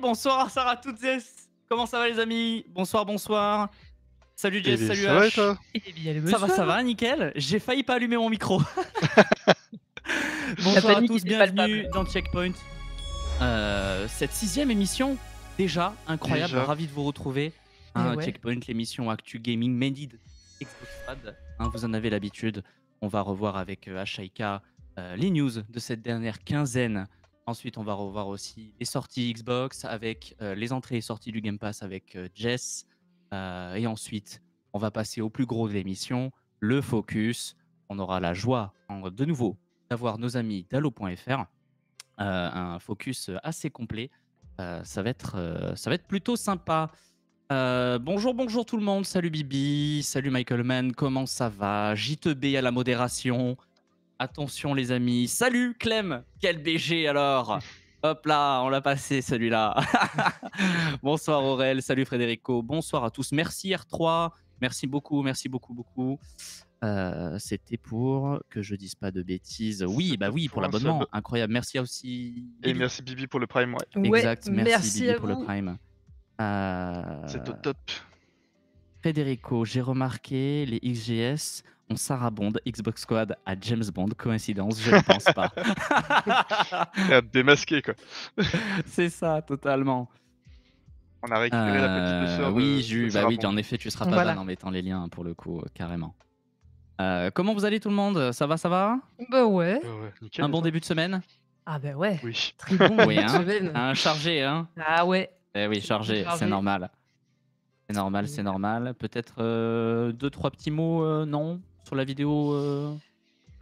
bonsoir Sarah à toutes et comment ça va les amis? Bonsoir, bonsoir. Salut Jess, salut H. Ça va, ça va, nickel. J'ai failli pas allumer mon micro. Bonsoir à tous, bienvenue dans Checkpoint. Cette 6e émission, déjà incroyable, ravi de vous retrouver. Hein, ouais. Checkpoint, l'émission Actu Gaming, Mended, Xbox Squad. Hein, vous en avez l'habitude. On va revoir avec H.I.K. les news de cette dernière quinzaine. Ensuite, on va revoir aussi les sorties Xbox avec les entrées et sorties du Game Pass avec Jess. Et ensuite, on va passer au plus gros de l'émission, le focus. On aura la joie de nouveau d'avoir nos amis d'Halo.fr. Un focus assez complet. Ça va être plutôt sympa. Bonjour, bonjour tout le monde. Salut Bibi, salut Michael Mann. Comment ça va? J2B à la modération. Attention les amis, salut Clem, quel BG alors. Hop là, on l'a passé celui-là. Bonsoir Aurel, salut Frédérico, bonsoir à tous, merci R3, merci beaucoup. C'était pour que je dise pas de bêtises. Oui, bah oui, pour l'abonnement, incroyable, merci aussi. Et merci Bibi pour le Prime, ouais. Exact, merci Bibi pour le Prime. C'est au top. Frédérico, j'ai remarqué les XGS... On sarabonde Xbox Squad à James Bond, coïncidence, je ne pense pas. À démasquer quoi. C'est ça, totalement. On a récupéré la petite sœur. Oui, oui, en effet, tu seras pas voilà. Ban en mettant les liens pour le coup, carrément. Comment vous allez tout le monde? Ça va, ça va? Bah ouais. Nickel, un bon début de semaine. Ah bah ouais. Oui. Très bon début de semaine. Un chargé, hein. Ah ouais. Eh oui, chargé, c'est normal. C'est normal, c'est normal. Peut-être 2-3 petits mots, non? Sur la vidéo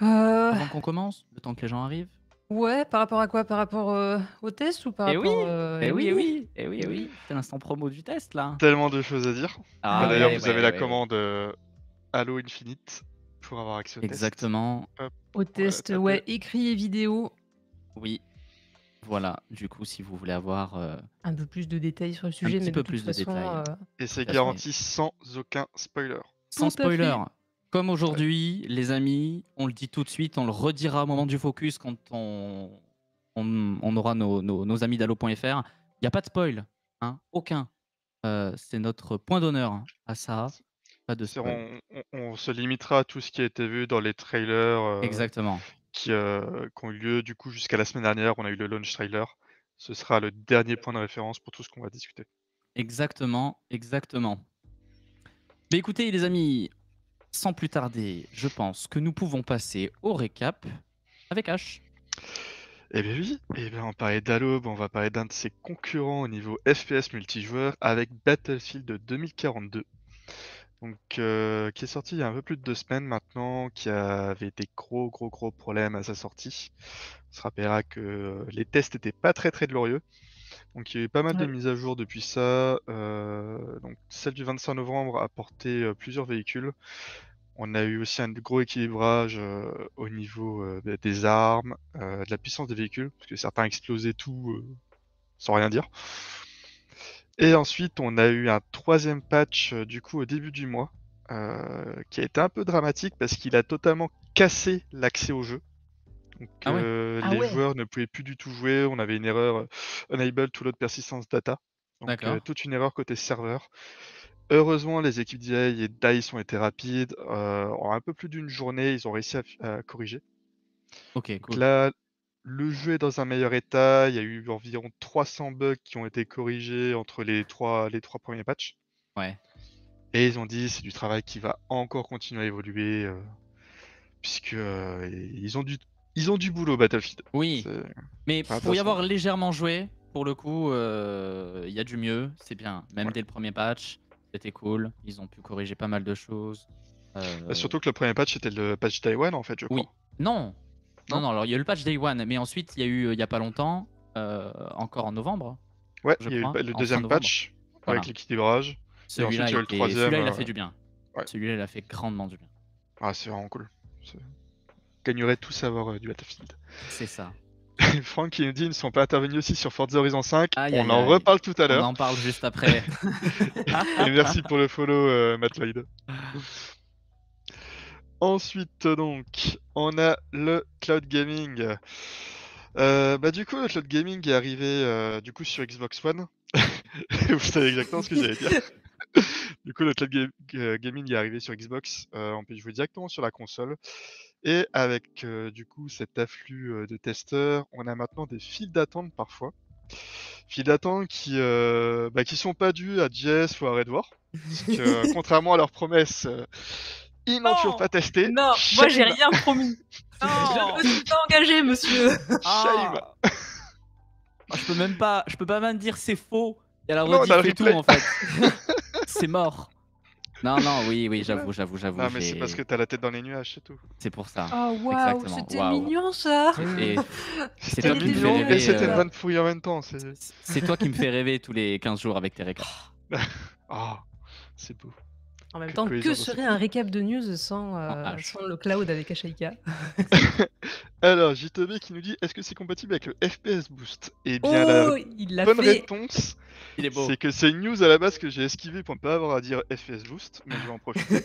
avant qu'on commence, le temps que les gens arrivent. Ouais, par rapport à quoi? Par rapport au test ou par rapport... Eh oui, c'est l'instant promo du test là. Tellement de choses à dire. Ah, d'ailleurs, vous avez la commande Halo Infinite pour avoir accès au test. Exactement. Au test, ouais, écrit et vidéo. Oui. Voilà, du coup, si vous voulez avoir un peu plus de détails sur le sujet, mais de toute façon, et c'est garanti sans aucun spoiler. Sans spoiler. Comme aujourd'hui, les amis, on le dit tout de suite, on le redira au moment du focus quand on aura nos amis d'Halo.fr. Il n'y a pas de spoil, hein, aucun. C'est notre point d'honneur à ça. Pas de spoil. On se limitera à tout ce qui a été vu dans les trailers. Exactement. Qui ont eu lieu du coup jusqu'à la semaine dernière, on a eu le launch trailer. Ce sera le dernier point de référence pour tout ce qu'on va discuter. Exactement, exactement. Mais écoutez les amis, sans plus tarder, je pense que nous pouvons passer au récap avec H. Eh bien oui, eh bien, on parlait d'Halo, on va parler d'un de ses concurrents au niveau FPS multijoueur avec Battlefield 2042. Donc, qui est sorti il y a un peu plus de 2 semaines maintenant, qui avait des gros problèmes à sa sortie. On se rappellera que les tests n'étaient pas très glorieux. Donc il y a eu pas mal de mises à jour depuis ça. Donc celle du 25 novembre a porté plusieurs véhicules. On a eu aussi un gros équilibrage au niveau des armes, de la puissance des véhicules, parce que certains explosaient tout sans rien dire. Et ensuite, on a eu un 3e patch du coup au début du mois, qui a été un peu dramatique parce qu'il a totalement cassé l'accès au jeu. Donc, les joueurs ne pouvaient plus du tout jouer. On avait une erreur Unable to Load Persistence Data. Donc toute une erreur côté serveur. Heureusement, les équipes d'EA et DICE ont été rapides. En un peu plus d'une journée, ils ont réussi à corriger. Ok, cool. Donc là, le jeu est dans un meilleur état, il y a eu environ 300 bugs qui ont été corrigés entre les trois premiers patchs. Ouais. Et ils ont dit c'est du travail qui va encore continuer à évoluer, puisque ils ont du boulot Battlefield. Oui, mais pour y avoir légèrement joué, pour le coup, il y a du mieux, c'est bien. Même dès le premier patch, c'était cool, ils ont pu corriger pas mal de choses. Surtout que le premier patch était le patch Day One en fait, je crois. Oui, non, alors il y a eu le patch Day One, mais ensuite il y a eu, il n'y a pas longtemps, encore en novembre. Ouais, il y a eu le 2e patch avec l'équilibrage. Celui-là, il a fait du bien. Ouais. Celui-là, il a fait grandement du bien. Ah, c'est vraiment cool. Gagnerait tout savoir du Battlefield. C'est ça. Franck qui nous dit, ils ne sont pas intervenus aussi sur Forza Horizon 5. On en reparle tout à l'heure. On en parle juste après. Et merci pour le follow, Matt Lloyd. Ensuite donc, on a le cloud gaming. Du coup, Cloud Gaming est arrivé du coup sur Xbox One. Vous savez exactement ce que j'allais dire. Du coup, le Cloud Gaming est arrivé sur Xbox. On peut jouer directement sur la console. Et avec du coup cet afflux de testeurs, on a maintenant des files d'attente parfois. Files d'attente qui sont pas dues à JS ou à Red War. Parce que, contrairement à leurs promesses, ils n'ont toujours pas testé. Non, Shame. Moi j'ai rien promis. Oh. Je ne me suis pas engagé, monsieur. Je peux pas même dire c'est faux. Il y a la rediff et tout en fait. C'est mort. Non, oui, j'avoue. Ah, mais c'est parce que t'as la tête dans les nuages, c'est tout. C'est pour ça. Oh, waouh, c'était mignon, ça. C'était mignon, mais c'était une bonne fouille en même temps. C'est toi qui me fais rêver tous les 15 jours avec tes récaps. Oh, c'est beau. En même temps, que serait un récap de news sans le cloud avec Ashaika? Alors, JTB qui nous dit, est-ce que c'est compatible avec le FPS Boost? Eh bien, la bonne réponse, c'est que c'est une news à la base que j'ai esquivée pour ne pas avoir à dire FPS Boost, mais je vais en profiter.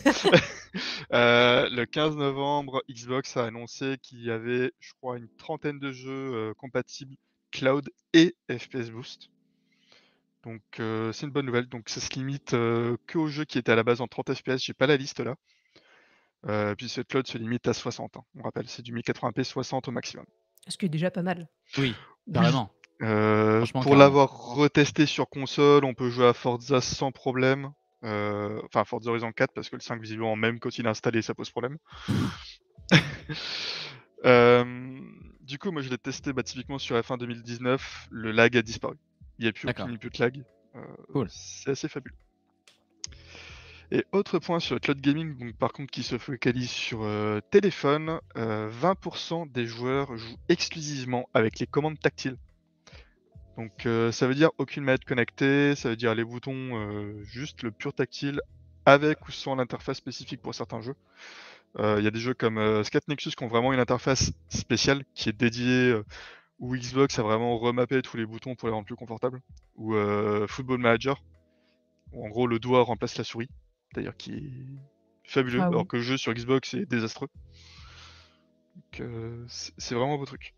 Le 15 novembre, Xbox a annoncé qu'il y avait, je crois, une trentaine de jeux compatibles cloud et FPS Boost. Donc c'est une bonne nouvelle, donc ça se limite que aux jeux qui étaient à la base en 30 FPS, j'ai pas la liste là. Puis ce cloud se limite à 60, hein. On rappelle, c'est du 1080p 60 au maximum. Ce qui est déjà pas mal. Oui, carrément. Pour l'avoir retesté sur console, on peut jouer à Forza sans problème. Enfin Forza Horizon 4, parce que le 5 visiblement même quand il est installé, ça pose problème. Du coup moi je l'ai testé typiquement sur F1 2019, le lag a disparu. Il n'y a plus de lag, cool. C'est assez fabuleux. Et autre point sur le cloud gaming, donc, par contre qui se focalise sur téléphone, 20% des joueurs jouent exclusivement avec les commandes tactiles. Donc ça veut dire aucune manette connectée, ça veut dire les boutons, juste le pur tactile avec ou sans l'interface spécifique pour certains jeux. Il y a des jeux comme Scat Nexus qui ont vraiment une interface spéciale qui est dédiée... où Xbox a vraiment remappé tous les boutons pour les rendre plus confortables, ou Football Manager, où en gros le doigt remplace la souris, d'ailleurs qui est fabuleux, alors que le jeu sur Xbox est désastreux. Donc c'est vraiment un beau truc.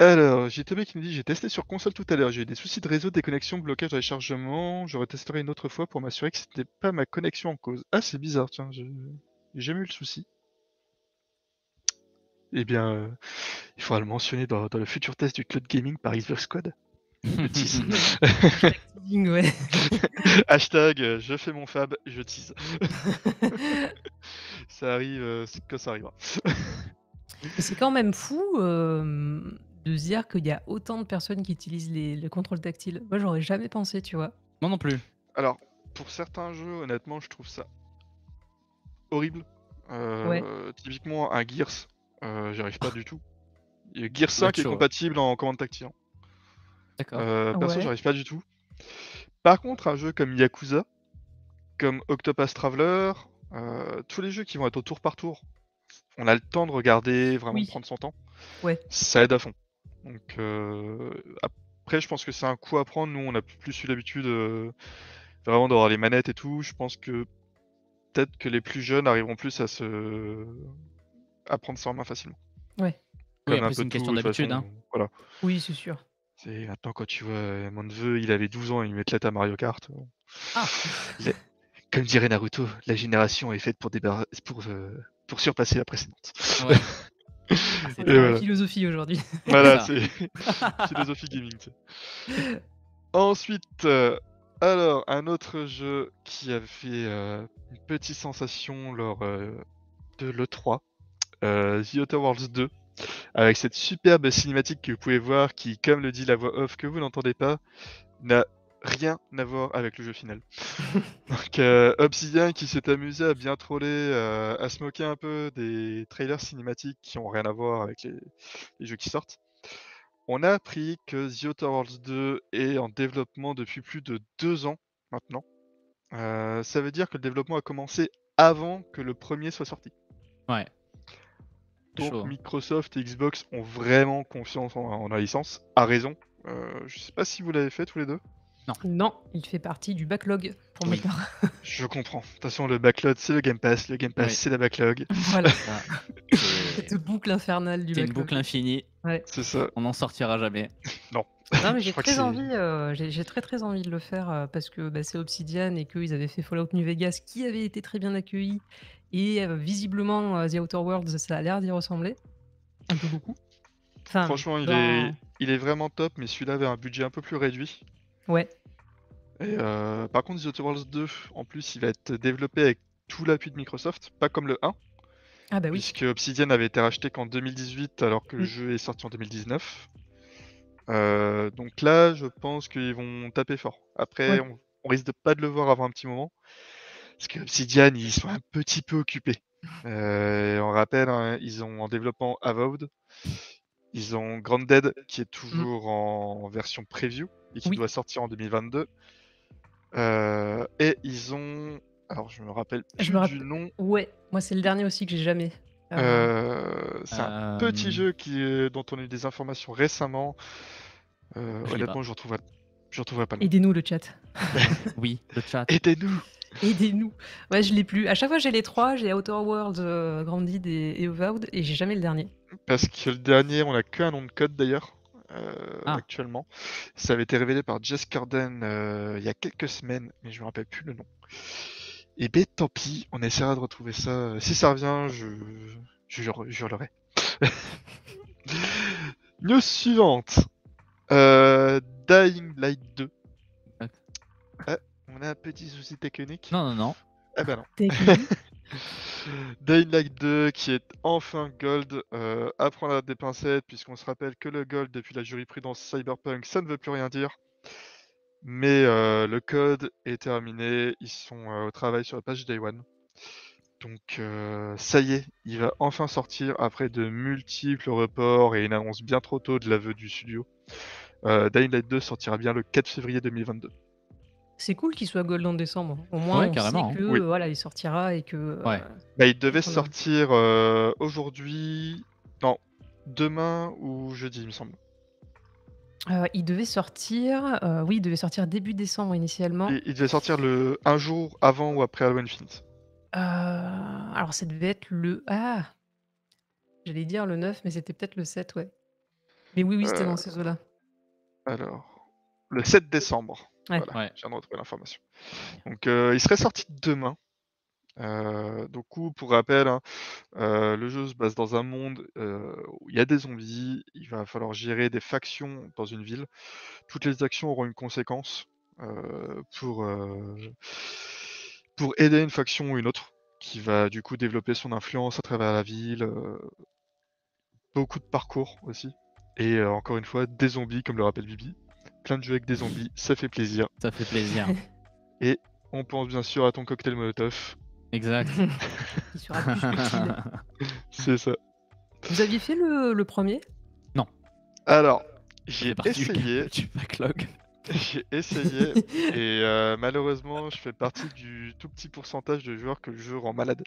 Alors, JTB qui me dit, j'ai testé sur console tout à l'heure, j'ai eu des soucis de réseau, déconnexion, blocage, rechargement, je retesterai une autre fois pour m'assurer que c'était pas ma connexion en cause. Ah c'est bizarre, tiens, j'ai jamais eu le souci. Eh bien, il faudra le mentionner dans le futur test du cloud gaming par Xbox Squad. Le tease. Hashtag je fais mon fab, je tease. Ça arrive quand ça arrivera. C'est quand même fou de se dire qu'il y a autant de personnes qui utilisent le contrôle tactile. Moi, j'aurais jamais pensé, tu vois. Moi non plus. Alors, pour certains jeux, honnêtement, je trouve ça horrible. Typiquement, un Gears. J'y arrive pas du tout. Gears 5 est compatible en commande tactile. D'accord. Perso, j'arrive pas du tout. Par contre, un jeu comme Yakuza, comme Octopath Traveler, tous les jeux qui vont être au tour par tour, on a le temps de regarder, vraiment prendre son temps. Ouais. Ça aide à fond. Donc après, je pense que c'est un coup à prendre. Nous, on a plus eu l'habitude vraiment d'avoir les manettes et tout. Je pense que peut-être que les plus jeunes arriveront plus à prendre ça en main facilement. Ouais. Oui, après, c'est une question d'habitude. Hein. Voilà. Oui, c'est sûr. Maintenant, quand tu vois mon neveu, il avait 12 ans et il m'éclate à Mario Kart. Ah. Comme dirait Naruto, la génération est faite pour surpasser la précédente. Ouais. C'est la philosophie aujourd'hui. Voilà, c'est philosophie gaming. Ensuite, alors, un autre jeu qui a fait une petite sensation lors de l'E3. The Outer Worlds 2, avec cette superbe cinématique que vous pouvez voir qui, comme le dit la voix off que vous n'entendez pas, n'a rien à voir avec le jeu final. Donc Obsidian qui s'est amusé à bien troller, à se moquer un peu des trailers cinématiques qui n'ont rien à voir avec les jeux qui sortent. On a appris que The Outer Worlds 2 est en développement depuis plus de 2 ans maintenant. Ça veut dire que le développement a commencé avant que le premier soit sorti. Ouais. Donc Microsoft et Xbox ont vraiment confiance en la licence, à raison. Je sais pas si vous l'avez fait tous les deux. Non. Non, il fait partie du backlog pour mes parents. Je comprends. De toute façon, le backlog, c'est le Game Pass. Le Game Pass, c'est la backlog. Voilà. Cette boucle infernale du backlog. Une boucle infinie. Ouais. C'est ça. On n'en sortira jamais. Non. Non, mais j'ai très envie, j'ai très envie de le faire parce que bah, c'est Obsidian et qu'ils avaient fait Fallout New Vegas qui avait été très bien accueilli. Et visiblement, The Outer Worlds, ça a l'air d'y ressembler. Un peu beaucoup. Enfin, franchement, il est vraiment top, mais celui-là avait un budget un peu plus réduit. Ouais. Et par contre, The Outer Worlds 2, en plus, il va être développé avec tout l'appui de Microsoft, pas comme le 1. Ah bah oui. Puisque Obsidian avait été racheté qu'en 2018, alors que le jeu est sorti en 2019. Donc là, je pense qu'ils vont taper fort. Après, on risque de pas de le voir avant un petit moment. Parce que Obsidian, ils sont un petit peu occupés. On rappelle, hein, ils ont en développement Avowed. Ils ont Grounded qui est toujours en version preview et qui doit sortir en 2022. Et ils ont... Alors je me rappelle plus du nom. Ouais, moi c'est le dernier aussi que j'ai jamais. C'est un petit jeu dont on a eu des informations récemment. Honnêtement, je retrouverai pas le nom. Aidez-nous le chat. Oui, le chat. Aidez-nous. Aidez-nous. Ouais, je l'ai plus. À chaque fois, j'ai les trois. J'ai Outer Worlds, Grounded et Avowed, et j'ai jamais le dernier. Parce que le dernier, on n'a qu'un nom de code d'ailleurs, actuellement. Ça avait été révélé par Jess Carden il y a quelques semaines, mais je me rappelle plus le nom. Et ben, tant pis, on essaiera de retrouver ça. Si ça revient, je hurlerai. News suivante. Dying Light 2. On a un petit souci technique. Non. Ah bah non. Dying Light 2 qui est enfin Gold. À prendre avec des pincettes, puisqu'on se rappelle que le Gold, depuis la jurisprudence Cyberpunk, ça ne veut plus rien dire. Mais le code est terminé. Ils sont au travail sur la page Day One. Donc ça y est, il va enfin sortir après de multiples reports et une annonce bien trop tôt de l'aveu du studio. Dying Light 2 sortira bien le 4 février 2022. C'est cool qu'il soit Gold en décembre. Au moins, on sait que voilà, il sortira et que. Ouais. Bah, il devait sortir aujourd'hui, non, demain ou jeudi, il me semble. Il devait sortir, il devait sortir début décembre initialement. Il devait sortir le un jour avant ou après Halo Infinite. Alors, ça devait être le j'allais dire le 9, mais c'était peut-être le 7, ouais. Mais oui, c'était dans ces eaux-là. Alors, le 7 décembre. Ouais. Voilà, je viens de retrouver l'information. Donc, il serait sorti demain. Donc, pour rappel, hein, le jeu se base dans un monde où il y a des zombies. Il va falloir gérer des factions dans une ville. Toutes les actions auront une conséquence pour aider une faction ou une autre, qui va du coup développer son influence à travers la ville. Beaucoup de parcours aussi. Et encore une fois, des zombies, comme le rappelle Bibi. Plein de jeux avec des zombies, ça fait plaisir. Ça fait plaisir. Et on pense bien sûr à ton cocktail Molotov. Exact. Il sera plus utile. C'est ça. Vous aviez fait le premier ? Non. Alors, j'ai essayé. Du backlog. J'ai essayé et malheureusement, je fais partie du tout petit pourcentage de joueurs que le jeu rend malade.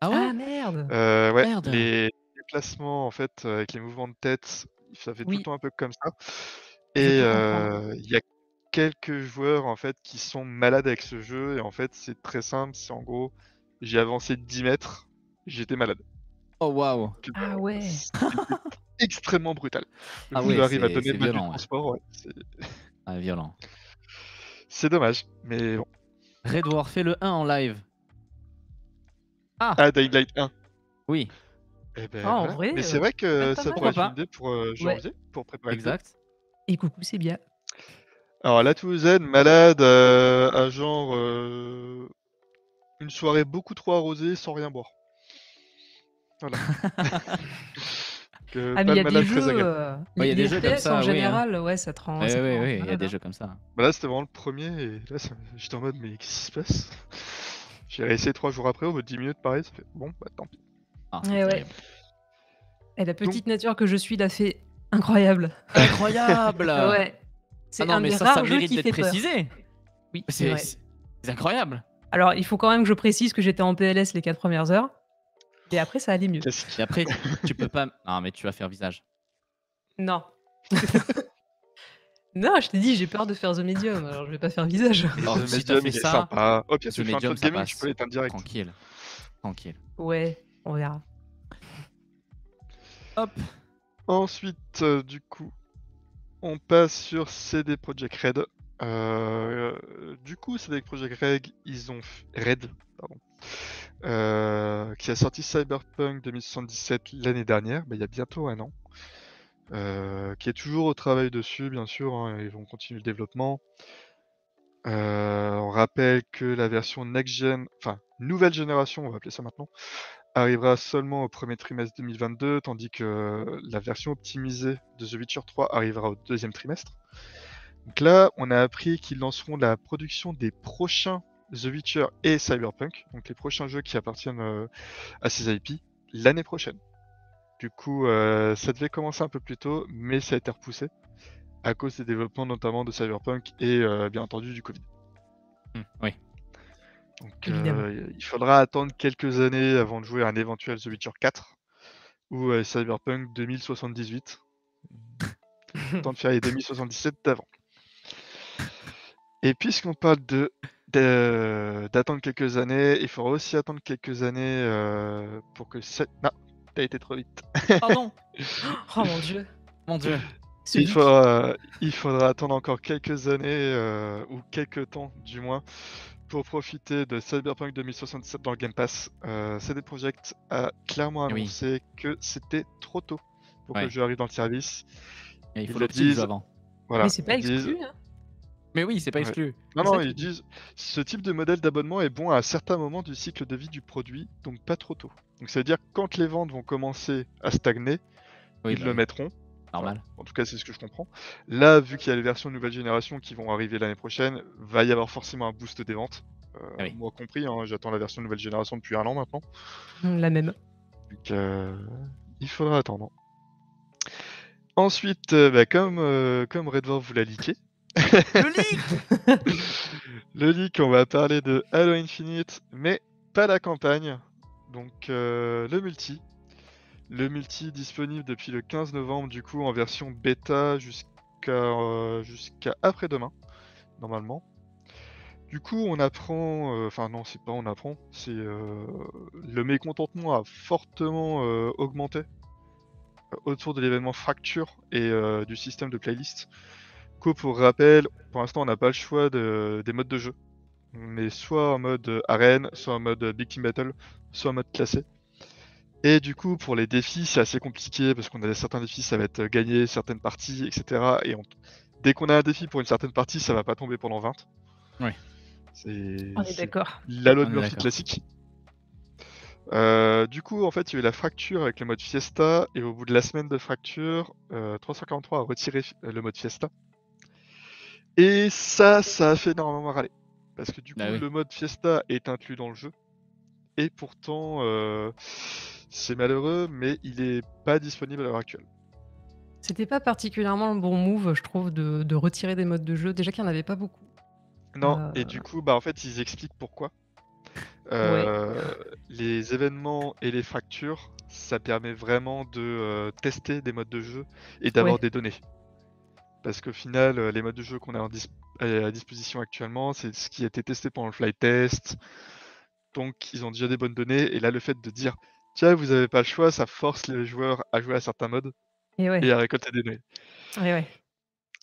Ah ouais ? Ah merde. Merde. Les placements en fait avec les mouvements de tête, ça fait tout le temps un peu comme ça. Et il y a quelques joueurs en fait qui sont malades avec ce jeu et en fait c'est très simple, c'est en gros j'ai avancé 10 mètres, j'étais malade. Oh waouh. Ah ouais. Extrêmement brutal. Le jeu arrive à donner mal du transport. Ouais. C'est violent. C'est dommage, mais bon. Red War fait le 1 en live. Ah Dying Light 1. Oui. Eh ben, en vrai, mais c'est vrai que ça pourrait être une idée pour janvier, pour préparer. Exact. Et coucou, c'est bien. Alors là, Toulousaine, malade, à genre une soirée beaucoup trop arrosée sans rien boire. Voilà. Ah, mais il y a des jeux, FPS en général, ça te rend. Oui, il y a des jeux comme ça. Bah là, c'était vraiment le premier, et là, j'étais en mode, mais qu'est-ce qui se passe? J'ai réessayé 3 jours après, au bout de 10 minutes, pareil, ça fait bon, bah tant pis. Ah, ouais. Et la petite nature que je suis l'a fait. Incroyable. Incroyable. Ouais. C'est un des rares jeux qui fait peur. Oui, c'est incroyable. Alors, il faut quand même que je précise que j'étais en PLS les 4 premières heures. Et après, ça allait mieux. Et après, tu peux pas... Non, mais tu vas faire visage. Non. Non, je t'ai dit, j'ai peur de faire The Medium, alors je vais pas faire visage. Alors, The Medium, il est sympa. Oh, bien sûr, je fais un peu de gaming, tu peux l'éteindre direct. Tranquille. Tranquille. Ouais, on verra. Hop. Ensuite, du coup, on passe sur CD Projekt Red. Du coup, CD Projekt Red, ils ont qui a sorti Cyberpunk 2077 l'année dernière, il y a bientôt un an. Qui est toujours au travail dessus, bien sûr, hein, ils vont continuer le développement. On rappelle que la version next-gen, enfin nouvelle génération, on va appeler ça maintenant, arrivera seulement au premier trimestre 2022, tandis que la version optimisée de The Witcher 3 arrivera au deuxième trimestre. Donc là, on a appris qu'ils lanceront la production des prochains The Witcher et Cyberpunk, donc les prochains jeux qui appartiennent à ces IP, l'année prochaine. Du coup, ça devait commencer un peu plus tôt, mais ça a été repoussé à cause des développements notamment de Cyberpunk et bien entendu du Covid. Oui. Donc il faudra attendre quelques années avant de jouer à un éventuel The Witcher 4 ou Cyberpunk 2078. Tant de faire les 2077 d'avant. Et puisqu'on parle de d'attendre quelques années, il faudra aussi attendre quelques années pour que cette... Non, t'as été trop vite. Pardon. Oh mon dieu. Mon dieu. Il faudra attendre encore quelques années, ou quelques temps du moins, pour profiter de Cyberpunk 2077 dans le Game Pass. CD Projekt a clairement annoncé que c'était trop tôt pour que le jeu arrive dans le service. Et il faut le dire avant. Voilà, mais c'est pas exclu, hein. Mais oui, c'est pas exclu. Non, non, ils disent ce type de modèle d'abonnement est bon à certains moments du cycle de vie du produit, donc pas trop tôt. Donc ça veut dire quand les ventes vont commencer à stagner, ils le mettront. Normal. En tout cas, c'est ce que je comprends. Là, vu qu'il y a les versions de nouvelle génération qui vont arriver l'année prochaine, va y avoir forcément un boost des ventes. Moi compris, hein, j'attends la version de nouvelle génération depuis un an maintenant. La même. Donc il faudra attendre. Ensuite, comme Redvor vous l'a leaké. Le leak. Le leak, on va parler de Halo Infinite, mais pas la campagne. Donc le multi. Le multi disponible depuis le 15 novembre, du coup en version bêta jusqu'à après-demain, normalement. Du coup, on apprend, le mécontentement a fortement augmenté autour de l'événement Fracture et du système de playlist. Pour rappel, pour l'instant, on n'a pas le choix des modes de jeu. On est soit en mode arène, soit en mode Big Team Battle, soit en mode classé. Et du coup, pour les défis, c'est assez compliqué parce qu'on a certains défis, ça va être gagner certaines parties, etc. Et dès qu'on a un défi pour une certaine partie, ça va pas tomber pendant 20. Oui. On est d'accord. La loi de Murphy classique. Du coup, en fait, il y a eu la fracture avec le mode Fiesta. Et au bout de la semaine de fracture, 343 a retiré le mode Fiesta. Et ça a fait énormément râler. Parce que du coup, le mode Fiesta est inclus dans le jeu. Et pourtant, c'est malheureux, mais il n'est pas disponible à l'heure actuelle. C'était pas particulièrement le bon move, je trouve, de retirer des modes de jeu. Déjà qu'il n'y en avait pas beaucoup. Non, et du coup, en fait, ils expliquent pourquoi. Les événements et les fractures, ça permet vraiment de tester des modes de jeu et d'avoir des données. Parce qu'au final, les modes de jeu qu'on a à disposition actuellement, c'est ce qui a été testé pendant le flight test. Donc ils ont déjà des bonnes données, et là le fait de dire tiens, vous avez pas le choix, ça force les joueurs à jouer à certains modes et à récolter des données.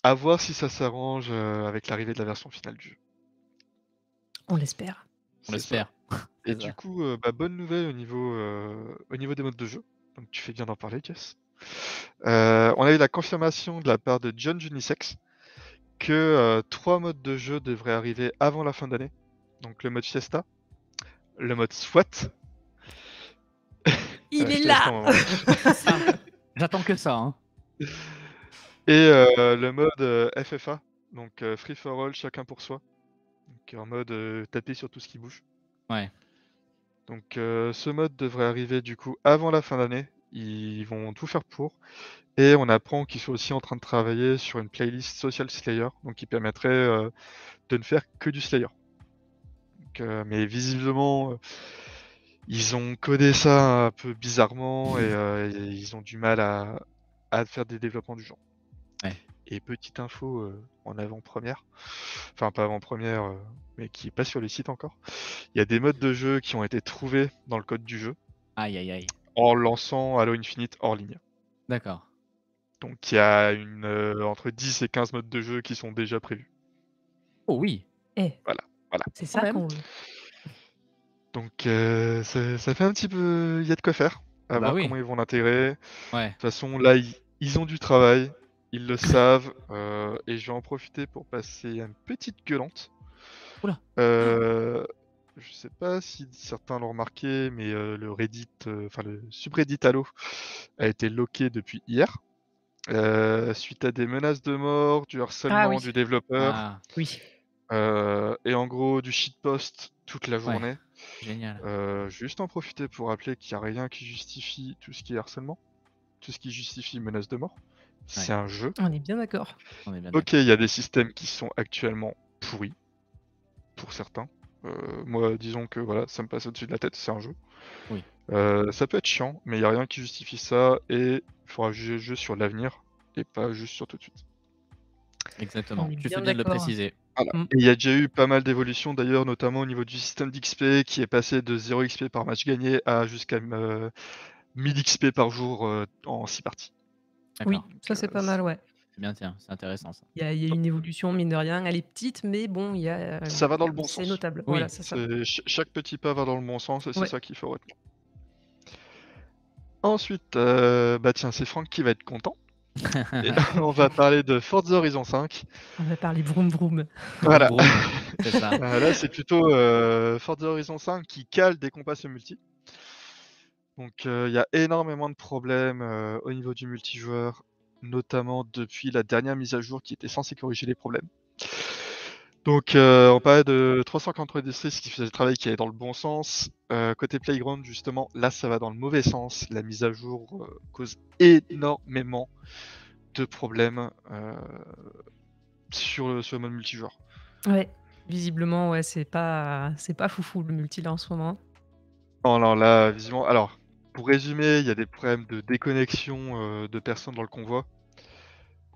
À voir si ça s'arrange avec l'arrivée de la version finale du jeu. On l'espère. On l'espère. Et du coup, bonne nouvelle au niveau des modes de jeu. Donc tu fais bien d'en parler, Jess. On a eu la confirmation de la part de John Junisex que 3 modes de jeu devraient arriver avant la fin d'année. Donc le mode Fiesta, le mode SWAT. Il est là. J'attends que ça. Hein. Et le mode FFA, donc Free for All, chacun pour soi. Donc en mode taper sur tout ce qui bouge. Ouais. Donc ce mode devrait arriver du coup avant la fin d'année. Ils vont tout faire pour. Et on apprend qu'ils sont aussi en train de travailler sur une playlist Social Slayer, donc qui permettrait de ne faire que du Slayer. Mais visiblement, ils ont codé ça un peu bizarrement et ils ont du mal à faire des développements du genre. Et petite info en avant-première, enfin pas avant-première, mais qui n'est pas sur le site encore, il y a des modes de jeu qui ont été trouvés dans le code du jeu. Aïe aïe aïe. En lançant Halo Infinite hors ligne. D'accord. Donc il y a une, entre 10 et 15 modes de jeu qui sont déjà prévus. Oh oui. Eh. Voilà, voilà. C'est ça qu'on... Donc ça fait un petit peu... Il y a de quoi faire. À voir comment ils vont l'intégrer. Ouais. De toute façon, là, ils ont du travail. Ils le savent. Et je vais en profiter pour passer à une petite gueulante. Oula. Je sais pas si certains l'ont remarqué, mais le Reddit, enfin le subreddit Halo a été locké depuis hier. Suite à des menaces de mort, du harcèlement du développeur. Ah, oui. Et en gros, du shitpost toute la journée. Ouais. Génial. Juste en profiter pour rappeler qu'il n'y a rien qui justifie tout ce qui est harcèlement, tout ce qui justifie menace de mort. Ouais. C'est un jeu. On est bien d'accord. Ok, il y a des systèmes qui sont actuellement pourris, pour certains. Moi, disons que voilà, ça me passe au-dessus de la tête, c'est un jeu. Oui. Ça peut être chiant, mais il n'y a rien qui justifie ça et il faudra juger le jeu sur l'avenir et pas juste sur tout de suite. Exactement, tu fais bien de le préciser. Voilà. Et il y a déjà eu pas mal d'évolutions d'ailleurs, notamment au niveau du système d'XP qui est passé de 0 XP par match gagné à jusqu'à 1000 XP par jour en 6 parties. Oui, ça c'est pas mal, ouais. Bien, tiens, c'est intéressant ça. Il y a une évolution, mine de rien. Elle est petite, mais bon, il y a. Ça va dans le bon sens. C'est notable. Oui. Voilà, c'est ça. Chaque petit pas va dans le bon sens et c'est ça qu'il faut retenir. Ensuite, bah tiens, c'est Franck qui va être content. Et on va parler de Forza Horizon 5. On va parler vroom vroom. Voilà. Vroom, c'est ça. Là, c'est plutôt Forza Horizon 5 qui cale dès qu'on passe au multi. Donc, il y a énormément de problèmes au niveau du multijoueur, notamment depuis la dernière mise à jour qui était censée corriger les problèmes. Donc on parlait de 343 Industries qui faisait le travail qui allait dans le bon sens. Côté Playground justement, là ça va dans le mauvais sens. La mise à jour cause énormément de problèmes sur le mode multijoueur. Ouais, visiblement ouais, c'est pas foufou le multi là en ce moment. Non, non, là visiblement... Alors, pour résumer, il y a des problèmes de déconnexion de personnes dans le convoi.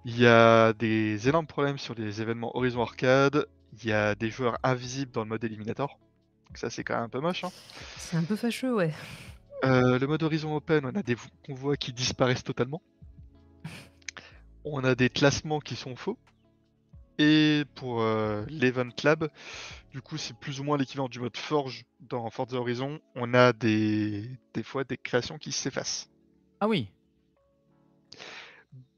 Il y a des énormes problèmes sur les événements Horizon Arcade. Il y a des joueurs invisibles dans le mode éliminator. Donc ça, c'est quand même un peu moche. Hein. C'est un peu fâcheux, ouais. Le mode Horizon Open, on a des convois qui disparaissent totalement. On a des classements qui sont faux. Et pour l'Event Lab, du coup, c'est plus ou moins l'équivalent du mode Forge dans Forza Horizon. On a des fois des créations qui s'effacent. Ah oui.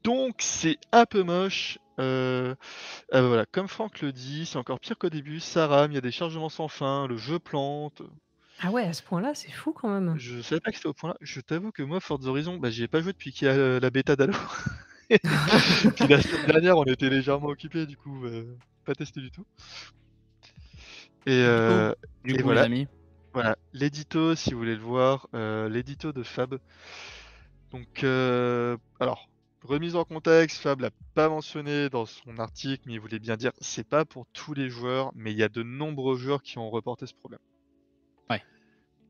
Donc c'est un peu moche, voilà. Comme Franck le dit, c'est encore pire qu'au début, ça rame, il y a des chargements sans fin, le jeu plante. Ah ouais, à ce point-là, c'est fou quand même. Je savais pas que c'était au point-là, je t'avoue que moi, Forza Horizon, bah, j'y ai pas joué depuis qu'il y a la bêta d'Halo. Puis la semaine dernière, on était légèrement occupés, du coup, pas testé du tout. Du coup, voilà, les amis. Voilà, l'édito, si vous voulez le voir, l'édito de Fab. Donc, alors... Remise en contexte, Fab l'a pas mentionné dans son article, mais il voulait bien dire c'est pas pour tous les joueurs, mais il y a de nombreux joueurs qui ont reporté ce problème. Ouais.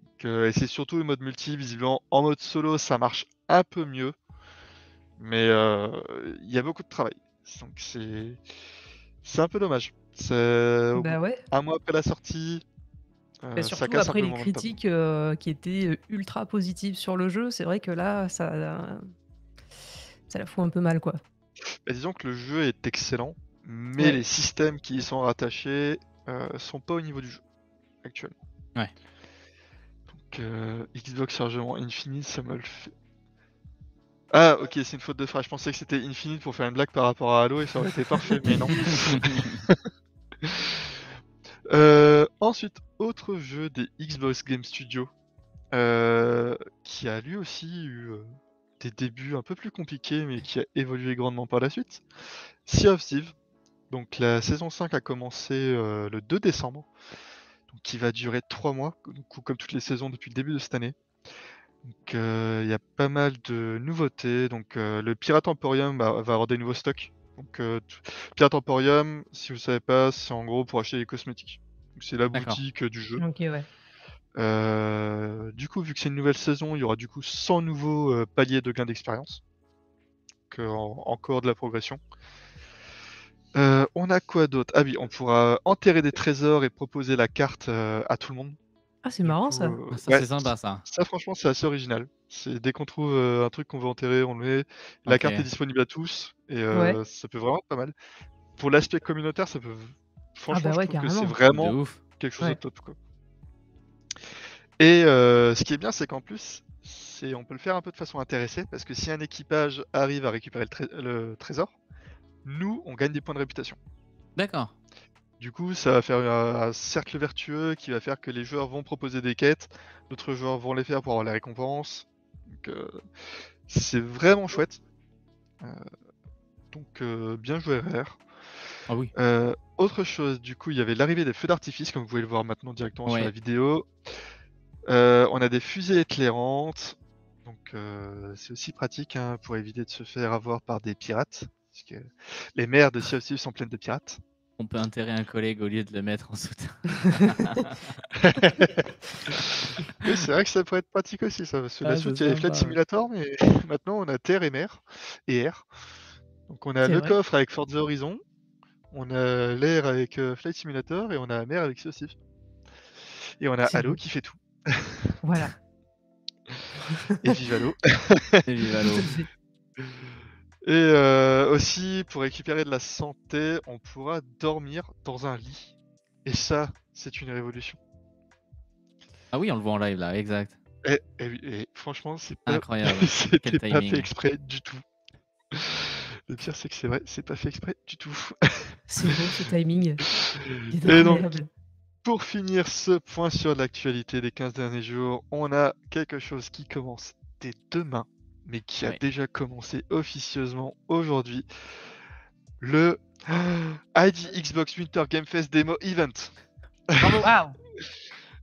Donc, et c'est surtout le mode multi, visiblement en mode solo ça marche un peu mieux, mais il y a beaucoup de travail. Donc c'est un peu dommage. Bah ouais. Un mois après la sortie. Surtout après les critiques qui étaient ultra positives sur le jeu, c'est vrai que là ça. Ça la fout un peu mal, quoi. Bah, disons que le jeu est excellent, mais les systèmes qui y sont rattachés sont pas au niveau du jeu actuellement. Ouais. Donc Xbox chargement Infinite, ça me le fait. Ah, ok, c'est une faute de frappe. Je pensais que c'était Infinite pour faire une blague par rapport à Halo et ça aurait été parfait, mais non. Ensuite, autre jeu des Xbox Game Studios qui a lui aussi eu. Des débuts un peu plus compliqués mais qui a évolué grandement par la suite. Sea of Thieves, donc la saison 5 a commencé le 2 décembre, donc qui va durer 3 mois, comme toutes les saisons depuis le début de cette année. Donc il y a pas mal de nouveautés, donc le Pirate Emporium va avoir des nouveaux stocks. Donc Pirate Emporium, si vous savez pas, c'est en gros pour acheter des cosmétiques. Donc, c'est la boutique du jeu. Okay, ouais. Du coup, vu que c'est une nouvelle saison, il y aura du coup 100 nouveaux paliers de gains d'expérience. Donc, encore de la progression. On a quoi d'autre? Ah oui, on pourra enterrer des trésors et proposer la carte à tout le monde. Ah, c'est marrant ça. Ça, ouais, c'est sympa ça. Ça, franchement, c'est assez original. Dès qu'on trouve un truc qu'on veut enterrer, on le met. La carte est disponible à tous et ça peut vraiment être pas mal. Pour l'aspect communautaire, ça peut. Franchement, je trouve que c'est vraiment quelque chose de top, quoi. Et ce qui est bien, c'est qu'en plus, on peut le faire un peu de façon intéressée, parce que si un équipage arrive à récupérer le trésor, nous, on gagne des points de réputation. D'accord. Du coup, ça va faire un cercle vertueux qui va faire que les joueurs vont proposer des quêtes, d'autres joueurs vont les faire pour avoir les récompenses. Donc, c'est vraiment chouette. Bien joué, RR. Ah oui. Autre chose, du coup, il y avait l'arrivée des feux d'artifice, comme vous pouvez le voir maintenant directement sur la vidéo. On a des fusées éclairantes, donc c'est aussi pratique hein, pour éviter de se faire avoir par des pirates, parce que les mers de Sea of Thieves sont pleines de pirates. On peut enterrer un collègue au lieu de le mettre en soutien. C'est vrai que ça pourrait être pratique aussi, ça, parce que la soutien est Flight Simulator, mais maintenant on a terre et mer, et air. Donc on a le coffre avec Forza Horizon, on a l'air avec Flight Simulator, et on a la mer avec Sea of Thieves. Et on a Halo qui fait tout. Voilà. Et vive Halo. Et vive Halo. Et aussi, pour récupérer de la santé, on pourra dormir dans un lit. Et ça, c'est une révolution. Ah oui, on le voit en live là, exact. Et franchement, c'est pas... incroyable. C'était pas fait exprès du tout. Le pire, c'est que c'est vrai, c'est pas fait exprès du tout. C'est bon ce timing. Et donc, pour finir ce point sur l'actualité des 15 derniers jours, on a quelque chose qui commence dès demain, mais qui a déjà commencé officieusement aujourd'hui. Le ID Xbox Winter Game Fest Demo Event. Bravo. Wow.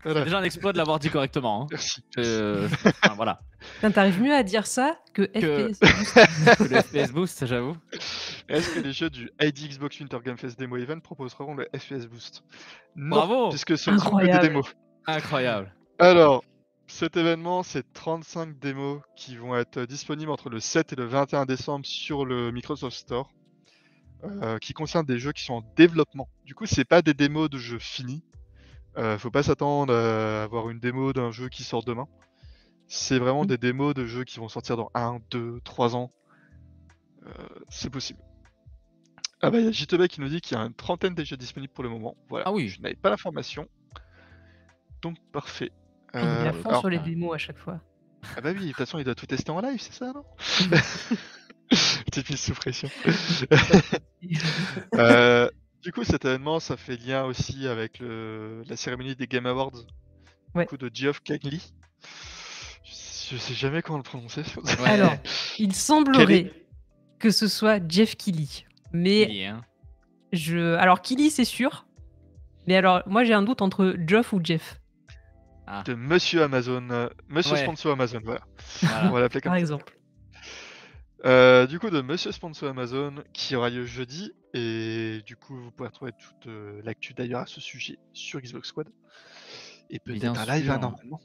Voilà. Déjà un exploit de l'avoir dit correctement. Hein. Merci. Enfin, voilà. T'arrives mieux à dire ça que FPS Boost. Que le FPS Boost, j'avoue. Est-ce que les jeux du ID Xbox Winter Game Fest Demo Event proposeront le FPS Boost? Non, bravo. Puisque ce ne sont que des démos. Incroyable. Alors, cet événement, c'est 35 démos qui vont être disponibles entre le 7 et le 21 décembre sur le Microsoft Store, qui concernent des jeux qui sont en développement. Du coup, c'est pas des démos de jeux finis. Faut pas s'attendre à avoir une démo d'un jeu qui sort demain. C'est vraiment des démos de jeux qui vont sortir dans 1, 2, 3 ans. C'est possible. Ah bah il y a JTB qui nous dit qu'il y a une trentaine de jeux disponibles pour le moment. Voilà. Ah oui. Je n'avais pas l'information. Donc parfait. Il est à fond sur les démos à chaque fois. Ah bah oui, de toute façon il doit tout tester en live, c'est ça, non? Petite mise sous pression. Du coup, cet événement, ça fait lien aussi avec la cérémonie des Game Awards, du coup de Guacamelee. Je sais jamais comment le prononcer. Ouais. Alors, il semblerait que ce soit Jeff Keighley, mais alors Keighley, c'est sûr, mais alors moi j'ai un doute entre Jeff ou Jeff. Ah. De Monsieur Amazon, Monsieur Sponsor Amazon, voilà. On va l'appeler comme ça. Par exemple. Du coup, de Monsieur Sponsor Amazon qui aura lieu jeudi, et du coup vous pouvez retrouver toute l'actu d'ailleurs à ce sujet sur Xbox Squad et peut-être un live normalement.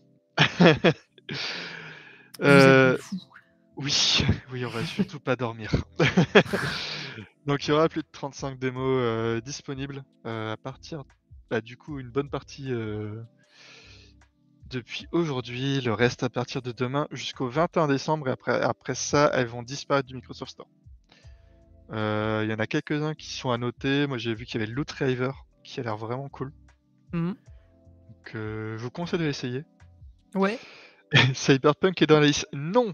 Oui, on va surtout pas dormir. Donc il y aura plus de 35 démos disponibles à partir du coup une bonne partie depuis aujourd'hui, le reste à partir de demain jusqu'au 21 décembre, et après ça, elles vont disparaître du Microsoft Store. Il y en a quelques-uns qui sont à noter. Moi, j'ai vu qu'il y avait Loot River, qui a l'air vraiment cool. Donc, je vous conseille de l'essayer. Ouais. Cyberpunk est dans la liste. Non,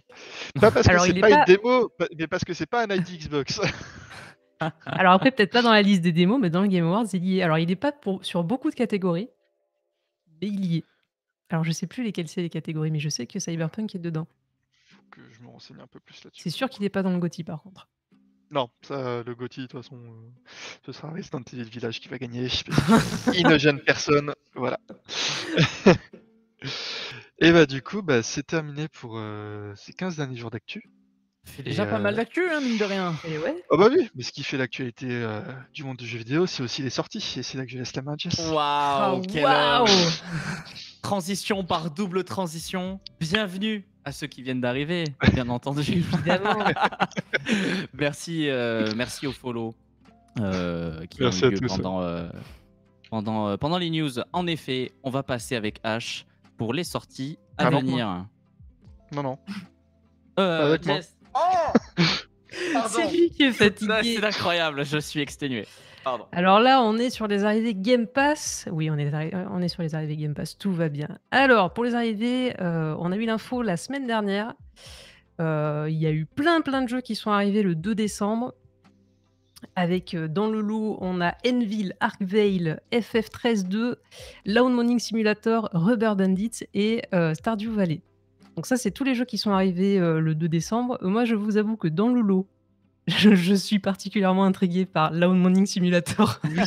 pas parce que c'est pas une démo, mais parce que c'est pas un ID Xbox. Alors après, peut-être pas dans la liste des démos, mais dans le Game Awards, il y est. Alors, il n'est pas sur beaucoup de catégories, mais il y est. Alors, je sais plus lesquelles c'est les catégories, mais je sais que Cyberpunk est dedans. Faut que je me renseigne un peu plus là-dessus. C'est sûr qu'il n'est pas dans le GOTY, par contre. Non, ça, le GOTY, de toute façon, ce sera Resident Evil Village qui va gagner. Il ne gêne personne, voilà. Et bah du coup, c'est terminé pour ces 15 derniers jours d'actu. C'est déjà pas mal d'actu, hein, mine de rien. Et oh bah oui, mais ce qui fait l'actualité du monde du jeu vidéo, c'est aussi les sorties. Et c'est là que je laisse la main à Jess. Waouh, quel transition par double transition. Bienvenue à ceux qui viennent d'arriver, bien entendu. Évidemment. Merci au follow, qui ont eu lieu pendant les news. En effet, on va passer avec H pour les sorties à venir. Non. Avec Jess. Oh c'est lui qui est fatigué. C'est incroyable, je suis exténué. Pardon. Alors là, on est sur les arrivées Game Pass. Oui, on est sur les arrivées Game Pass, tout va bien. Alors, pour les arrivées, on a eu l'info la semaine dernière. Il y a eu plein de jeux qui sont arrivés le 2 décembre. Avec, dans le lot, on a Enville, Arkvale, FF13-2, Lawn Mowing Simulator, Rubber Bandits et Stardew Valley. Donc ça, c'est tous les jeux qui sont arrivés le 2 décembre. Moi, je vous avoue que dans le lot, je suis particulièrement intrigué par Lawn Mowing Simulator. Oui.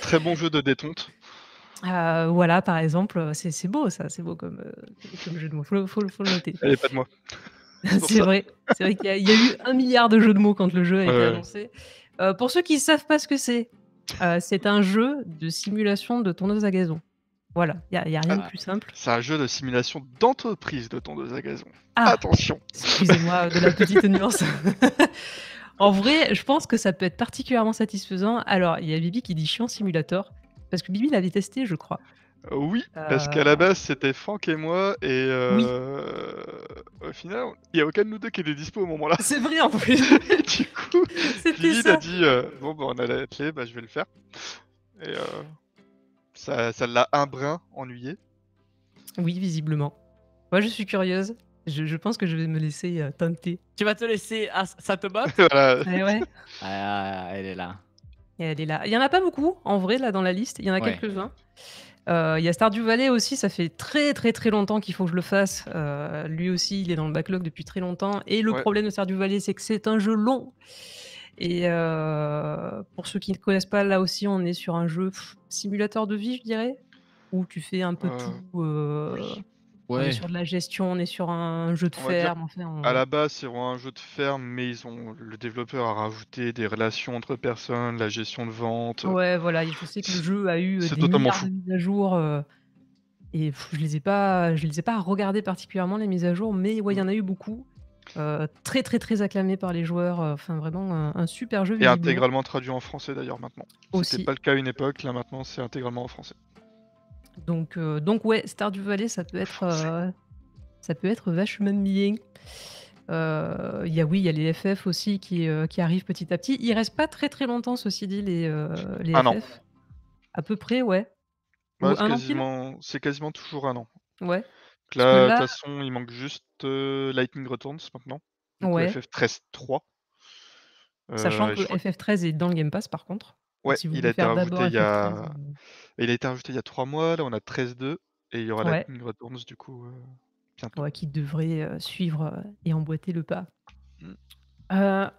Très bon jeu de détente. Voilà, par exemple, c'est beau ça, c'est beau comme jeu de mots. Faut le noter. Allez, pas de moi. C'est vrai qu'il y a eu 1 milliard de jeux de mots quand le jeu a été annoncé. Pour ceux qui ne savent pas ce que c'est un jeu de simulation de tondeuse à gazon. Voilà, il n'y a rien de plus simple. C'est un jeu de simulation d'entreprise de tondeuse à gazon. Attention. Excusez-moi de la petite nuance. En vrai, je pense que ça peut être particulièrement satisfaisant. Alors, il y a Bibi qui dit chiant simulator, parce que Bibi l'avait testé, je crois. Oui, parce qu'à la base, c'était Franck et moi, et au final, il n'y a aucun de nous deux qui était dispo au moment-là. C'est vrai, en plus. Du coup, Bibi a dit, bon, bah, on a la clé, bah, je vais le faire. Et ça l'a un brin ennuyé. Oui, visiblement. Moi, je suis curieuse. Je pense que je vais me laisser tenter. Tu vas te laisser... Ah, ça te botte. Voilà. Ouais. Elle est là. Il n'y en a pas beaucoup, en vrai, là, dans la liste. Il y en a quelques-uns. Il y a Stardew Valley aussi, ça fait très longtemps qu'il faut que je le fasse. Lui aussi, il est dans le backlog depuis très longtemps. Et le problème de Stardew Valley, c'est que c'est un jeu long. Et pour ceux qui ne connaissent pas, là aussi, on est sur un jeu simulateur de vie, je dirais, où tu fais un peu tout. On est sur de la gestion, on est sur un jeu de ferme. À la base, c'est un jeu de ferme, mais le développeur a rajouté des relations entre personnes, la gestion de vente. Ouais, voilà, je sais que le jeu a eu des milliards de mises à jour. Et je les ai pas regardées particulièrement, les mises à jour, mais il y en a eu beaucoup. Très acclamé par les joueurs, enfin vraiment un super jeu. Et intégralement traduit en français d'ailleurs maintenant. C'était pas le cas à une époque, là maintenant c'est intégralement en français. Donc ouais, Stardew Valley ça peut être vachement bien. Il y a les FF aussi qui arrivent petit à petit. Il reste pas très longtemps ceci dit les FF. An. À peu près c'est quasiment toujours un an. Ouais. Là, de toute façon, il manque juste Lightning Returns maintenant. FF13-3. Sachant que FF13 est dans le Game Pass par contre. Ouais, si il a été rajouté il y a 3 mois. Là, on a 13-2 et il y aura Lightning Returns du coup bientôt. Qui devrait suivre et emboîter le pas.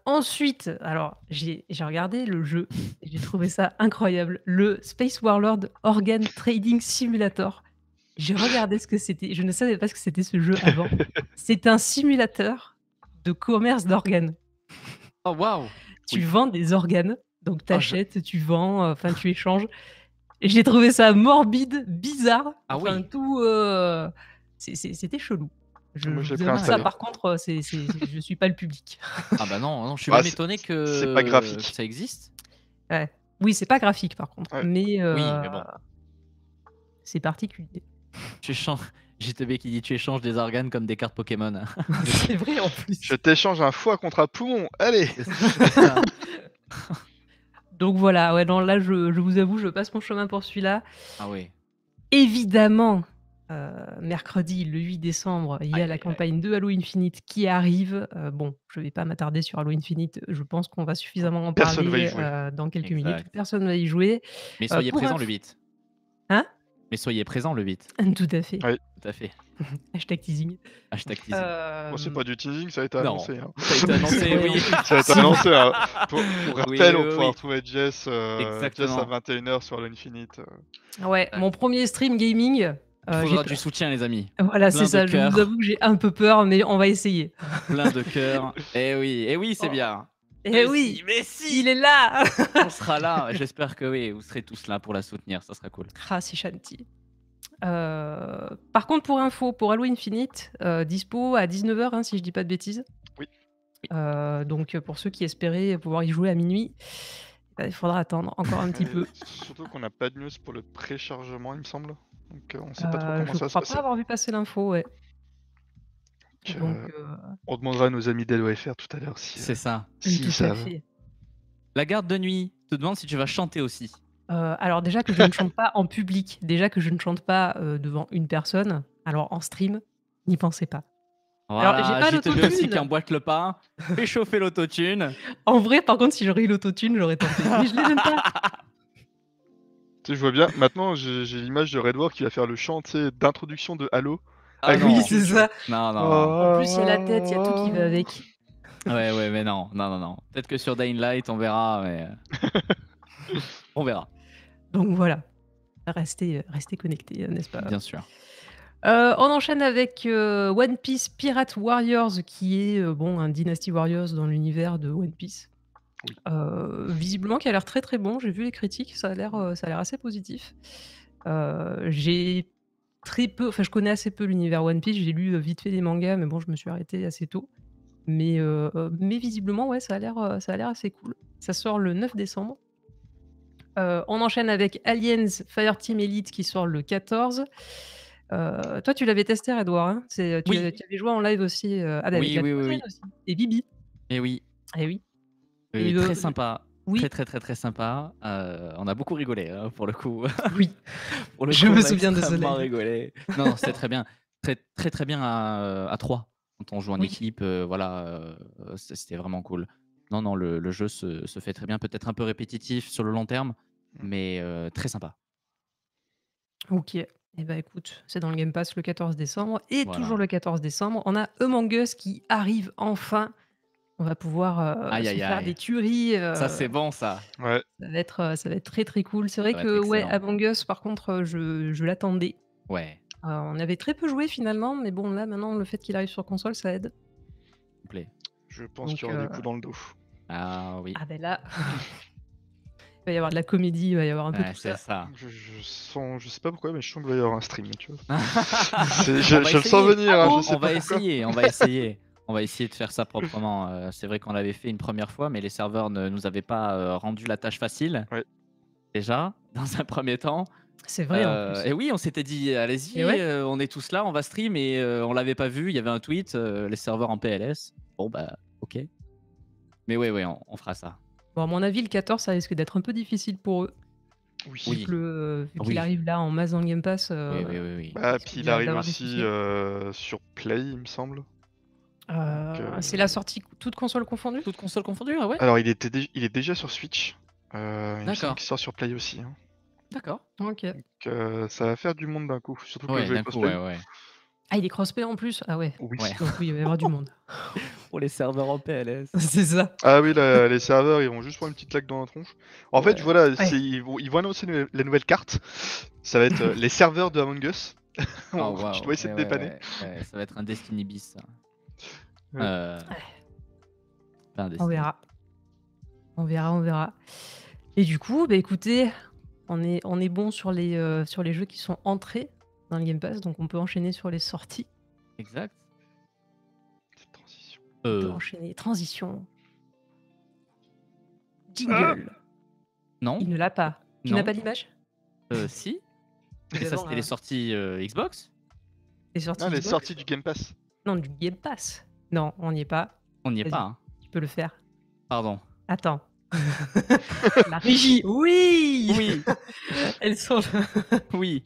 Ensuite, alors j'ai regardé le jeu et j'ai trouvé ça incroyable. Le Space Warlord Organ Trading Simulator. J'ai regardé ce que c'était. Je ne savais pas ce que c'était ce jeu avant. C'est un simulateur de commerce d'organes. Oh waouh! Tu vends des organes, donc t'achètes, tu vends, tu échanges. J'ai trouvé ça morbide, bizarre. Ah oui. Tout. C'était chelou. Ça, par contre, je suis pas le public. Ah bah non, je suis même étonné que. C'est pas graphique. Ça existe. Ouais. Oui, c'est pas graphique par contre. Ouais. Mais. Oui, mais bon. C'est particulier. JTB qui dit tu échanges des organes comme des cartes Pokémon. C'est vrai en plus. Je t'échange un foie contre un poumon. Allez. Donc voilà, ouais, non, là je vous avoue, je passe mon chemin pour celui-là. Ah oui. Évidemment, mercredi le 8 décembre, il y a la campagne de Halo Infinite qui arrive. Bon, je ne vais pas m'attarder sur Halo Infinite. Je pense qu'on va suffisamment en parler dans quelques minutes. Personne ne va y jouer. Mais soyez présents le 8. Hein? Mais soyez présents le 8. Tout à fait. Oui. Tout à fait. Hashtag teasing. Hashtag teasing. Bon, c'est pas du teasing, ça a été annoncé. Hein. Ça a été annoncé, oui. Ça a été annoncé. Hein. Pour rappel, on pourra retrouver Jess, à 21h sur l'Infinite. Ouais, mon premier stream gaming. Il faudra du soutien, les amis. Voilà, c'est ça. Je vous avoue que j'ai un peu peur, mais on va essayer. Plein de cœur. Eh oui, c'est bien. Mais si, il est là. On sera là, j'espère que vous serez tous là pour la soutenir, ça sera cool. Ah, c'est chanty. Par contre, pour info, pour Halo Infinite, dispo à 19h, hein, si je dis pas de bêtises. Oui. Donc pour ceux qui espéraient pouvoir y jouer à minuit, il faudra attendre encore un petit peu. Surtout qu'on n'a pas de news pour le préchargement, il me semble. Donc on ne sait pas trop comment ça va se passer. Je ne crois pas avoir vu passer l'info, ouais. Donc, on demandera à nos amis d'Halo.fr tout à l'heure si c'est ça. Si ça la garde de nuit te demande si tu vas chanter aussi. Alors déjà que je ne chante pas en public, déjà que je ne chante pas devant une personne, alors en stream, n'y pensez pas. Voilà, alors j'ai pas l'autotune aussi qui emboîte le pas, fais chauffer l'autotune. En vrai, par contre, si j'aurais eu l'autotune, j'aurais tenté. Mais je l'aime pas. Tu vois bien, maintenant j'ai l'image de Redward qui va faire le chant d'introduction de Halo. Ah oui, c'est ça. Non, non. Oh. En plus, il y a la tête, il y a tout qui va avec. Ouais, ouais, mais non, non, non, non. Peut-être que sur Dying Light, on verra, mais... on verra. Donc voilà, restez connectés, n'est-ce pas? Bien sûr. On enchaîne avec One Piece Pirate Warriors, qui est bon, un Dynasty Warriors dans l'univers de One Piece. Oui. Visiblement, qui a l'air très très bon. J'ai vu les critiques, ça a l'air assez positif. J'ai très peu, enfin je connais assez peu l'univers One Piece, j'ai lu vite fait des mangas, mais bon je me suis arrêté assez tôt. Mais visiblement ouais, ça a l'air assez cool. Ça sort le 9 décembre. On enchaîne avec Aliens Fireteam Elite qui sort le 14. Toi tu l'avais testé Edouard, hein, tu avais joué en live aussi. Oui. Aussi. Et Bibi. Et oui. Et très sympa. Oui. Très sympa. On a beaucoup rigolé hein, pour le coup. Oui. Pour le coup, je me souviens de ça. Non, c'était très bien. Très bien à 3 quand on joue en équipe. C'était vraiment cool. Non, le jeu se fait très bien. Peut-être un peu répétitif sur le long terme, mais très sympa. Ok. Eh ben écoute, c'est dans le Game Pass le 14 décembre et toujours le 14 décembre, on a Among Us qui arrive enfin. On va pouvoir faire des tueries. Ça, c'est bon, ça. Ouais. Ça va être très, très cool. C'est vrai que Among Us, par contre, je l'attendais. Ouais. On avait très peu joué, finalement. Mais bon, là, maintenant, le fait qu'il arrive sur console, ça aide. Je pense qu'il y aura des coups dans le dos. Ah oui. Ah ben là, il va y avoir de la comédie, il va y avoir un peu tout ça. Je sais pas pourquoi, mais je sens qu'il va y avoir un stream. Tu vois. je le sens venir. On va essayer. On va essayer de faire ça proprement. C'est vrai qu'on l'avait fait une première fois, mais les serveurs ne nous avaient pas rendu la tâche facile. Oui. Déjà, dans un premier temps. C'est vrai. En plus. Et oui, on s'était dit, allez-y, on est tous là, on va stream. Et on l'avait pas vu. Il y avait un tweet, les serveurs en PLS. Bon bah, ok. Mais oui, on fera ça. Bon, à mon avis, le 14, ça risque d'être un peu difficile pour eux. Oui. Vu qu'il arrive là en masse dans le Game Pass. Oui. Bah, puis il arrive aussi sur Play, il me semble. C'est la sortie toute console confondue. Toute console confondue, ouais. Alors il est déjà sur Switch. D'accord. Il sort sur Play aussi. Hein. D'accord. Ok. Donc, ça va faire du monde d'un coup, surtout que le jeu est crossplay. Ouais. Ah, il est crossplay en plus. Ah ouais. Oui. Donc oui, il va y avoir du monde. Pour les serveurs en PLS. C'est ça. Ah oui, les serveurs, ils vont juste prendre une petite claque dans la tronche. En fait, ils vont annoncer la nouvelle carte. Ça va être les serveurs de Among Us. Je dois essayer de dépanner. Ouais. Ça va être un Destiny bis. On verra. Et du coup, bah écoutez, on est bon sur les jeux qui sont entrés dans le Game Pass, donc on peut enchaîner sur les sorties. Exact. Transition. On peut enchaîner. Transition. Jingle. Non. Il ne l'a pas. Tu n'as pas l'image. Si. Mais ça, c'était les sorties Xbox. Les sorties du Game Pass. Non, du Game Pass. Non, on n'y est pas. On n'y est pas. Hein. Tu peux le faire. Pardon. Attends. La régie. Oui. Elles sont là. Oui.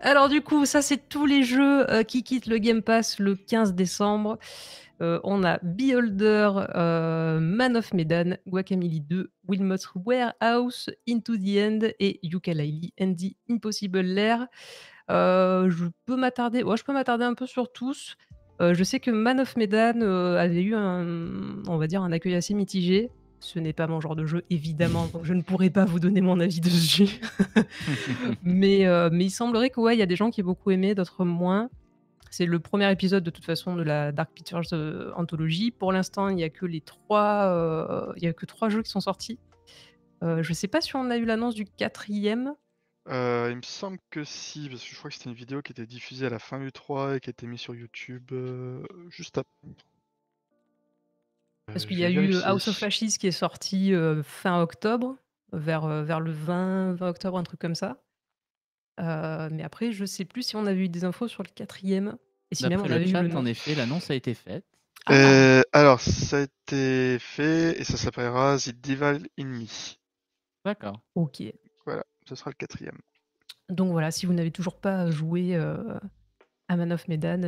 Alors du coup, ça c'est tous les jeux qui quittent le Game Pass le 15 décembre. On a Beholder, Man of Medan, Guacamelee 2, Wilmot's Warehouse, Into the End et Yooka-Laylee and the Impossible Lair. Je peux m'attarder un peu sur tous. Je sais que Man of Medan avait eu un accueil assez mitigé. Ce n'est pas mon genre de jeu, évidemment, donc je ne pourrais pas vous donner mon avis dessus. mais il semblerait que y a des gens qui ont beaucoup aimé, d'autres moins. C'est le premier épisode de toute façon de la Dark Pictures anthologie. Pour l'instant, il n'y a que trois jeux qui sont sortis. Je ne sais pas si on a eu l'annonce du quatrième. Il me semble que si, parce que je crois que c'était une vidéo qui était diffusée à la fin du 3 et qui a été mise sur YouTube juste après. Parce qu'il y a eu House of Ashes qui est sorti fin octobre, vers le 20 octobre, un truc comme ça. Mais après, je sais plus si on avait eu des infos sur le quatrième. Et si même on avait eu le nom. En effet, l'annonce a été faite. Alors, ça a été fait et ça s'appellera The Devil in Me. D'accord. Ok. Voilà, ce sera le quatrième. Donc voilà, si vous n'avez toujours pas joué à Man of Medan,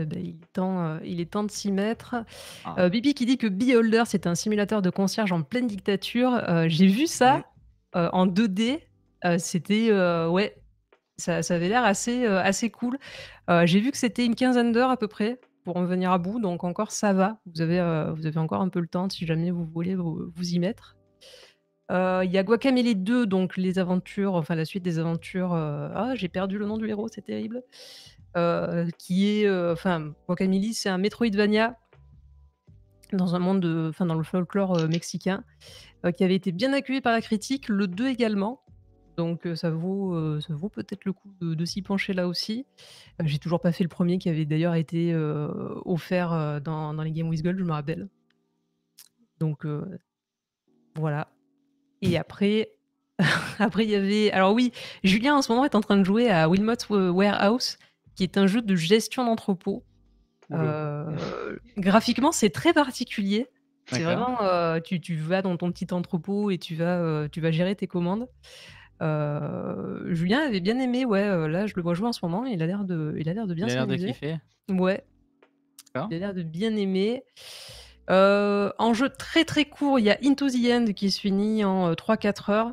il est temps de s'y mettre. Ah. Bibi qui dit que Beholder, c'est un simulateur de concierge en pleine dictature. J'ai vu ça en 2D. C'était... ouais, ça avait l'air assez cool. J'ai vu que c'était une quinzaine d'heures à peu près pour en venir à bout. Donc encore, ça va. Vous avez encore un peu le temps si jamais vous voulez vous y mettre. Il y a Guacamelee 2, donc les aventures, enfin la suite des aventures. Ah, j'ai perdu le nom du héros, c'est terrible. Qui est, enfin, Guacamelee, c'est un Metroidvania dans un monde, enfin dans le folklore mexicain, qui avait été bien accueilli par la critique. Le 2 également, donc ça vaut peut-être le coup de s'y pencher là aussi. J'ai toujours pas fait le premier qui avait d'ailleurs été offert dans les Game with Gold, je me rappelle. Donc voilà. Et après il y avait... Alors oui, Julien en ce moment est en train de jouer à Wilmot's Warehouse, qui est un jeu de gestion d'entrepôt. Graphiquement, c'est très particulier. C'est vraiment... tu vas dans ton petit entrepôt et tu vas gérer tes commandes. Julien avait bien aimé, ouais. Là, je le vois jouer en ce moment, et il a l'air de bien s'amuser. Il a l'air de kiffer. Ouais. Il a l'air de bien aimer. En jeu très très court, il y a Into the End qui se finit en 3-4 heures.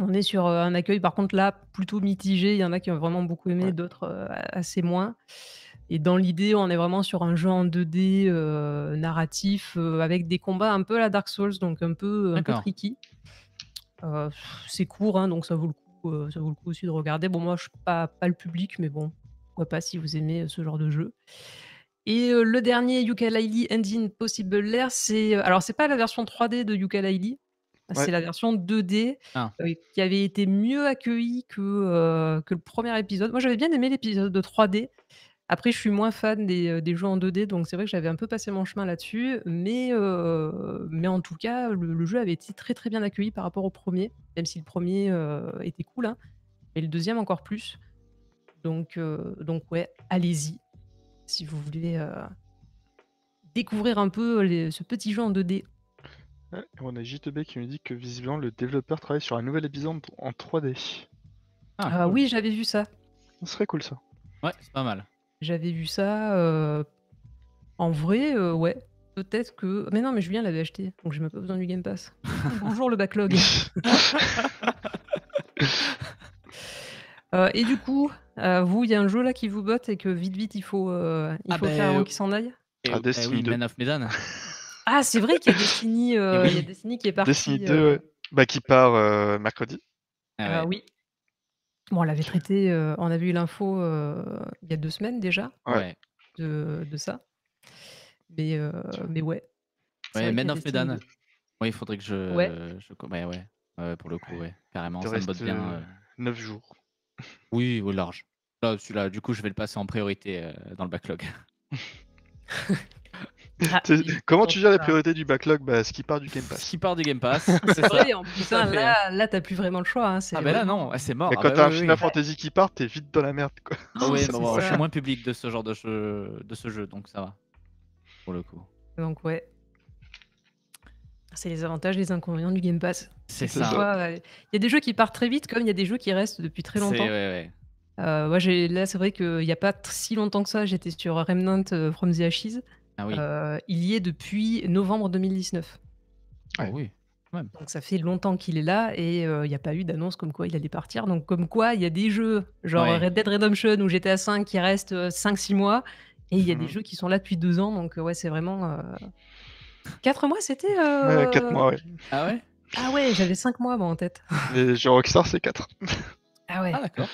On est sur un accueil par contre là plutôt mitigé, il y en a qui ont vraiment beaucoup aimé, d'autres assez moins. Et dans l'idée, on est vraiment sur un jeu en 2D narratif avec des combats un peu à la Dark Souls, donc un peu tricky. C'est court, hein, donc ça vaut le coup aussi de regarder. Bon, moi je suis pas le public, mais bon, pourquoi pas si vous aimez ce genre de jeu. Et le dernier, Yooka-Laylee and the Impossible Lair, c'est... Alors, c'est pas la version 3D de Yooka-Laylee, c'est la version 2D qui avait été mieux accueillie que le premier épisode. Moi, j'avais bien aimé l'épisode de 3D. Après, je suis moins fan des jeux en 2D, donc c'est vrai que j'avais un peu passé mon chemin là-dessus. Mais en tout cas, le jeu avait été très, très bien accueilli par rapport au premier, même si le premier était cool, hein, et le deuxième encore plus. Donc ouais, allez-y. Si vous voulez découvrir un peu ce petit jeu en 2D. Ouais, on a JTB qui me dit que visiblement le développeur travaille sur un nouvel épisode en 3D. Ah cool. Oui, j'avais vu ça. Ce serait cool ça. Ouais, c'est pas mal. J'avais vu ça. En vrai, ouais. Peut-être que... Mais non, mais Julien l'avait acheté, donc j'ai même pas besoin du Game Pass. Bonjour le backlog. Et du coup, vous, il y a un jeu là qui vous botte et que vite il faut faire un qui s'en aille. Ah, Destiny 2. Man of Medan. Ah, c'est vrai qu'il y a Destiny, il y a Destiny qui est parti. Destiny 2, bah, qui part mercredi. Ah oui. Bon, on l'avait traité, on avait eu l'info il y a 2 semaines déjà de ça. Mais ouais. Ouais, Man of Medan. Ouais, il faudrait que je... Ouais, pour le coup, ouais. Carrément, ça me botte bien. 9 jours. Oui, au large. Là, celui-là, du coup, je vais le passer en priorité dans le backlog. Comment tu gères les priorités du backlog? Bah, ce qui part du Game Pass. Ce qui part du Game Pass. C'est vrai, en plus, là, t'as plus vraiment le choix. Hein, ah, bah là, non, c'est mort. Et quand t'as un Final Fantasy qui part, t'es vite dans la merde, quoi. Ah, ouais, je suis moins public de ce genre de jeu, donc ça va. Pour le coup. Donc, ouais. C'est les avantages, les inconvénients du Game Pass. C'est ça. Il y a des jeux qui partent très vite, comme il y a des jeux qui restent depuis très longtemps. Moi, là, c'est vrai qu'il n'y a pas si longtemps que ça, j'étais sur Remnant from the Ashes. Ah oui. Il y est depuis novembre 2019. Ah oui. Même. Donc ça fait longtemps qu'il est là et il n'y a pas eu d'annonce comme quoi il allait partir. Donc comme quoi, il y a des jeux, genre Red Dead Redemption ou GTA 5 qui restent 5-6 mois et il y a des jeux qui sont là depuis 2 ans. Donc ouais, c'est vraiment... 4 mois, c'était 4 mois, ouais. Ah ouais? Ah ouais, j'avais 5 mois en tête. Et genre Rockstar, c'est 4. Ah ouais. Ah d'accord.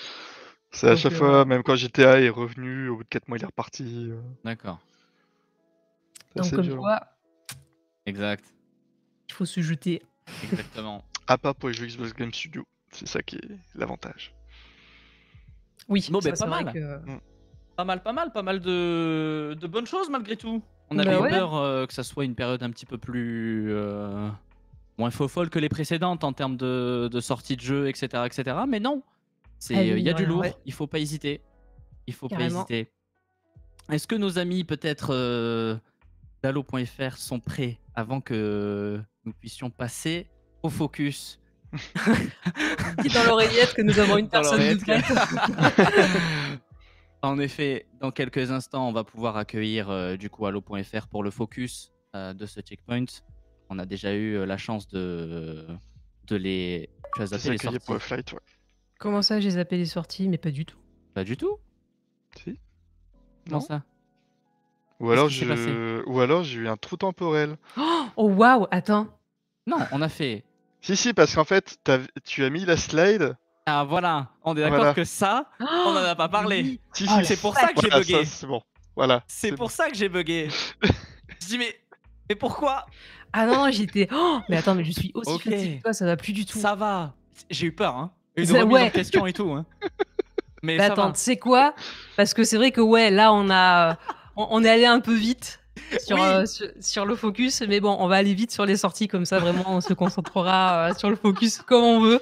C'est à chaque fois, même quand GTA est revenu, au bout de 4 mois, il est reparti. D'accord. Donc comme violent. Quoi... Exact. Il faut se jeter. Exactement. À part pour les jeux Xbox Game Studio, c'est ça qui est l'avantage. Oui, c'est pas mal. Que... Pas mal de bonnes choses malgré tout. On avait peur que ça soit une période un petit peu plus moins folle que les précédentes en termes de sortie de jeu, etc. Mais non, il y a du lourd, il faut pas hésiter. Il faut pas hésiter. Est-ce que nos amis peut-être d'Halo.fr sont prêts avant que nous puissions passer au focus? Dis dans l'oreillette que nous avons une personne de prête. En effet, dans quelques instants, on va pouvoir accueillir du coup Halo.fr pour le focus de ce checkpoint. On a déjà eu la chance de les... Tu as zappé les sorties pour le flight, ouais. Comment ça, j'ai zappé les sorties? Mais pas du tout. Pas du tout? Si. Non, ça. Ou alors j'ai eu un trou temporel. Oh waouh, attends. Non, on a fait... Si, parce qu'en fait, tu as mis la slide... Ah voilà, on est d'accord que ça, on n'en a pas parlé. Oui. Si, c'est pour ça que j'ai bugué. C'est bon. Voilà. C'est pour ça que j'ai bugué. Je dis mais pourquoi? Ah non, j'étais... Oh, mais attends, mais je suis aussi fatigué que toi, ça va plus du tout. Ça va. J'ai eu peur, hein. Une remise en question et tout, hein. Mais bah, attends, tu sais quoi? Parce que c'est vrai que là on est allé un peu vite sur le focus, mais bon, on va aller vite sur les sorties comme ça, vraiment, on se concentrera sur le focus comme on veut.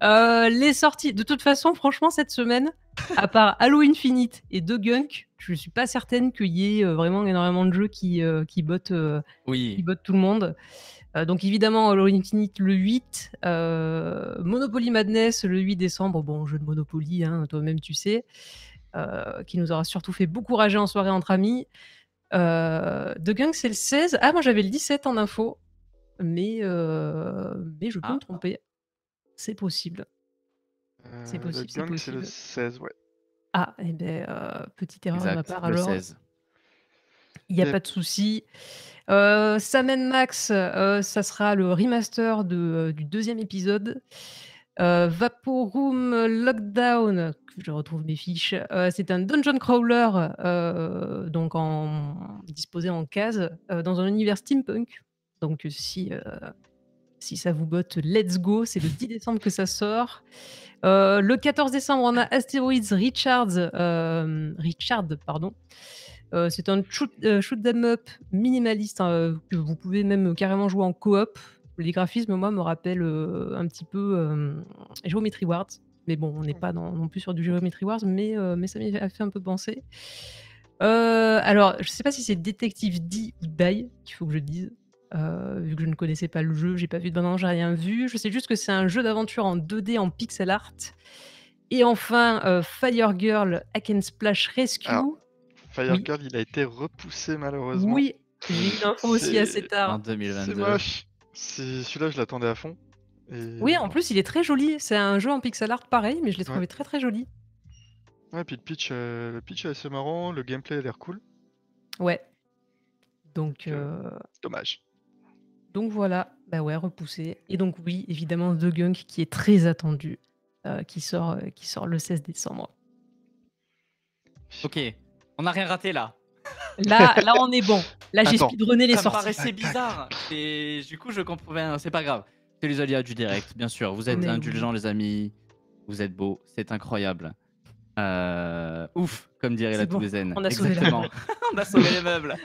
Les sorties, de toute façon, franchement, cette semaine, à part Halo Infinite et The Gunk, je suis pas certaine qu'il y ait vraiment énormément de jeux qui bottent tout le monde. Donc évidemment, Halo Infinite le 8, Monopoly Madness le 8 décembre, bon, jeu de Monopoly, hein, toi-même tu sais, qui nous aura surtout fait beaucoup rager en soirée entre amis. The Gunk, c'est le 16. Ah, moi j'avais le 17 en info, mais je peux me tromper. C'est possible. C'est possible. The Gunk, c'est le 16, ouais. Ah, et bien, petite erreur de ma part, alors. Il n'y a pas de souci. Sam & Max, ça sera le remaster du deuxième épisode. Vaporoom Lockdown, je retrouve mes fiches. C'est un dungeon crawler, donc disposé en cases, dans un univers steampunk. Donc si ça vous botte, let's go, c'est le 10 décembre que ça sort. Le 14 décembre, on a Asteroids Richard. C'est un shoot 'em up minimaliste, que vous pouvez même carrément jouer en coop. Les graphismes, moi, me rappellent un petit peu Geometry Wars. Mais bon, on n'est pas non plus sur du Geometry Wars, mais ça m'a fait un peu penser. Alors, je ne sais pas si c'est Detective D ou Die qu'il faut que je dise. Vu que je ne connaissais pas le jeu, j'ai pas vu de bande-annonce, j'ai rien vu. Je sais juste que c'est un jeu d'aventure en 2D en pixel art. Et enfin, Fire Girl Hack and Splash Rescue. Alors, Fire Girl, il a été repoussé malheureusement. Oui, j'ai eu l'info aussi assez tard. En 2022. C'est moche. Celui-là, je l'attendais à fond. Et... Oui, en plus, il est très joli. C'est un jeu en pixel art pareil, mais je l'ai trouvé très très joli. Ouais, puis le pitch est assez marrant, le gameplay a l'air cool. Ouais. Donc. Dommage. Donc voilà, bah ouais, repoussé. Et donc oui, évidemment, The Gunk qui est très attendu, qui sort le 16 décembre. Ok, on n'a rien raté là. Là on est bon. Là, j'ai speedrunné les sorties. Ça me paraissait bizarre. Et du coup, je comprenais. C'est pas grave. C'est les aléas du direct, bien sûr. Vous êtes indulgents, les amis. Vous êtes beaux. C'est incroyable. Ouf, comme dirait la Toulousaine. On a sauvé les meubles. On a sauvé les meubles.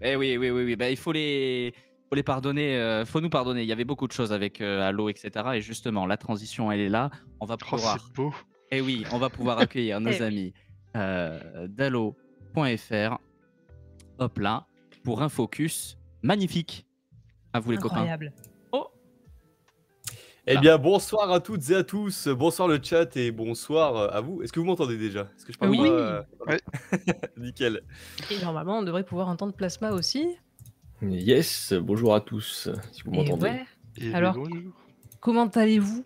Eh oui. Bah, il faut les pardonner. Faut nous pardonner. Il y avait beaucoup de choses avec Halo, etc. Et justement, la transition, elle est là. On va pouvoir. C'est beau. Eh oui, on va pouvoir accueillir nos amis d'Halo.fr, hop là, pour un focus magnifique. À vous, les copains. Oh. Eh bien, bonsoir à toutes et à tous. Bonsoir le chat et bonsoir à vous. Est-ce que vous m'entendez déjà? Est-ce que je parle? Oui. Nickel. Et normalement, on devrait pouvoir entendre Plasma aussi. Yes. Bonjour à tous. Si vous m'entendez. Alors, comment allez-vous?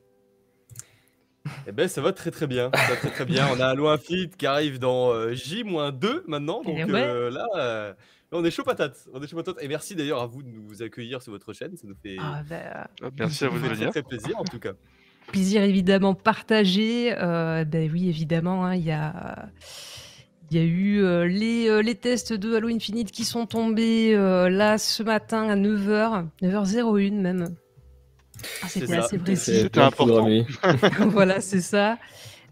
Eh ben ça va très très bien, ça va très très bien. On a Halo Infinite qui arrive dans J-2 maintenant, donc là on est chaud patate, Et merci d'ailleurs à vous de nous accueillir sur votre chaîne, ça nous fait, merci à vous de venir. Très plaisir en tout cas. Plaisir évidemment partagé. Ben oui évidemment, il y a eu les tests de Halo Infinite qui sont tombés là ce matin à 9h, 9h01 même. Ah, c'était assez précis. C'était important. Voilà, c'est ça.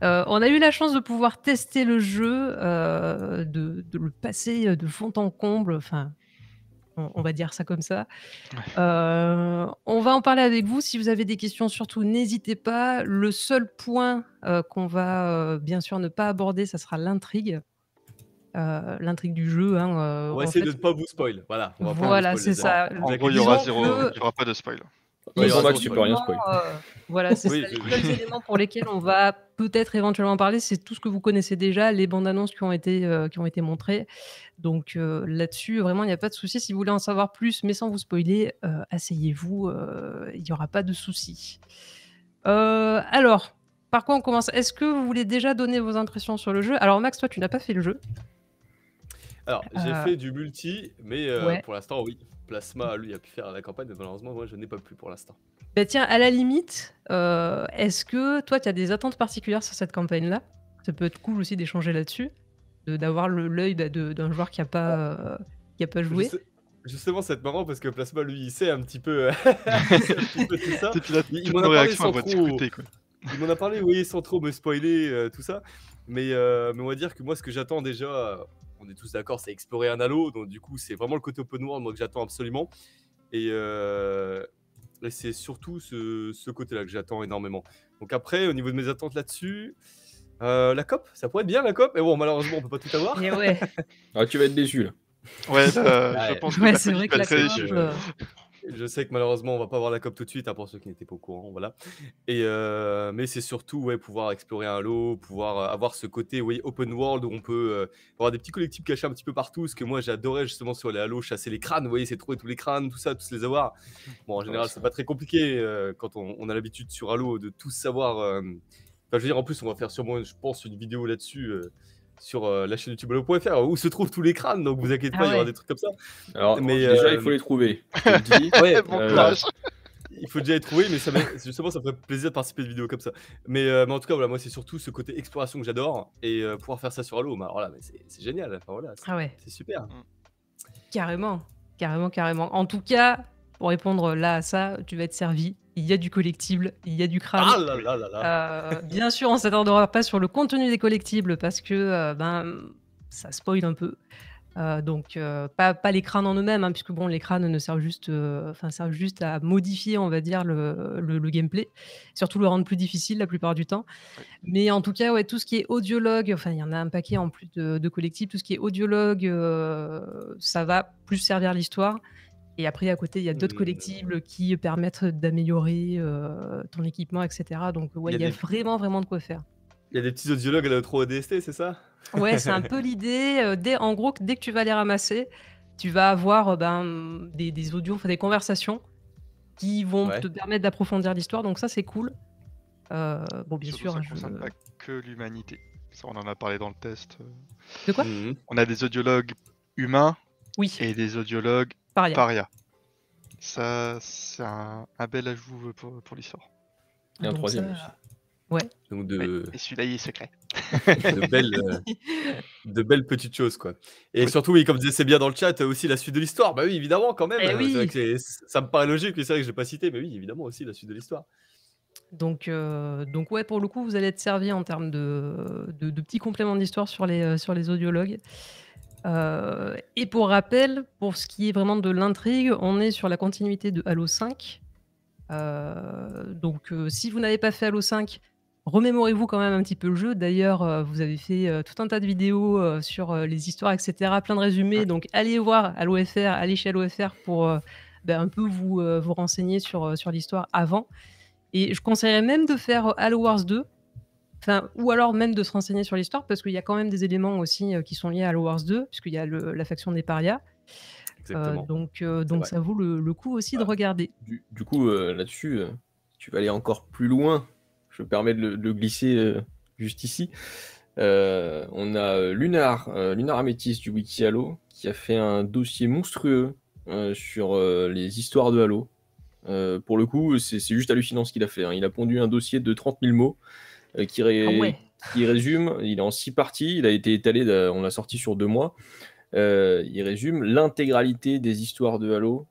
On a eu la chance de pouvoir tester le jeu, de le passer de fond en comble, enfin, on va dire ça comme ça. On va en parler avec vous. Si vous avez des questions, surtout, n'hésitez pas. Le seul point qu'on va bien sûr ne pas aborder, ça sera l'intrigue. L'intrigue du jeu. Hein, on va essayer de ne pas vous spoiler. Voilà, voilà c'est ça. En gros, il n'y aura pas de spoil. Ouais, tu peux rien spoiler. Voilà, c'est oui, les seuls éléments pour lesquels on va peut-être éventuellement parler. C'est tout ce que vous connaissez déjà, les bandes annonces qui ont été montrées. Donc là-dessus, vraiment, il n'y a pas de souci. Si vous voulez en savoir plus, mais sans vous spoiler, asseyez-vous, il n'y aura pas de souci. Alors, par quoi on commence? Est-ce que vous voulez déjà donner vos impressions sur le jeu? Alors Max, toi, tu n'as pas fait le jeu. Alors, j'ai fait du multi, mais pour l'instant, oui. Plasma, lui, a pu faire la campagne, mais malheureusement, moi, je n'ai pas pu pour l'instant. Bah tiens, à la limite, est-ce que toi, tu as des attentes particulières sur cette campagne-là? Ça peut être cool aussi d'échanger là-dessus, d'avoir l'œil d'un joueur qui n'a pas, pas joué. Justement, c'est marrant parce que Plasma, lui, il sait un petit peu, tout ça. Il m'en a parlé sans trop... Il m'en a parlé, oui, sans trop me spoiler, tout ça. Mais on va dire que moi, ce que j'attends déjà... on est tous d'accord, c'est explorer un halo, donc du coup c'est vraiment le côté open world moi que j'attends absolument, et c'est surtout ce côté là que j'attends énormément. Donc après, au niveau de mes attentes là-dessus, la COP, ça pourrait être bien la COP, mais bon, malheureusement on peut pas tout avoir. Et ouais. Ah, tu vas être déçu là. Ouais, je pense que c'est vrai que la COP... Je sais que malheureusement on va pas avoir la COP tout de suite, hein, pour ceux qui n'étaient pas au courant, voilà. Mais c'est surtout pouvoir explorer un lot, pouvoir avoir ce côté open world où on peut avoir des petits collectifs cachés un petit peu partout, ce que moi j'adorais justement sur les halos, chasser les crânes, vous voyez, c'est trouver tous les crânes, tout ça, tous les avoir. Bon, en général c'est pas très compliqué quand on a l'habitude sur Halo de tout savoir. Enfin, je veux dire, en plus on va faire sûrement, je pense, une vidéo là-dessus. Sur la chaîne YouTube Halo.fr où se trouvent tous les crânes, donc vous inquiétez pas, il y aura des trucs comme ça. Alors, mais déjà il faut les trouver. Il faut déjà les trouver, mais ça justement ça me ferait plaisir de participer à des vidéos comme ça. Mais en tout cas voilà, moi c'est surtout ce côté exploration que j'adore, et pouvoir faire ça sur Halo, bah, voilà, c'est génial. Enfin, voilà, c'est super. Carrément, carrément, carrément. En tout cas, pour répondre là à ça, tu vas être servi. Il y a du collectible, il y a du crâne. Ah là là là là. Bien sûr, on ne s'attendra pas sur le contenu des collectibles parce que ça spoil un peu. Donc, pas les crânes en eux-mêmes, hein, puisque bon, les crânes ne servent juste, servent juste à modifier, on va dire, le gameplay. Surtout le rendre plus difficile la plupart du temps. Mais en tout cas, tout ce qui est audiologue, enfin, il y en a un paquet en plus de collectibles, tout ce qui est audiologue, ça va plus servir l'histoire. Et après, à côté, il y a d'autres collectibles qui permettent d'améliorer ton équipement, etc. Donc, il y a vraiment, vraiment de quoi faire. Il y a des petits audiologues à la 3DST, c'est ça? Ouais, c'est un peu l'idée. En gros, dès que tu vas les ramasser, tu vas avoir des audios, des conversations qui vont te permettre d'approfondir l'histoire. Donc ça, c'est cool. Bon, bien sûr, ça ne concerne pas que l'humanité. Ça, on en a parlé dans le test. De quoi? On a des audiologues humains et des audiologues Paria. Ça, c'est un bel ajout pour l'histoire. Et un troisième aussi. Donc et celui-là, il est secret. De belles petites choses, quoi. Et surtout, comme disait, c'est bien dans le chat, aussi la suite de l'histoire. Bah oui, évidemment, quand même. Ça me paraît logique, c'est vrai que je n'ai pas cité, mais oui, évidemment, aussi la suite de l'histoire. Donc ouais, pour le coup, vous allez être servi en termes de petits compléments d'histoire sur les audiologues. Et pour rappel, pour ce qui est vraiment de l'intrigue, on est sur la continuité de Halo 5. Donc si vous n'avez pas fait Halo 5, remémorez-vous quand même un petit peu le jeu. D'ailleurs, vous avez fait tout un tas de vidéos sur les histoires, etc. Plein de résumés. Donc allez voir Halo.fr, allez chez Halo.fr pour un peu vous renseigner sur l'histoire avant. Et je conseillerais même de faire Halo Wars 2. Enfin, ou alors même de se renseigner sur l'histoire, parce qu'il y a quand même des éléments aussi qui sont liés à Halo Wars 2, puisqu'il y a la faction des parias. Donc ça vaut le coup aussi de regarder. Du coup, là-dessus, tu vas aller encore plus loin. Je me permets de le glisser juste ici. On a Lunar Amétis du Wiki Halo, qui a fait un dossier monstrueux sur les histoires de Halo. Pour le coup, c'est juste hallucinant ce qu'il a fait, hein. Il a pondu un dossier de 30 000 mots. Qui résume, il est en 6 parties, il a été étalé, on l'a sorti sur 2 mois. Il résume l'intégralité des histoires de Halo,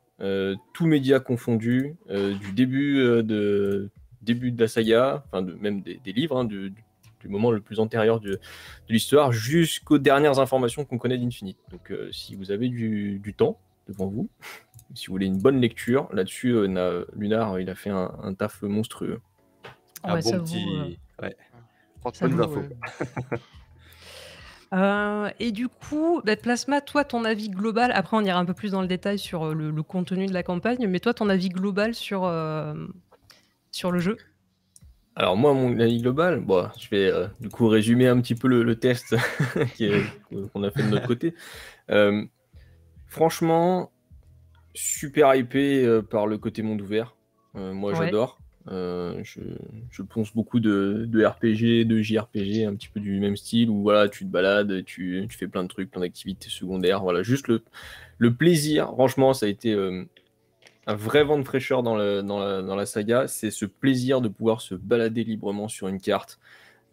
tous médias confondus, du début de la saga, enfin même des livres, hein, du moment le plus antérieur de l'histoire jusqu'aux dernières informations qu'on connaît d'Infinite. Donc si vous avez du temps devant vous, si vous voulez une bonne lecture, là-dessus, Lunar, il a fait un taf monstrueux. Ah, un bon petit... Ouais. Et du coup, Plasma, toi, ton avis global, après on ira un peu plus dans le détail sur le contenu de la campagne, mais toi, ton avis global sur, sur le jeu? Alors moi, mon avis global, bon, je vais du coup résumer un petit peu le test qu'on a fait de notre côté. Franchement, super hypé par le côté monde ouvert. Moi, j'adore. Je pense beaucoup de RPG, de JRPG, un petit peu du même style où voilà, tu te balades, tu fais plein de trucs, plein d'activités secondaires, voilà, juste le plaisir. Franchement, ça a été un vrai vent de fraîcheur dans la saga, c'est ce plaisir de pouvoir se balader librement sur une carte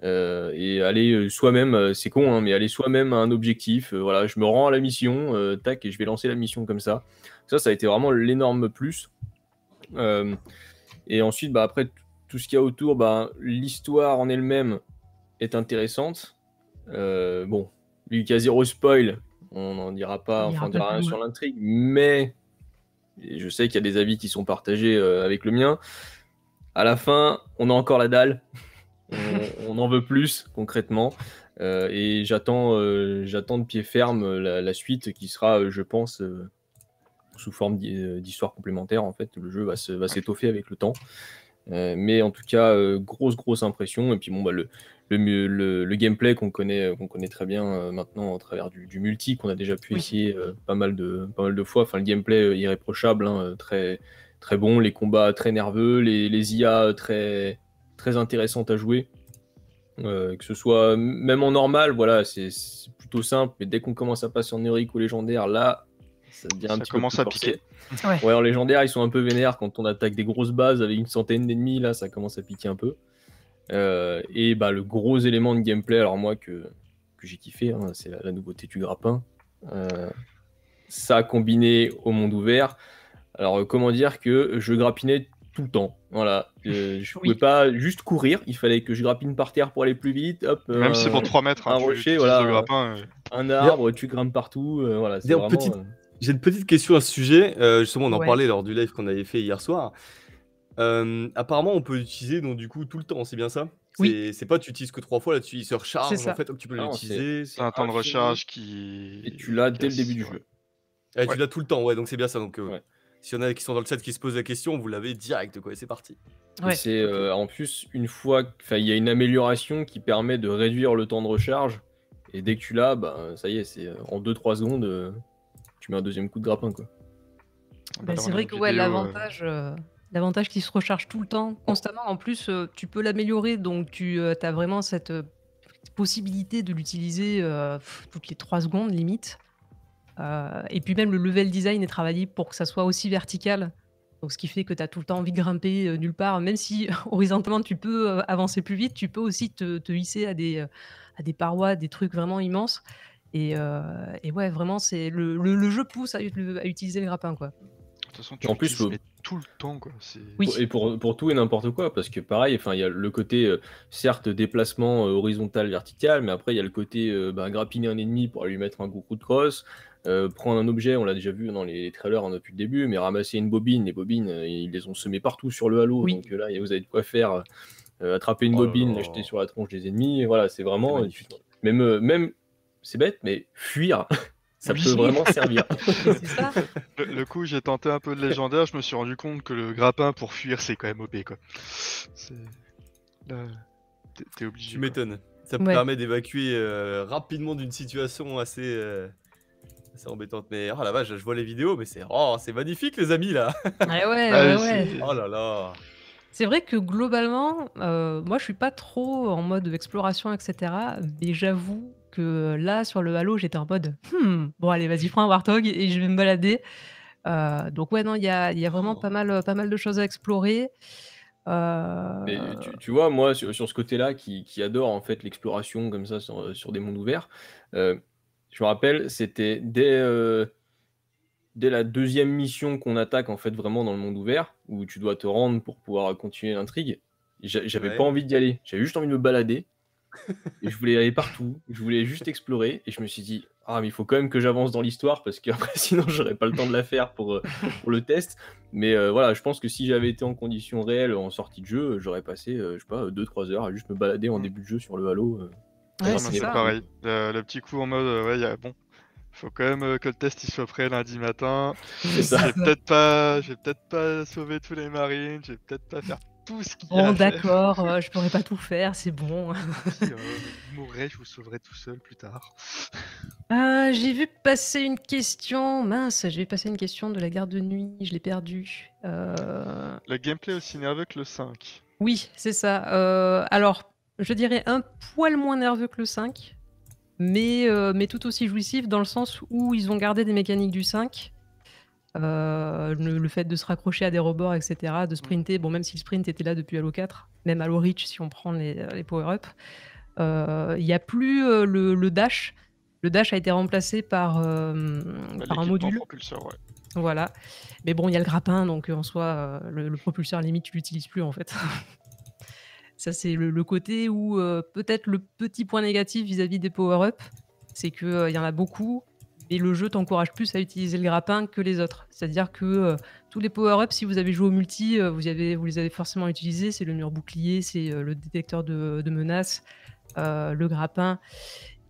et aller soi-même, c'est con hein, mais aller soi-même à un objectif, voilà, je me rends à la mission, tac, et je vais lancer la mission comme ça. Ça a été vraiment l'énorme plus. Et ensuite, après, tout ce qu'il y a autour, l'histoire en elle-même est intéressante. Bon, il y a zéro spoil, on n'en dira pas, enfin, on dira rien sur l'intrigue, mais je sais qu'il y a des avis qui sont partagés avec le mien. À la fin, on a encore la dalle, on en veut plus, concrètement. Et j'attends de pied ferme la suite qui sera, je pense... sous forme d'histoire complémentaire, en fait, le jeu va s'étoffer avec le temps. Mais en tout cas, grosse impression. Et puis bon, le gameplay qu'on connaît très bien maintenant, à travers du multi, qu'on a déjà pu essayer pas mal de fois. Enfin, le gameplay irréprochable, hein, très, très bon, les combats très nerveux, les IA très, très intéressantes à jouer. Que ce soit même en normal, voilà, c'est plutôt simple. Mais dès qu'on commence à passer en héroïque ou légendaire, là, ça commence à piquer. Ouais, en légendaire, ils sont un peu vénères quand on attaque des grosses bases avec une centaine d'ennemis. Là, ça commence à piquer un peu. Et le gros élément de gameplay, alors moi que j'ai kiffé, hein, c'est la nouveauté du grappin. Ça combiné au monde ouvert. Alors, comment dire que je grappinais tout le temps. Voilà, je pouvais pas juste courir. Il fallait que je grappine par terre pour aller plus vite. Hop, même si c'est pour 3 mètres, un rocher, voilà, grappin, un arbre, tu grimpes partout. Voilà, c'est vraiment. J'ai une petite question à ce sujet, justement on en parlait lors du live qu'on avait fait hier soir. Apparemment on peut l'utiliser donc du coup tout le temps, c'est bien ça? Oui. C'est pas tu utilises que 3 fois, là il se recharge en fait, donc tu peux l'utiliser. C'est un temps de recharge qui... Et tu l'as dès le début du jeu. Et tu l'as tout le temps, ouais, donc c'est bien ça. Donc s'il y en a qui sont dans le chat qui se posent la question, vous l'avez direct, quoi, et c'est parti. Ouais. C'est en plus, une fois, il y a une amélioration qui permet de réduire le temps de recharge, et dès que tu l'as, ça y est, c'est en 2-3 secondes... tu mets un deuxième coup de grappin, quoi. C'est vrai que l'avantage qu'il se recharge tout le temps, constamment. En plus, tu peux l'améliorer, donc tu as vraiment cette possibilité de l'utiliser toutes les 3 secondes, limite. Et puis même, le level design est travaillé pour que ça soit aussi vertical. Donc, ce qui fait que tu as tout le temps envie de grimper nulle part. Même si, horizontalement, tu peux avancer plus vite, tu peux aussi te hisser à des parois, des trucs vraiment immenses. Et ouais, vraiment, c'est le jeu pousse à utiliser le grappin, quoi. De toute façon, en plus, tout le temps, quoi. Oui. Et pour tout et n'importe quoi, parce que pareil, il y a le côté, certes, déplacement horizontal, vertical, mais après, il y a le côté grappiner un ennemi pour lui mettre un gros coup de crosse, prendre un objet, on l'a déjà vu dans les trailers, on a depuis le début, mais ramasser une bobine, les bobines, ils les ont semées partout sur le Halo, donc là, vous avez de quoi faire, attraper une bobine, la jeter sur la tronche des ennemis, et voilà, c'est vraiment... Même c'est bête, mais fuir, ça peut vraiment servir. C'est ça. Le coup, j'ai tenté un peu de légendaire, je me suis rendu compte que le grappin pour fuir, c'est quand même OP, quoi. T'es obligé. Tu m'étonnes. Ça permet d'évacuer rapidement d'une situation assez embêtante. Mais oh la vache, je vois les vidéos, mais c'est magnifique, les amis, là. Ouais. Oh là là. C'est vrai que globalement, moi, je suis pas trop en mode exploration, etc. Mais j'avoue que là, sur le Halo, j'étais en mode bon, allez, vas-y, prends un Warthog et je vais me balader. Donc, ouais, non, il y a vraiment pas mal de choses à explorer. Mais tu vois, moi, sur ce côté-là, qui adore en fait l'exploration comme ça sur des mondes ouverts, je me rappelle, c'était dès la deuxième mission qu'on attaque en fait vraiment dans le monde ouvert, où tu dois te rendre pour pouvoir continuer l'intrigue. J'avais pas envie d'y aller, j'avais juste envie de me balader. Et je voulais aller partout, je voulais juste explorer, et je me suis dit, ah mais il faut quand même que j'avance dans l'histoire, parce qu'après sinon j'aurais pas le temps de la faire pour le test. Mais voilà, je pense que si j'avais été en conditions réelles en sortie de jeu, j'aurais passé, je sais pas, 2-3 heures à juste me balader en début de jeu sur le Halo. Ouais, c'est pareil, le petit coup en mode, ouais, bon, faut quand même que le test il soit prêt lundi matin, je vais peut-être pas sauver tous les marines, je vais peut-être pas faire... Bon d'accord, je pourrais pas tout faire, c'est bon. Vous mourrez, je vous sauverai tout seul plus tard. J'ai vu passer une question, mince, j'ai vu passer une question de la garde de nuit, je l'ai perdue. Le gameplay aussi nerveux que le 5. Oui, c'est ça. Alors, je dirais un poil moins nerveux que le 5, mais tout aussi jouissif dans le sens où ils ont gardé des mécaniques du 5. Le fait de se raccrocher à des rebords, etc., de sprinter, bon, même si le sprint était là depuis Halo 4, même Halo Reach si on prend les power-up, il n'y a plus le dash. Le dash a été remplacé par un module propulseur, ouais. Voilà, mais bon, il y a le grappin, donc en soi le propulseur limite tu l'utilises plus en fait. Ça c'est le côté où peut-être le petit point négatif vis-à-vis des power-up, c'est qu'il y en a beaucoup. Et le jeu t'encourage plus à utiliser le grappin que les autres. C'est-à-dire que tous les power-ups, si vous avez joué au multi, vous les avez forcément utilisés. C'est le mur bouclier, c'est le détecteur de menaces, le grappin.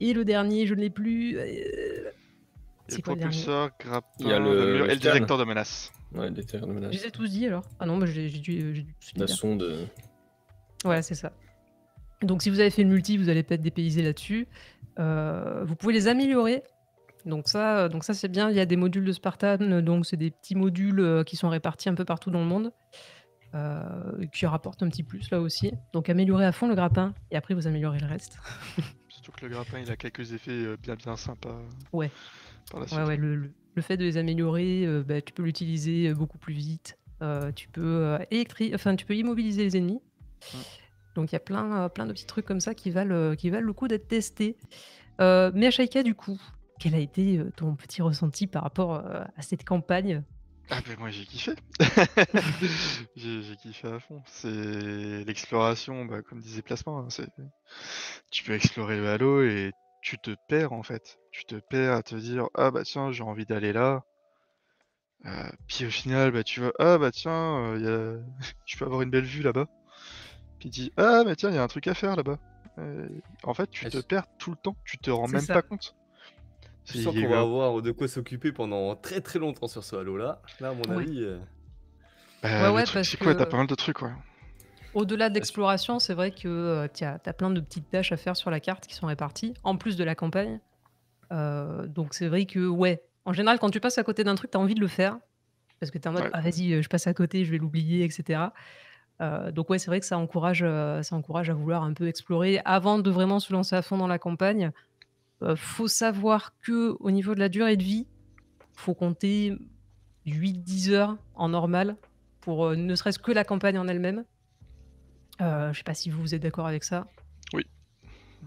Et le dernier, je ne l'ai plus. C'est quoi le propulseur, grappin, le mur et le détecteur de menaces. Ouais, le détecteur de menaces. Je les ai tous dit alors. Ah non, bah, j'ai dû... La sonde... Ouais, c'est ça. Donc si vous avez fait le multi, vous allez peut-être dépayser là-dessus. Vous pouvez les améliorer. Donc ça c'est bien, il y a des modules de Spartan, donc c'est des petits modules qui sont répartis un peu partout dans le monde, qui rapportent un petit plus là aussi. Donc améliorez à fond le grappin, et après vous améliorez le reste. Surtout que le grappin il a quelques effets bien sympas. Ouais, ouais le fait de les améliorer, bah, tu peux l'utiliser beaucoup plus vite, tu peux immobiliser les ennemis. Ouais. Donc il y a plein de petits trucs comme ça qui valent le coup d'être testés. Mais à Shaika du coup... Quel a été ton petit ressenti par rapport à cette campagne? Ah ben moi j'ai kiffé. J'ai kiffé à fond. C'est l'exploration, bah, comme disait Placement. Hein, tu peux explorer le Halo et tu te perds en fait. Tu te perds à te dire ah bah tiens j'ai envie d'aller là. Puis au final bah tu vois ah bah tiens je peux avoir une belle vue là-bas. Puis tu dis ah mais tiens il y a un truc à faire là-bas. En fait tu te perds tout le temps. Tu te rends même pas compte. Je sens qu'on va avoir de quoi s'occuper pendant très très longtemps sur ce Halo-là. Là, à mon avis... ouais, c'est quoi, t'as pas mal de trucs, ouais. Au-delà de l'exploration, c'est vrai que t'as plein de petites tâches à faire sur la carte qui sont réparties, en plus de la campagne. Donc c'est vrai que, ouais, en général, quand tu passes à côté d'un truc, t'as envie de le faire. Parce que t'es en mode, ah vas-y, je passe à côté, je vais l'oublier, etc. Donc ouais, c'est vrai que ça encourage à vouloir un peu explorer avant de vraiment se lancer à fond dans la campagne. Faut savoir que au niveau de la durée de vie, faut compter 8-10 heures en normal pour ne serait-ce que la campagne en elle-même. Je sais pas si vous êtes d'accord avec ça. Oui,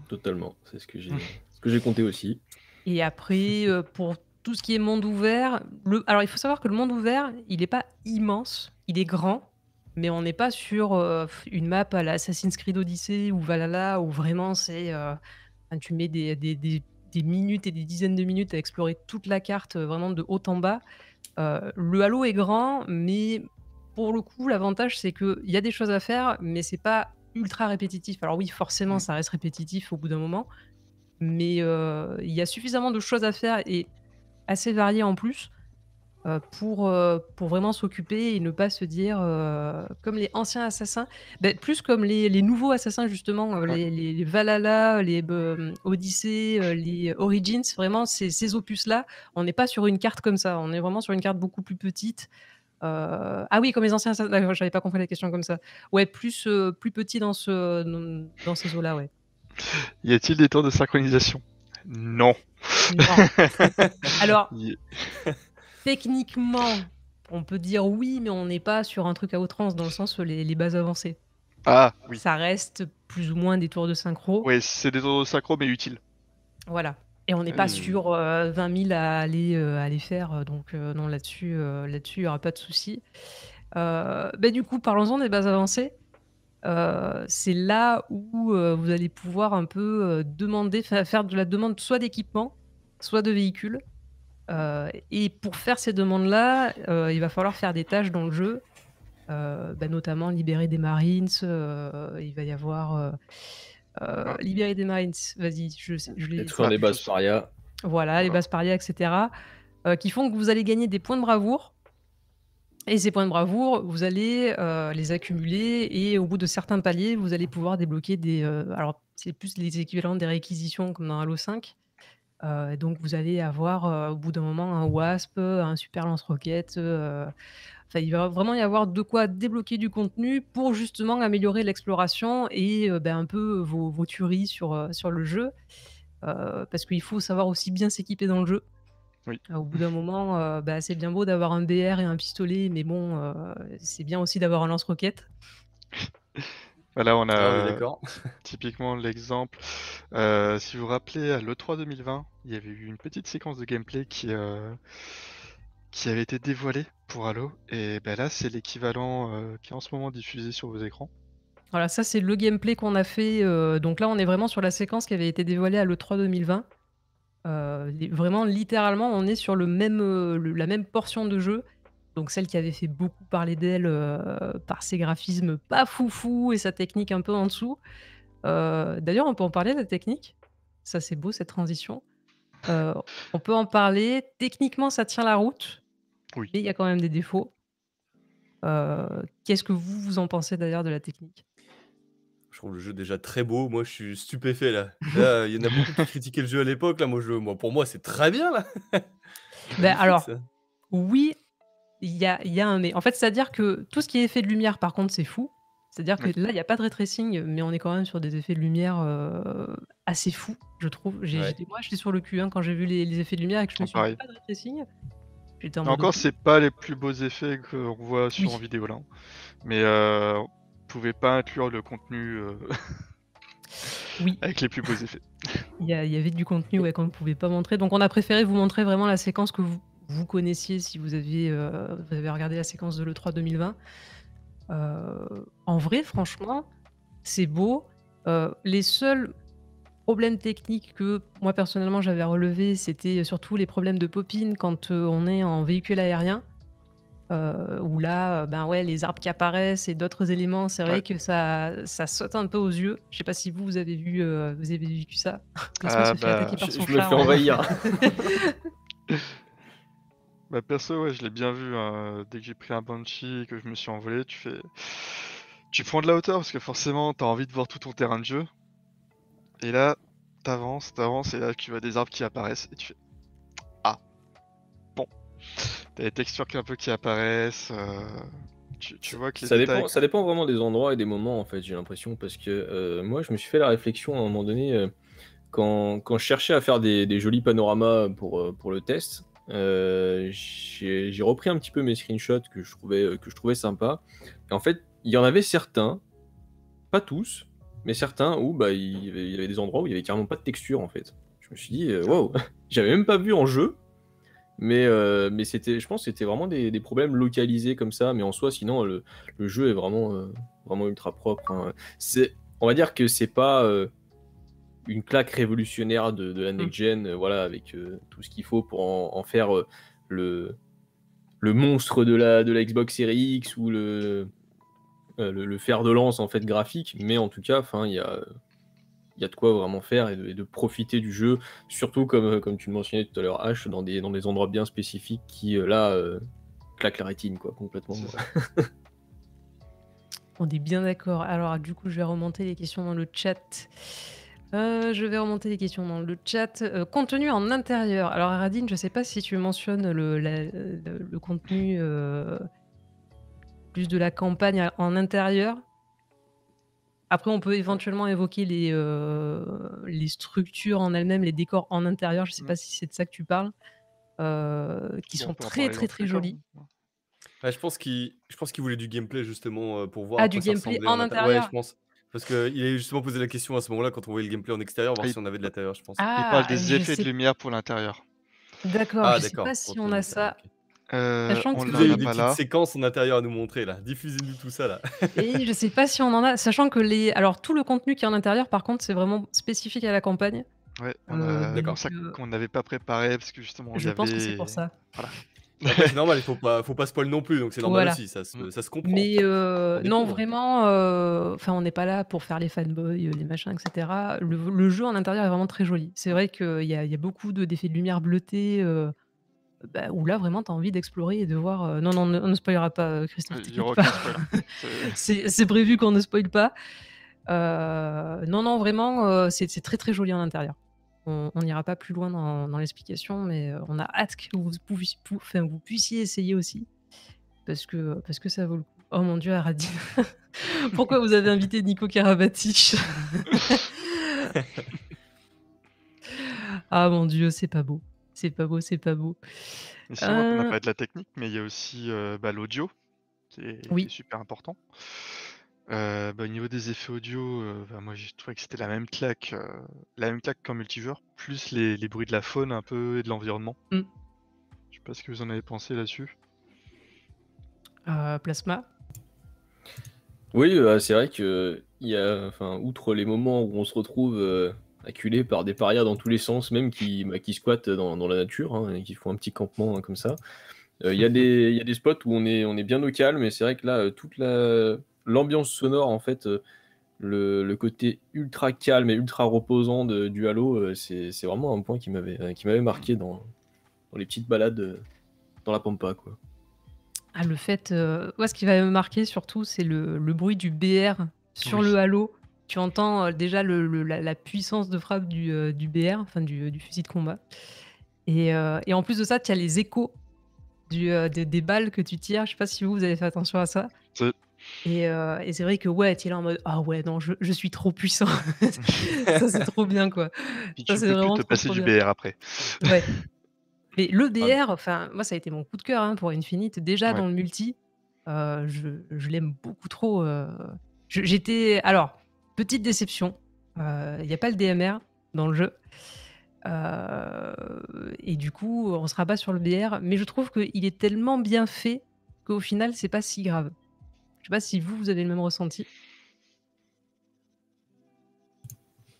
totalement. C'est ce que j'ai compté aussi. Et après, pour tout ce qui est monde ouvert, alors il faut savoir que le monde ouvert, il n'est pas immense, il est grand, mais on n'est pas sur une map à l'Assassin's Creed Odyssey ou Valhalla où vraiment c'est... tu mets des minutes et des dizaines de minutes à explorer toute la carte vraiment de haut en bas. Le Halo est grand, mais pour le coup, l'avantage, c'est qu'il y a des choses à faire, mais c'est pas ultra répétitif. Alors oui, forcément, ça reste répétitif au bout d'un moment, mais il y a suffisamment de choses à faire et assez variées en plus pour vraiment s'occuper et ne pas se dire comme les anciens assassins, ben, plus comme les nouveaux assassins justement, les Valhalla, les Odyssey, les Origins, vraiment ces opus-là, on n'est pas sur une carte comme ça, on est vraiment sur une carte beaucoup plus petite. Ah oui, comme les anciens assassins, j'avais pas compris la question comme ça. Ouais, plus petit dans ces eaux-là, ouais. Y a-t-il des temps de synchronisation? Non. Alors... Techniquement, on peut dire oui, mais on n'est pas sur un truc à outrance, dans le sens les bases avancées. Ah, oui. Ça reste plus ou moins des tours de synchro. Oui, c'est des tours de synchro, mais utiles. Voilà. Et on n'est pas sur 20 000 à aller faire, donc non, là-dessus, il n'y aura pas de souci. Du coup, parlons-en des bases avancées. C'est là où vous allez pouvoir un peu demander, faire de la demande soit d'équipement, soit de véhicules. Et pour faire ces demandes-là, il va falloir faire des tâches dans le jeu, notamment libérer des Marines. Il va y avoir libérer des Marines. Vas-y, je les. Détruire les bases parias. Voilà, les bases parias, etc. Qui font que vous allez gagner des points de bravoure. Et ces points de bravoure, vous allez les accumuler et au bout de certains paliers, vous allez pouvoir débloquer des... alors, c'est plus les équivalents des réquisitions comme dans Halo 5. Donc, vous allez avoir au bout d'un moment un WASP, un super lance-roquette. Il va vraiment y avoir de quoi débloquer du contenu pour justement améliorer l'exploration et un peu vos tueries sur le jeu. Parce qu'il faut savoir aussi bien s'équiper dans le jeu. Oui. Au bout d'un moment, c'est bien beau d'avoir un BR et un pistolet, mais bon, c'est bien aussi d'avoir un lance-roquette. Voilà, on a typiquement l'exemple. Si vous vous rappelez, à l'E3 2020, il y avait eu une petite séquence de gameplay qui avait été dévoilée pour Halo. Et là, c'est l'équivalent qui est en ce moment diffusé sur vos écrans. Voilà, ça c'est le gameplay qu'on a fait. Donc là, on est vraiment sur la séquence qui avait été dévoilée à l'E3 2020. Vraiment littéralement on est sur la même portion de jeu, donc celle qui avait fait beaucoup parler d'elle par ses graphismes pas foufou et sa technique un peu en dessous. D'ailleurs on peut en parler de la technique, ça c'est beau cette transition. On peut en parler, techniquement ça tient la route, oui. Mais il y a quand même des défauts. Qu'est-ce que vous en pensez d'ailleurs de la technique? Je trouve le jeu déjà très beau, moi je suis stupéfait là. Là il y en a beaucoup qui critiquaient le jeu à l'époque, là pour moi c'est très bien là. Alors, oui, il y a un mais. En fait, c'est-à-dire que tout ce qui est effet de lumière par contre c'est fou. C'est-à-dire que là il n'y a pas de ray tracing, mais on est quand même sur des effets de lumière assez fous, je trouve. Moi j'étais sur le cul hein, quand j'ai vu les effets de lumière et que je me suis dit pas de ray tracing. En encore, c'est pas les plus beaux effets qu'on voit sur en vidéo là. Mais... pouvait pas inclure le contenu oui. Avec les plus beaux effets. Il y avait du contenu qu'on ne pouvait pas montrer. Donc on a préféré vous montrer vraiment la séquence que vous connaissiez si vous avez regardé la séquence de l'E3 2020. En vrai, franchement, c'est beau. Les seuls problèmes techniques que moi personnellement j'avais relevés, c'était surtout les problèmes de pop-in quand on est en véhicule aérien. Où là, les arbres qui apparaissent et d'autres éléments, c'est vrai que ça saute un peu aux yeux. Je sais pas si vous avez vu, vous avez vécu ça. Je me fais envahir. Perso, je l'ai bien vu. Hein. Dès que j'ai pris un Banshee et que je me suis envolé, tu prends de la hauteur parce que forcément, t'as envie de voir tout ton terrain de jeu. Et là, t'avances et là, tu vois des arbres qui apparaissent et tu fais. T'as des textures qui apparaissent, tu vois que les ça dépend vraiment des endroits et des moments en fait, j'ai l'impression, parce que moi je me suis fait la réflexion à un moment donné, quand je cherchais à faire des jolis panoramas pour le test, j'ai repris un petit peu mes screenshots que je trouvais sympas, et en fait il y en avait certains, pas tous, mais certains où il y avait des endroits où il y avait carrément pas de texture en fait. Je me suis dit, waouh, j'avais même pas vu en jeu. Mais je pense que c'était vraiment des problèmes localisés comme ça, mais en soi, sinon, le jeu est vraiment ultra propre. Hein. On va dire que c'est pas une claque révolutionnaire de la next-gen, avec tout ce qu'il faut pour en faire le monstre de la Xbox Series X ou le fer de lance en fait, graphique, mais en tout cas, il y a de quoi vraiment faire et de profiter du jeu, surtout comme tu le mentionnais tout à l'heure, H, dans des endroits bien spécifiques qui, là, claquent la rétine, quoi, complètement. On est bien d'accord. Alors, du coup, je vais remonter les questions dans le chat. Contenu en intérieur. Alors, Aradine, je sais pas si tu mentionnes le contenu plus de la campagne en intérieur. Après, on peut éventuellement évoquer les structures en elles-mêmes, les décors en intérieur. Je ne sais pas si c'est de ça que tu parles, qui sont très jolis. Ah, je pense qu'il voulait du gameplay justement pour voir. Ah, du gameplay en intérieur. Ouais, je pense. Parce qu'il a justement posé la question à ce moment-là quand on voyait le gameplay en extérieur, voir si on avait de l'intérieur, je pense. Il parle des effets de lumière pour l'intérieur. D'accord, je ne sais pas si on a ça. Sachant que vous avez une petite séquence en intérieur à nous montrer là, diffusez-nous tout ça là. Et je sais pas si on en a, sachant que les, alors tout le contenu qui est en intérieur, par contre, c'est vraiment spécifique à la campagne. Ouais, d'accord. Ça qu'on n'avait pas préparé parce que justement, on pense que c'est pour ça. Voilà. Après, c'est normal, il faut pas spoil non plus, donc c'est normal aussi, ça se comprend. Mais non, vraiment, on n'est pas là pour faire les fanboys, les machins, etc. Le jeu en intérieur est vraiment très joli. C'est vrai qu'il y a beaucoup d'effets de lumière bleutée, où là, vraiment, tu as envie d'explorer et de voir... Non, on ne spoilera pas, Christophe. C'est prévu qu'on ne spoil pas. Non, vraiment, c'est très, très joli en intérieur. On n'ira pas plus loin dans l'explication, mais on a hâte que vous puissiez essayer aussi, parce que ça vaut le coup. Oh mon Dieu, Aradine, pourquoi vous avez invité Nico Karabatic? Ah mon Dieu, c'est pas beau. C'est pas beau, c'est pas beau. Et sinon, on n'a pas de la technique, mais il y a aussi l'audio, qui est super important. Au niveau des effets audio, moi j'ai trouvé que c'était la même claque qu'en multijoueur, plus les bruits de la faune un peu et de l'environnement. Je sais pas ce que vous en avez pensé là-dessus. Plasma. Oui, c'est vrai que outre les moments où on se retrouve acculé par des parias dans tous les sens, même qui squattent dans la nature, et qui font un petit campement comme ça. Il y a des spots où on est bien au calme, et c'est vrai que là l'ambiance sonore, en fait, le côté ultra calme et ultra reposant du Halo, c'est vraiment un point qui m'avait marqué dans les petites balades dans la pampa, quoi. Ah, le fait... Moi, ce qui va me marquer, surtout, c'est le bruit du BR sur le Halo. Tu entends déjà la puissance de frappe du BR, enfin du fusil de combat. Et en plus de ça, tu as les échos des balles que tu tires. Je sais pas si vous avez fait attention à ça. Et c'est vrai que tu es là en mode ah ouais, non, je suis trop puissant. Ça c'est trop bien, quoi. Puis ça, tu peux plus te passer du BR après. Ouais. Mais le BR, moi ça a été mon coup de cœur pour Infinite. Déjà dans le multi, je l'aime beaucoup trop. Alors, petite déception, il n'y a pas le DMR dans le jeu. Et du coup, on se rabat sur le BR. Mais je trouve qu'il est tellement bien fait qu'au final, c'est pas si grave. Je sais pas si vous avez le même ressenti.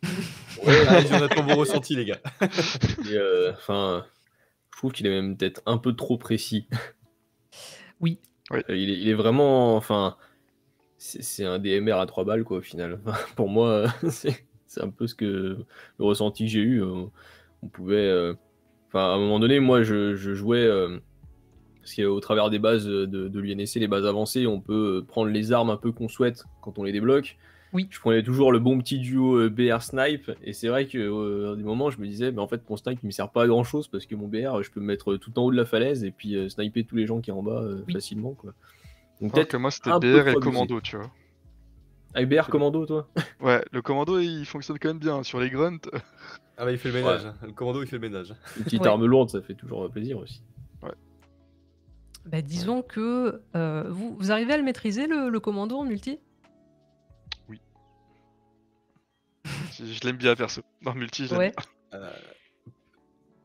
Ouais, on attend vos ressentis, les gars. Je trouve qu'il est même peut-être un peu trop précis. Oui. Il est vraiment, c'est un DMR à 3 balles, quoi, au final. Pour moi, c'est un peu le ressenti que j'ai eu. On pouvait, à un moment donné, moi, je jouais. Parce qu'au travers des bases de l'UNSC, les bases avancées, on peut prendre les armes un peu qu'on souhaite quand on les débloque. Oui. Je prenais toujours le bon petit duo BR Snipe, et c'est vrai qu'à des moments, je me disais, mais en fait, mon Snipe ne me sert pas à grand chose, parce que mon BR, je peux me mettre tout en haut de la falaise et puis sniper tous les gens qui sont en bas facilement, quoi. Donc peut-être que moi, c'était BR et Commando, tu vois. Avec BR Commando, toi? Ouais, le Commando, il fonctionne quand même bien sur les grunts. Ah bah, il fait le ménage. Le Commando, il fait le ménage. Une petite arme lourde, ça fait toujours plaisir aussi. Bah, disons que vous arrivez à le maîtriser, le commando en multi? Oui. Je l'aime bien, perso. En multi, je l'aime bien.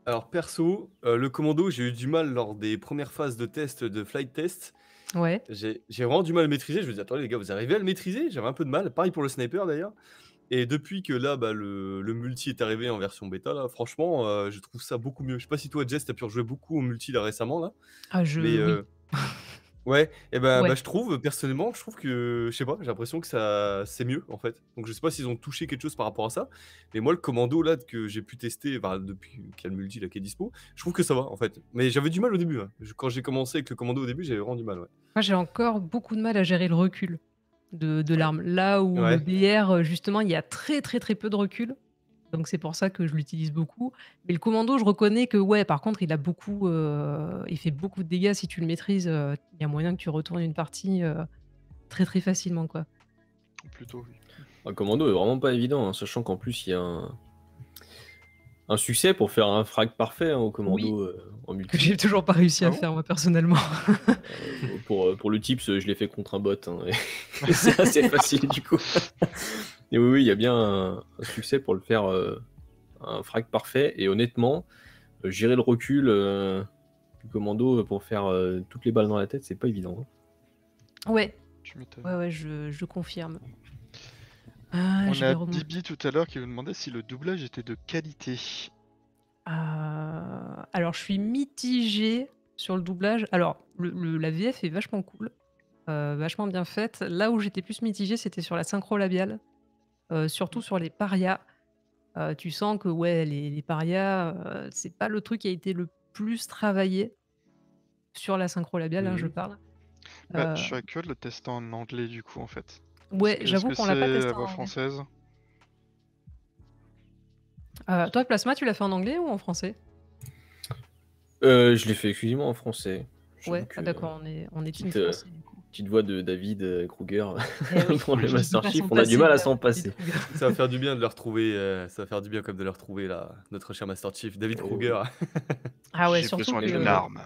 Alors, perso, le commando, j'ai eu du mal lors des premières phases de test, de flight test. Ouais. J'ai vraiment du mal à le maîtriser. Je me dis, attendez, les gars, vous arrivez à le maîtriser? J'avais un peu de mal. Pareil pour le sniper, d'ailleurs. Et depuis que là, le multi est arrivé en version bêta, là, franchement, je trouve ça beaucoup mieux. Je sais pas si toi, Jess, t'as pu rejouer beaucoup au multi là récemment, là. Ah, oui. Ouais. Et je trouve, personnellement, que, je sais pas, j'ai l'impression que ça, c'est mieux en fait. Donc je sais pas s'ils ont touché quelque chose par rapport à ça. Mais moi, le commando là que j'ai pu tester, depuis qu'il y a le multi là qui est dispo, je trouve que ça va en fait. Mais j'avais du mal au début. Hein. Quand j'ai commencé avec le commando au début, j'avais vraiment du mal. Ouais. Moi, j'ai encore beaucoup de mal à gérer le recul de l'arme, là où le BR, justement, il y a très très très peu de recul, donc c'est pour ça que je l'utilise beaucoup. Mais le commando, je reconnais que par contre, il a beaucoup il fait beaucoup de dégâts. Si tu le maîtrises, il y a moyen que tu retournes une partie très très facilement, quoi. Plutôt un commando est vraiment pas évident, hein, sachant qu'en plus il y a un succès pour faire un frag parfait, au commando en multi. J'ai toujours pas réussi à faire, moi, personnellement. Pour le tips, je l'ai fait contre un bot. Hein, et c'est assez facile, du coup. Et oui, il y a bien un succès pour le faire, un frag parfait. Et honnêtement, gérer le recul du commando pour faire toutes les balles dans la tête, c'est pas évident. Hein. Ouais. Ouais, je confirme. On a Dibi tout à l'heure qui nous demandait si le doublage était de qualité. Alors, je suis mitigé sur le doublage. Alors, la VF est vachement cool, vachement bien faite. Là où j'étais plus mitigé, c'était sur la synchro labiale, surtout sur les parias. Tu sens que ouais, les parias, c'est pas le truc qui a été le plus travaillé sur la synchro labiale. Hein, je parle. Bah, je serais curieux de le tester en anglais du coup en fait. Ouais, j'avoue qu'on l'a pas testé. La voix française. Toi, Plasma, tu l'as fait en anglais ou en français? Je l'ai fait exclusivement en français. Ouais, ah, d'accord, on est team français. Du coup. Petite voix de David Kruger pour le Master Chief, on a du mal à s'en passer. Ça va faire du bien de le retrouver, ça va faire du bien comme de le retrouver là, notre cher Master Chief, David Kruger. Ah ouais, surtout que...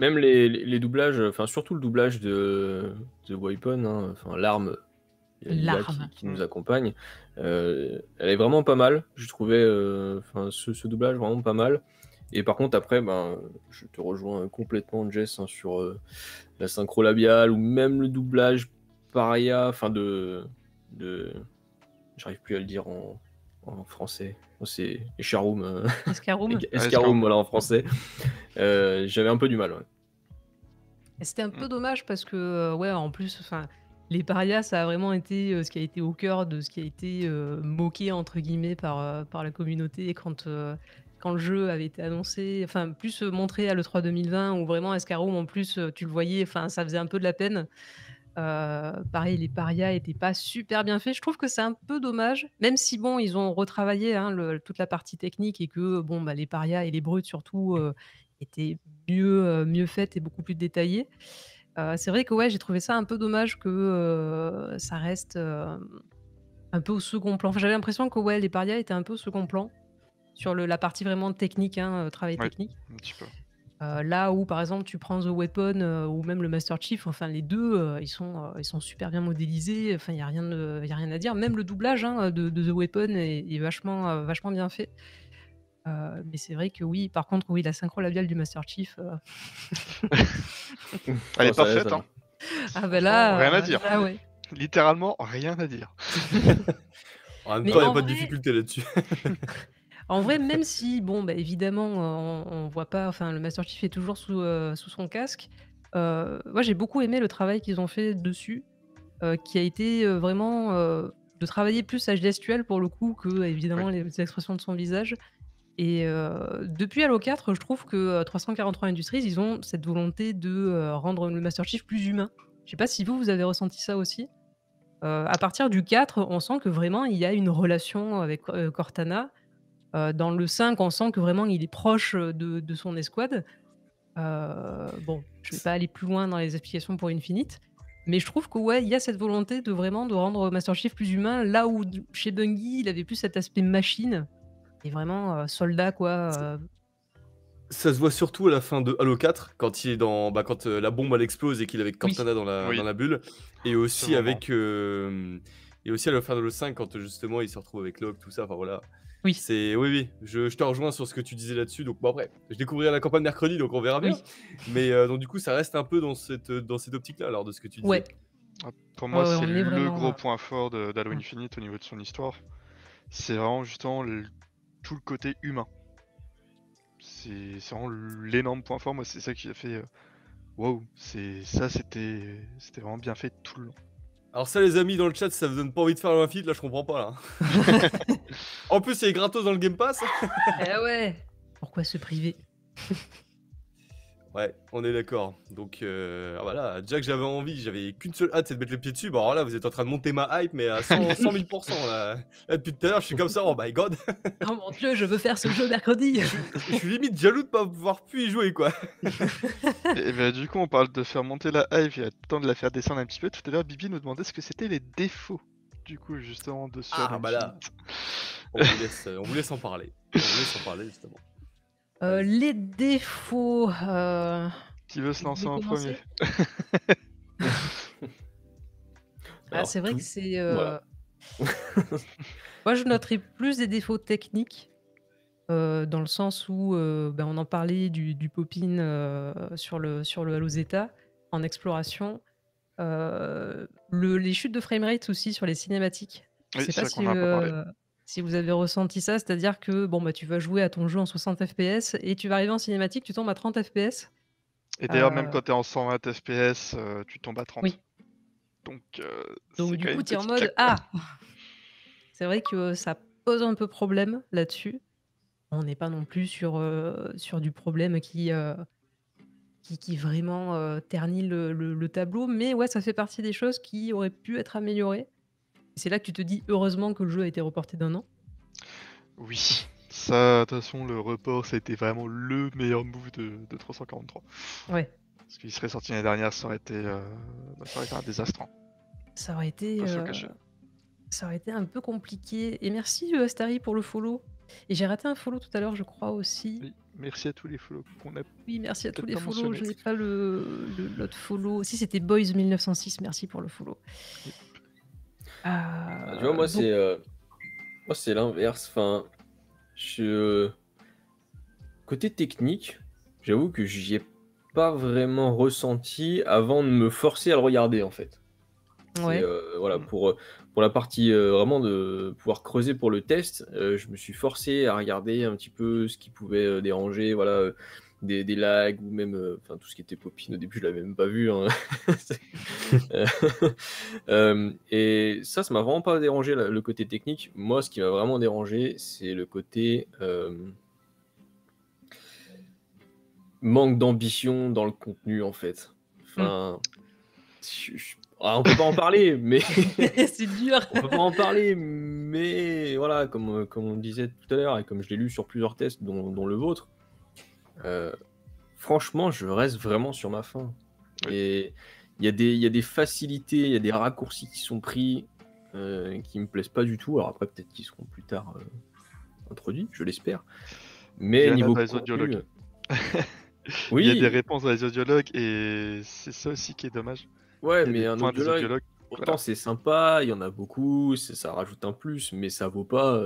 Même les doublages, enfin surtout le doublage de Weapon, enfin hein, l'arme qui nous accompagne, elle est vraiment pas mal. Je trouvais ce doublage vraiment pas mal. Et par contre, après, ben, je te rejoins complètement, Jess, hein, sur la synchro labiale ou même le doublage paria, enfin de... J'arrive plus à le dire en français. C'est Escaroum. Escaroum, voilà, en français. J'avais un peu du mal. Ouais. C'était un peu dommage parce que, ouais, en plus, les parias, ça a vraiment été ce qui a été au cœur de ce qui a été moqué, entre guillemets, par la communauté quand... Quand le jeu avait été annoncé, enfin plus montré à l'E3 2020, où vraiment Escaroum en plus tu le voyais, enfin ça faisait un peu de la peine. Pareil, les parias n'étaient pas super bien faits. Je trouve que c'est un peu dommage, même si bon, ils ont retravaillé hein, toute la partie technique et que bon, bah, les parias et les brutes surtout étaient mieux faites et beaucoup plus détaillées. C'est vrai que ouais, j'ai trouvé ça un peu dommage que ça reste un peu au second plan. Enfin, j'avais l'impression que ouais, les parias étaient un peu au second plan. Sur la partie vraiment technique, hein, travail technique. Un petit peu. Là où, par exemple, tu prends The Weapon ou même le Master Chief, enfin, les deux, ils sont super bien modélisés. Enfin, il n'y a rien à dire. Même le doublage hein, de The Weapon est vachement bien fait. Mais c'est vrai que oui, par contre, oui, la synchro labiale du Master Chief... Elle est parfaite, hein. Ah ben là... Rien à dire. Là, ouais. Littéralement, rien à dire. En même temps, il n'y a pas de difficulté là-dessus. En vrai, même si, bon, bah, évidemment, on voit pas, enfin, le Master Chief est toujours sous son casque. Moi, j'ai beaucoup aimé le travail qu'ils ont fait dessus, qui a été vraiment de travailler plus sa gestuelle pour le coup que, évidemment, les expressions de son visage. Et depuis Halo 4, je trouve que 343 Industries, ils ont cette volonté de rendre le Master Chief plus humain. Je sais pas si vous avez ressenti ça aussi. À partir du 4, on sent que vraiment il y a une relation avec Cortana. Dans le 5, on sent que vraiment il est proche de son escouade. Bon, je ne vais pas aller plus loin dans les explications pour Infinite, mais je trouve que ouais, il y a cette volonté de vraiment de rendre Master Chief plus humain, là où chez Bungie, il avait plus cet aspect machine et vraiment soldat quoi. Ça se voit surtout à la fin de Halo 4 quand il est dans quand la bombe elle explose et qu'il est avec Cortana dans la bulle et aussi avec et aussi à la fin de Halo 5 quand justement il se retrouve avec Locke tout ça. Enfin voilà. Oui. Oui, je te rejoins sur ce que tu disais là-dessus. Donc, bon, après, je découvrirai la campagne mercredi, donc on verra bien. Mais donc, du coup, ça reste un peu dans cette optique-là, alors de ce que tu disais. Ouais. Pour moi, c'est le gros point fort d'Halo Infinite au niveau de son histoire. C'est vraiment justement tout le côté humain. C'est vraiment l'énorme point fort. Moi, c'est ça qui a fait waouh. Ça, c'était vraiment bien fait tout le long. Alors ça les amis dans le chat, ça vous donne pas envie de faire l'infini, là je comprends pas là. En plus c'est gratos dans le Game Pass. Eh ouais. Pourquoi se priver? Ouais, on est d'accord. Donc voilà, déjà que j'avais envie, j'avais qu'une seule hâte, c'est de mettre le pied dessus. Bon alors là vous êtes en train de monter ma hype mais à 100 000% là. Là depuis tout à l'heure je suis comme ça, oh my god. Oh mon dieu, je veux faire ce jeu mercredi. Je suis limite jaloux de pas pouvoir plus y jouer quoi. Et bah du coup on parle de faire monter la hype et attendre de la faire descendre un petit peu. Tout à l'heure Bibi nous demandait ce que c'était les défauts du coup justement de ce jeu. Ah bah là, on vous laisse en parler. On vous laisse en parler justement. Les défauts. Qui veut se lancer en premier? Ah, c'est vrai que c'est. Voilà. Moi, je noterais plus des défauts techniques dans le sens où on en parlait du pop-in sur le Halo Zeta en exploration. Les chutes de framerate aussi sur les cinématiques. Oui, je sais pas si vous avez ressenti ça, c'est-à-dire que tu vas jouer à ton jeu en 60 fps et tu vas arriver en cinématique, tu tombes à 30 fps. Et d'ailleurs, même quand tu es en 120 fps, tu tombes à 30. Oui. Donc du coup, tu es en mode ah. C'est vrai que ça pose un peu problème là-dessus. On n'est pas non plus sur du problème qui vraiment ternit le tableau, mais ouais, ça fait partie des choses qui auraient pu être améliorées. C'est là que tu te dis heureusement que le jeu a été reporté d'1 an. Oui, ça, de toute façon, le report, c'était vraiment le meilleur move de 343. Ouais. Parce qu'il serait sorti l'année dernière, ça aurait été un désastre. Ça aurait été, un peu compliqué. Et merci Starry pour le follow. Et j'ai raté un follow tout à l'heure, je crois aussi. Oui, merci à tous les follow qu'on a. Oui, merci à tous les follow. Je n'ai pas l'autre follow. Si c'était Boys 1906, merci pour le follow. Yep. Tu vois, moi, c'est l'inverse. Enfin, côté technique, j'avoue que j'y ai pas vraiment ressenti avant de me forcer à le regarder, en fait. Ouais. Voilà, pour la partie vraiment de pouvoir creuser pour le test, je me suis forcé à regarder un petit peu ce qui pouvait déranger, voilà, des lags ou même tout ce qui était popine. Au début, je l'avais même pas vu, hein. Et ça m'a vraiment pas dérangé, le côté technique. Moi, ce qui m'a vraiment dérangé, c'est le côté manque d'ambition dans le contenu, en fait. Enfin, on peut pas en parler, mais c'est dur. On peut pas en parler, mais voilà, comme on disait tout à l'heure et comme je l'ai lu sur plusieurs tests, dont le vôtre, franchement, je reste vraiment sur ma faim. Oui. Et il y a des facilités, il y a des raccourcis qui sont pris qui me plaisent pas du tout. Alors après, peut-être qu'ils seront plus tard introduits, je l'espère. Mais niveau contenu, oui. Il y a des réponses dans les audiologues et c'est ça aussi qui est dommage. Ouais, mais un audiologue, pourtant c'est sympa, il y en a beaucoup, ça rajoute un plus, mais ça vaut pas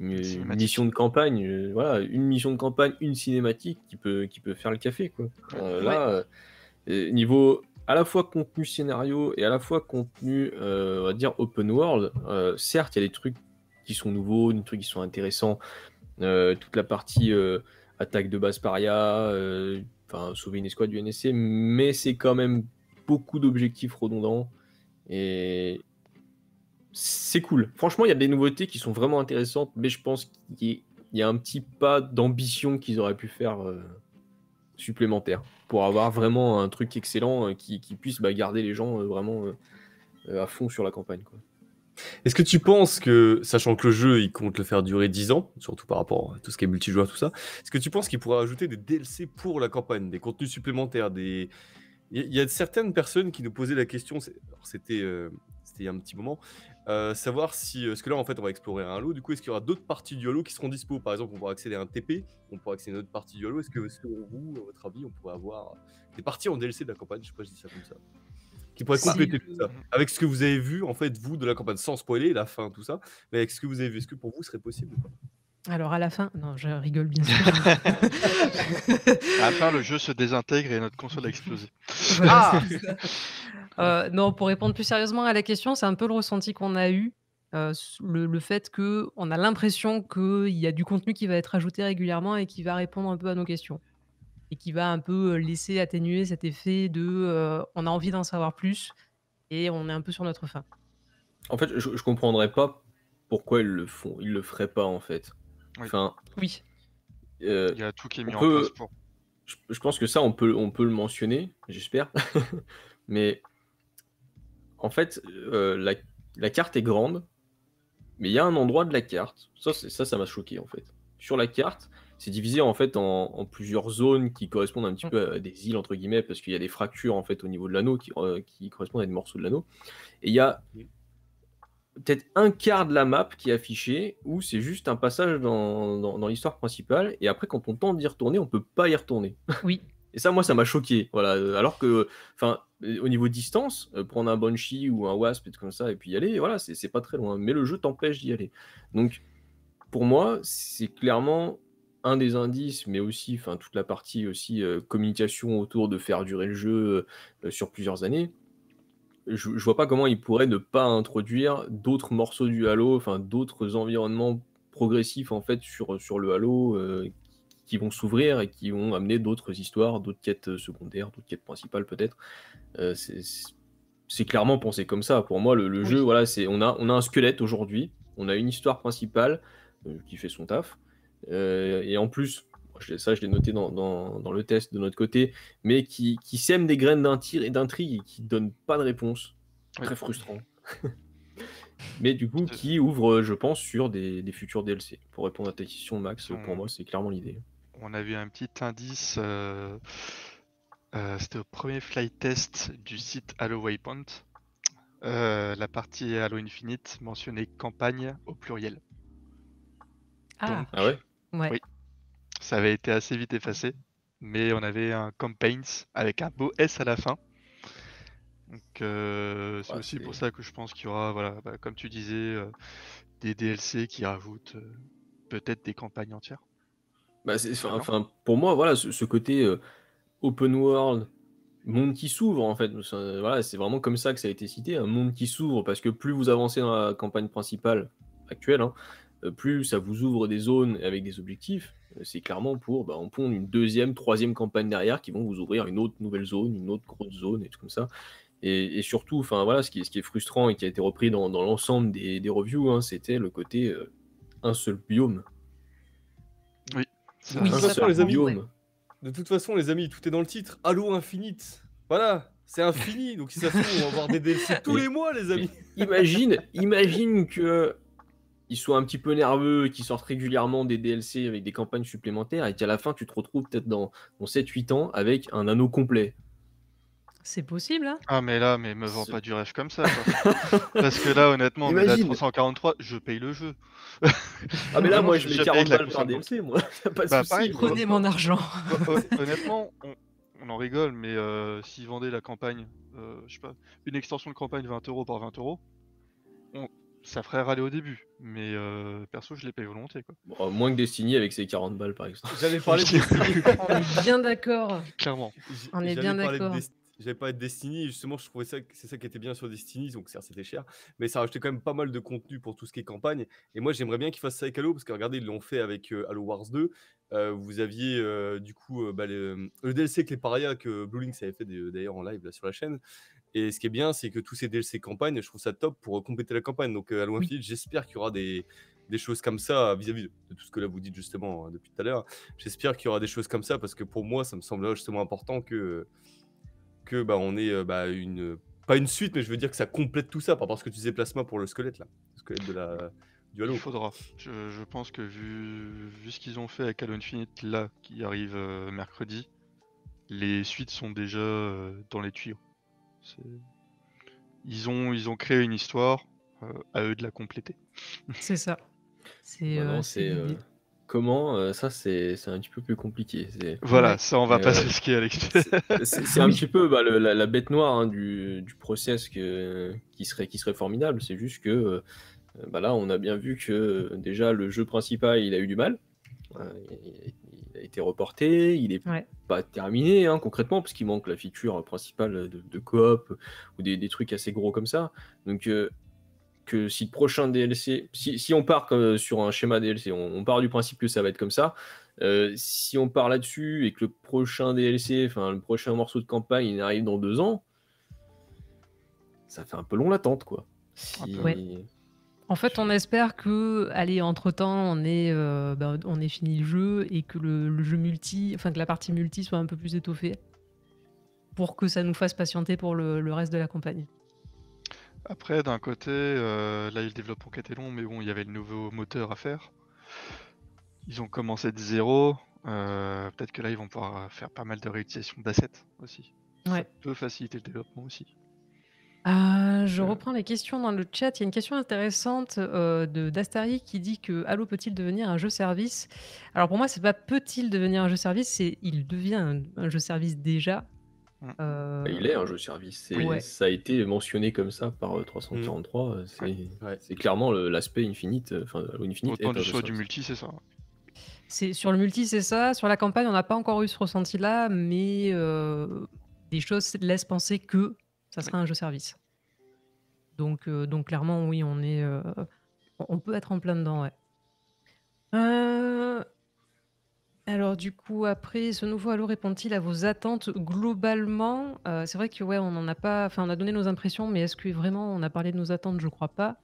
une mission de campagne. Voilà, une mission de campagne, une cinématique qui peut faire le café, quoi. Là, niveau à la fois contenu scénario et à la fois contenu, on va dire open world, certes, il y a des trucs qui sont nouveaux, des trucs qui sont intéressants, toute la partie attaque de base paria, sauver une escouade du NSC, mais c'est quand même beaucoup d'objectifs redondants et c'est cool. Franchement, il y a des nouveautés qui sont vraiment intéressantes, mais je pense qu'il y a un petit pas d'ambition qu'ils auraient pu faire supplémentaire pour avoir vraiment un truc excellent qui puisse garder les gens vraiment à fond sur la campagne, quoi. Est-ce que tu penses que, sachant que le jeu, il compte le faire durer 10 ans, surtout par rapport à tout ce qui est multijoueur, tout ça, est-ce que tu penses qu'il pourrait ajouter des DLC pour la campagne, des contenus supplémentaires, des... Il y a certaines personnes qui nous posaient la question, c'était il y a un petit moment, savoir si, parce que là en fait on va explorer un Halo, du coup est-ce qu'il y aura d'autres parties du Halo qui seront dispo? Par exemple, on pourra accéder à un TP, on pourra accéder à une autre partie du Halo. Est-ce que selon vous, à votre avis, on pourrait avoir des parties en DLC de la campagne, je sais pas si je dis ça comme ça, qui pourraient compléter tout ça, avec ce que vous avez vu en fait vous de la campagne, sans spoiler, la fin, tout ça, mais avec ce que vous avez vu, est-ce que pour vous ce serait possible ou pas? Alors à la fin, non, je rigole bien sûr. À la fin, le jeu se désintègre et notre console a explosé. Voilà, non, pour répondre plus sérieusement à la question, c'est un peu le ressenti qu'on a eu, le fait que on a l'impression qu'il y a du contenu qui va être ajouté régulièrement et qui va répondre un peu à nos questions et qui va un peu laisser atténuer cet effet de on a envie d'en savoir plus et on est un peu sur notre faim. En fait, je comprendrais pas pourquoi ils le feraient pas en fait. Oui. Enfin, oui. Il y a tout qui est mis en place pour. Je pense que ça, on peut le mentionner, j'espère. Mais en fait, la carte est grande, mais il y a un endroit de la carte. Ça m'a choqué en fait. Sur la carte, c'est divisé en fait en plusieurs zones qui correspondent un petit peu à des îles entre guillemets, parce qu'il y a des fractures en fait au niveau de l'anneau qui correspondent à des morceaux de l'anneau. Et il y a peut-être un quart de la map qui est affichée où c'est juste un passage dans l'histoire principale, et après quand on tente d'y retourner on peut pas y retourner. Oui. Et ça, moi, ça m'a choqué, voilà. Alors que au niveau distance, prendre un Banshee ou un Wasp et tout comme ça et puis y aller, voilà, c'est pas très loin, mais le jeu t'empêche d'y aller. Donc pour moi, c'est clairement un des indices, mais aussi toute la partie aussi communication autour de faire durer le jeu sur plusieurs années. Je ne vois pas comment ils pourraient ne pas introduire d'autres morceaux du Halo, d'autres environnements progressifs en fait sur le Halo qui vont s'ouvrir et qui vont amener d'autres histoires, d'autres quêtes secondaires, d'autres quêtes principales peut-être. C'est clairement pensé comme ça. Pour moi, le jeu, voilà, c'est on a un squelette aujourd'hui, on a une histoire principale qui fait son taf. Et en plus, ça je l'ai noté dans le test de notre côté, mais qui sème des graines d'intrigue et qui ne donne pas de réponse. Très frustrant. Mais du coup, qui ouvre, je pense, sur des futurs DLC. Pour répondre à ta question, Max, pour moi, c'est clairement l'idée. On a vu un petit indice, c'était au premier flight test du site Halo Waypoint. La partie Halo Infinite mentionnait campagne au pluriel. Donc, ah ouais. Oui. Ça avait été assez vite effacé, mais on avait un campaigns avec un beau S à la fin. Donc c'est aussi pour ça que je pense qu'il y aura, voilà, comme tu disais, des DLC qui rajoutent peut-être des campagnes entières. Pour moi, voilà, ce côté open world, monde qui s'ouvre en fait. Voilà, c'est vraiment comme ça que ça a été cité, un monde qui s'ouvre, parce que plus vous avancez dans la campagne principale actuelle, plus ça vous ouvre des zones avec des objectifs, c'est clairement pour en pondre une deuxième, troisième campagne derrière qui vont vous ouvrir une autre nouvelle zone, une autre grosse zone et tout comme ça. Et surtout, voilà, ce qui est frustrant et qui a été repris dans l'ensemble des reviews, c'était le côté un seul biome. Oui, c'est un seul biome. Ouais. De toute façon, les amis, tout est dans le titre. Halo Infinite, voilà. C'est infini, donc si ça fait, on va avoir des DLC tous les mois, les amis. Imagine que... ils soient un petit peu nerveux, qu'ils sortent régulièrement des DLC avec des campagnes supplémentaires et qu'à la fin, tu te retrouves peut-être dans 7-8 ans avec un anneau complet. C'est possible, hein ? Ah, mais là, me vends pas du rêve comme ça. Parce que là, honnêtement, on est à 343, je paye le jeu. Ah, mais là, moi, je mets 40 balles par DLC, moi. Pas de soucis. Prenez mon argent. Honnêtement, on en rigole, mais s'ils vendaient la campagne, je sais pas, une extension de campagne 20€ par 20€, ça ferait râler au début, mais perso, je les paye volontiers, quoi. Bon, moins que Destiny avec ses 40 balles, par exemple. J'avais parlé de... On est bien d'accord. Clairement. On est bien d'accord. J'avais parlé de Destiny, justement, je trouvais ça, c'est ça qui était bien sur Destiny, donc certes, c'était cher, mais ça rajoutait quand même pas mal de contenu pour tout ce qui est campagne. Et moi, j'aimerais bien qu'ils fassent ça avec Halo, parce que regardez, ils l'ont fait avec Halo Wars 2. Vous aviez du coup le DLC avec les parias que Blue Links avait fait d'ailleurs en live là, sur la chaîne. Et ce qui est bien, c'est que tous ces DLC campagne, je trouve ça top pour compléter la campagne. Donc Halo Infinite, j'espère qu'il y aura des choses comme ça vis-à-vis de tout ce que là vous dites justement depuis tout à l'heure. J'espère qu'il y aura des choses comme ça parce que pour moi, ça me semble justement important que on ait pas une suite, mais je veux dire que ça complète tout ça, par rapport à ce que tu disais Plasma pour le squelette là, le squelette de du Halo. Il faudra. Je pense que vu ce qu'ils ont fait avec Halo Infinite là, qui arrive mercredi, les suites sont déjà dans les tuyaux. Ils ont créé une histoire, à eux de la compléter. C'est ça. Comment ça, c'est un petit peu plus compliqué. Voilà, ça on va pas s'esquiver à l'expert. C'est un petit peu la bête noire du process qui serait formidable. C'est juste que là, on a bien vu que déjà le jeu principal, il a eu du mal. Il a été reporté, il n'est pas terminé concrètement parce qu'il manque la feature principale de coop ou des trucs assez gros comme ça. Donc que si le prochain DLC, si on part sur un schéma DLC, on part du principe que ça va être comme ça. Si on part là-dessus et que le prochain DLC, le prochain morceau de campagne, il arrive dans 2 ans, ça fait un peu long l'attente, quoi. En fait, on espère que, entre-temps, on ait fini le jeu et que le jeu multi, que la partie multi soit un peu plus étoffée pour que ça nous fasse patienter pour le reste de la campagne. Après, d'un côté, là, le développement était long, mais bon, il y avait le nouveau moteur à faire. Ils ont commencé de zéro. Peut-être que là, ils vont pouvoir faire pas mal de réutilisation d'assets aussi. Ouais. Ça peut faciliter le développement aussi. Je reprends les questions dans le chat. Il y a une question intéressante d'Astari qui dit que Halo peut-il devenir un jeu service? Alors pour moi, c'est pas peut-il devenir un jeu service, c'est il devient un jeu service déjà, Il est un jeu service, ouais. Ça a été mentionné comme ça par 343, c'est clairement l'aspect Infinite, enfin Halo Infinite. Autant du choix du multi, c'est ça. Sur le multi, c'est ça. Sur la campagne, on n'a pas encore eu ce ressenti-là, mais des choses laissent penser que ça sera un jeu service. Donc clairement, oui, on peut être en plein dedans, ouais. Alors du coup, après, ce nouveau Halo répond-il à vos attentes globalement? C'est vrai que on en a pas, on a donné nos impressions, mais est-ce que vraiment on a parlé de nos attentes? Je crois pas.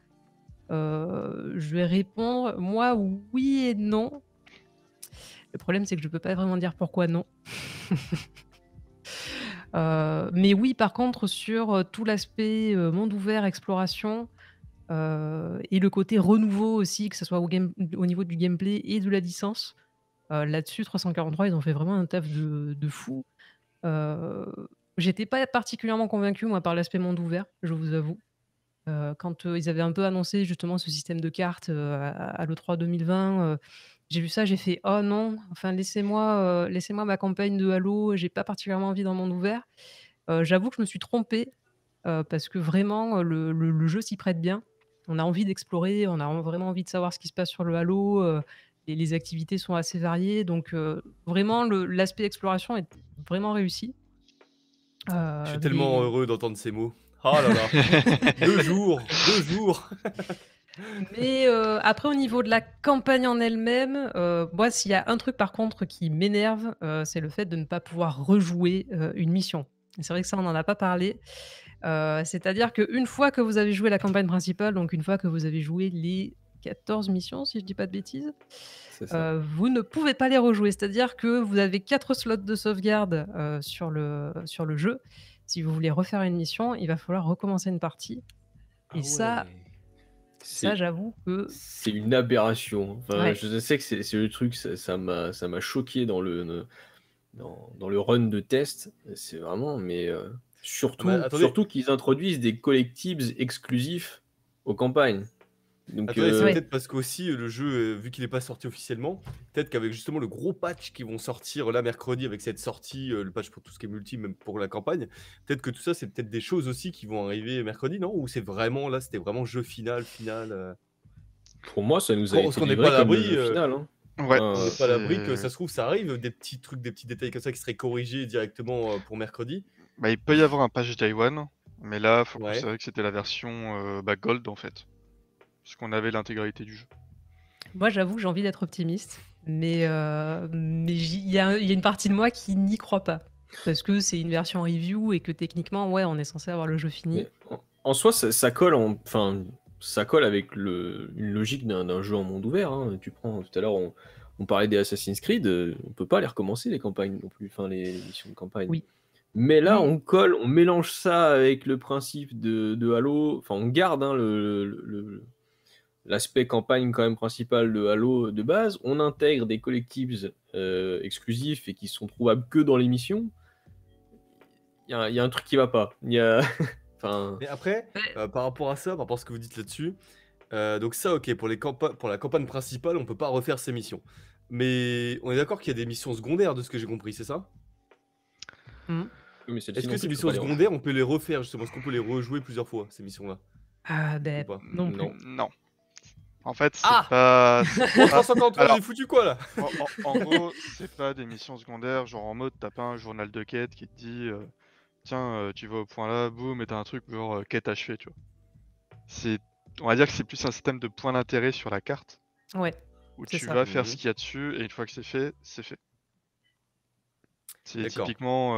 Je vais répondre moi oui et non. Le problème, c'est que je peux pas vraiment dire pourquoi non. Mais oui, par contre, sur tout l'aspect monde ouvert, exploration, et le côté renouveau aussi, que ce soit au niveau du gameplay et de la licence, là-dessus, 343, ils ont fait vraiment un taf de fou. J'étais pas particulièrement convaincu, moi, par l'aspect monde ouvert, je vous avoue. Quand ils avaient un peu annoncé justement ce système de cartes à l'E3 2020, j'ai vu ça, j'ai fait « Oh non, enfin, laissez-moi ma campagne de Halo, j'ai pas particulièrement envie d'un monde ouvert. » J'avoue que je me suis trompée, parce que vraiment, le jeu s'y prête bien. On a envie d'explorer, on a vraiment envie de savoir ce qui se passe sur le Halo, et les activités sont assez variées, donc vraiment, l'aspect exploration est vraiment réussi. Je suis tellement heureux d'entendre ces mots. Oh là là, 2 jours. Mais après, au niveau de la campagne en elle-même, moi, s'il y a un truc par contre qui m'énerve, c'est le fait de ne pas pouvoir rejouer une mission. C'est vrai que ça, on n'en a pas parlé. C'est-à-dire qu'une fois que vous avez joué la campagne principale, donc une fois que vous avez joué les 14 missions, si je ne dis pas de bêtises, vous ne pouvez pas les rejouer. C'est-à-dire que vous avez 4 slots de sauvegarde sur le jeu. Si vous voulez refaire une mission, il va falloir recommencer une partie. Et ça, j'avoue que... C'est une aberration. Enfin, je sais que c'est le truc, ça m'a choqué dans le run de test. C'est vraiment, mais surtout qu'ils introduisent des collectibles exclusifs aux campagnes. Donc, c'est peut-être parce qu'aussi le jeu, vu qu'il n'est pas sorti officiellement, peut-être qu'avec justement le gros patch qui vont sortir là mercredi, avec cette sortie, le patch pour tout ce qui est multi, même pour la campagne, peut-être que tout ça, c'est peut-être des choses aussi qui vont arriver mercredi, non? Ou c'est vraiment, là, c'était vraiment jeu final Pour moi, ça nous a été livré comme le jeu final, hein. Ouais, pas à l'abri que ça se trouve, ça arrive, des petits trucs, des petits détails comme ça qui seraient corrigés directement pour mercredi. Bah, il peut y avoir un patch Day One, mais là, faut considérer que c'était la version Gold, en fait. Parce qu'on avait l'intégralité du jeu. Moi, j'avoue, j'ai envie d'être optimiste, mais il y a une partie de moi qui n'y croit pas. Parce que c'est une version review et que techniquement, on est censé avoir le jeu fini. Mais en soi, ça colle avec une logique d'un jeu en monde ouvert. Hein. Tu prends, tout à l'heure, on parlait des Assassin's Creed, on peut pas les recommencer, les campagnes non plus, enfin les missions de campagne. Oui. Mais là, on mélange ça avec le principe de Halo. Enfin, on garde l'aspect campagne quand même principal de Halo de base, on intègre des collectibles exclusifs et qui sont trouvables que dans les missions. Il y a un truc qui va pas. Enfin... Mais après, par rapport à ça, par rapport à ce que vous dites là-dessus, donc ça, ok, pour la campagne principale, on peut pas refaire ces missions. Mais on est d'accord qu'il y a des missions secondaires, de ce que j'ai compris, c'est ça? Oui, est-ce que ces missions secondaires, on peut les refaire justement? Est-ce qu'on peut les rejouer plusieurs fois, ces missions-là? Non. En fait, c'est pas... 353, j'ai foutu quoi, là? En gros, c'est pas des missions secondaires, genre en mode, t'as pas un journal de quête qui te dit tiens, tu vas au point là, boum, et t'as un truc genre quête achevée, tu vois. On va dire que c'est plus un système de points d'intérêt sur la carte. Ouais. Où tu vas faire ce qu'il y a dessus, et une fois que c'est fait, c'est fait. C'est typiquement...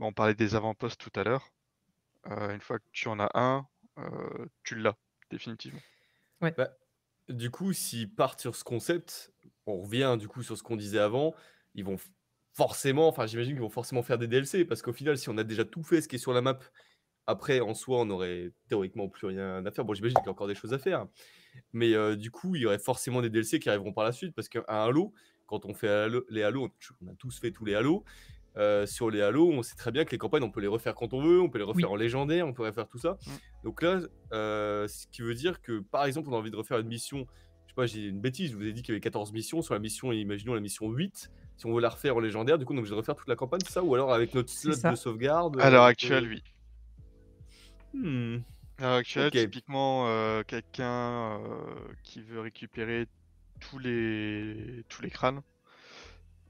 on parlait des avant-postes tout à l'heure. Une fois que tu en as un, tu l'as, définitivement. Ouais. Bah, du coup, s'ils partent sur ce concept, on revient du coup sur ce qu'on disait avant, ils vont forcément, enfin j'imagine qu'ils vont forcément faire des DLC, parce qu'au final, si on a déjà tout fait ce qui est sur la map, après en soi, on aurait théoriquement plus rien à faire. Bon, j'imagine qu'il y a encore des choses à faire, mais du coup, il y aurait forcément des DLC qui arriveront par la suite, parce qu'un Halo, quand on fait les Halo, on a tous fait tous les Halo, sur les Halo, on sait très bien que les campagnes, on peut les refaire quand on veut, on peut les refaire en légendaire, on peut refaire tout ça. Donc là, ce qui veut dire que, par exemple, on a envie de refaire une mission, je sais pas, j'ai une bêtise, je vous ai dit qu'il y avait 14 missions, sur la mission, imaginons la mission 8, si on veut la refaire en légendaire, du coup, on est obligé de refaire toute la campagne, ça, ou alors avec notre slot de sauvegarde. À l'heure actuelle, oui. À l'heure actuelle, typiquement, quelqu'un qui veut récupérer tous les crânes,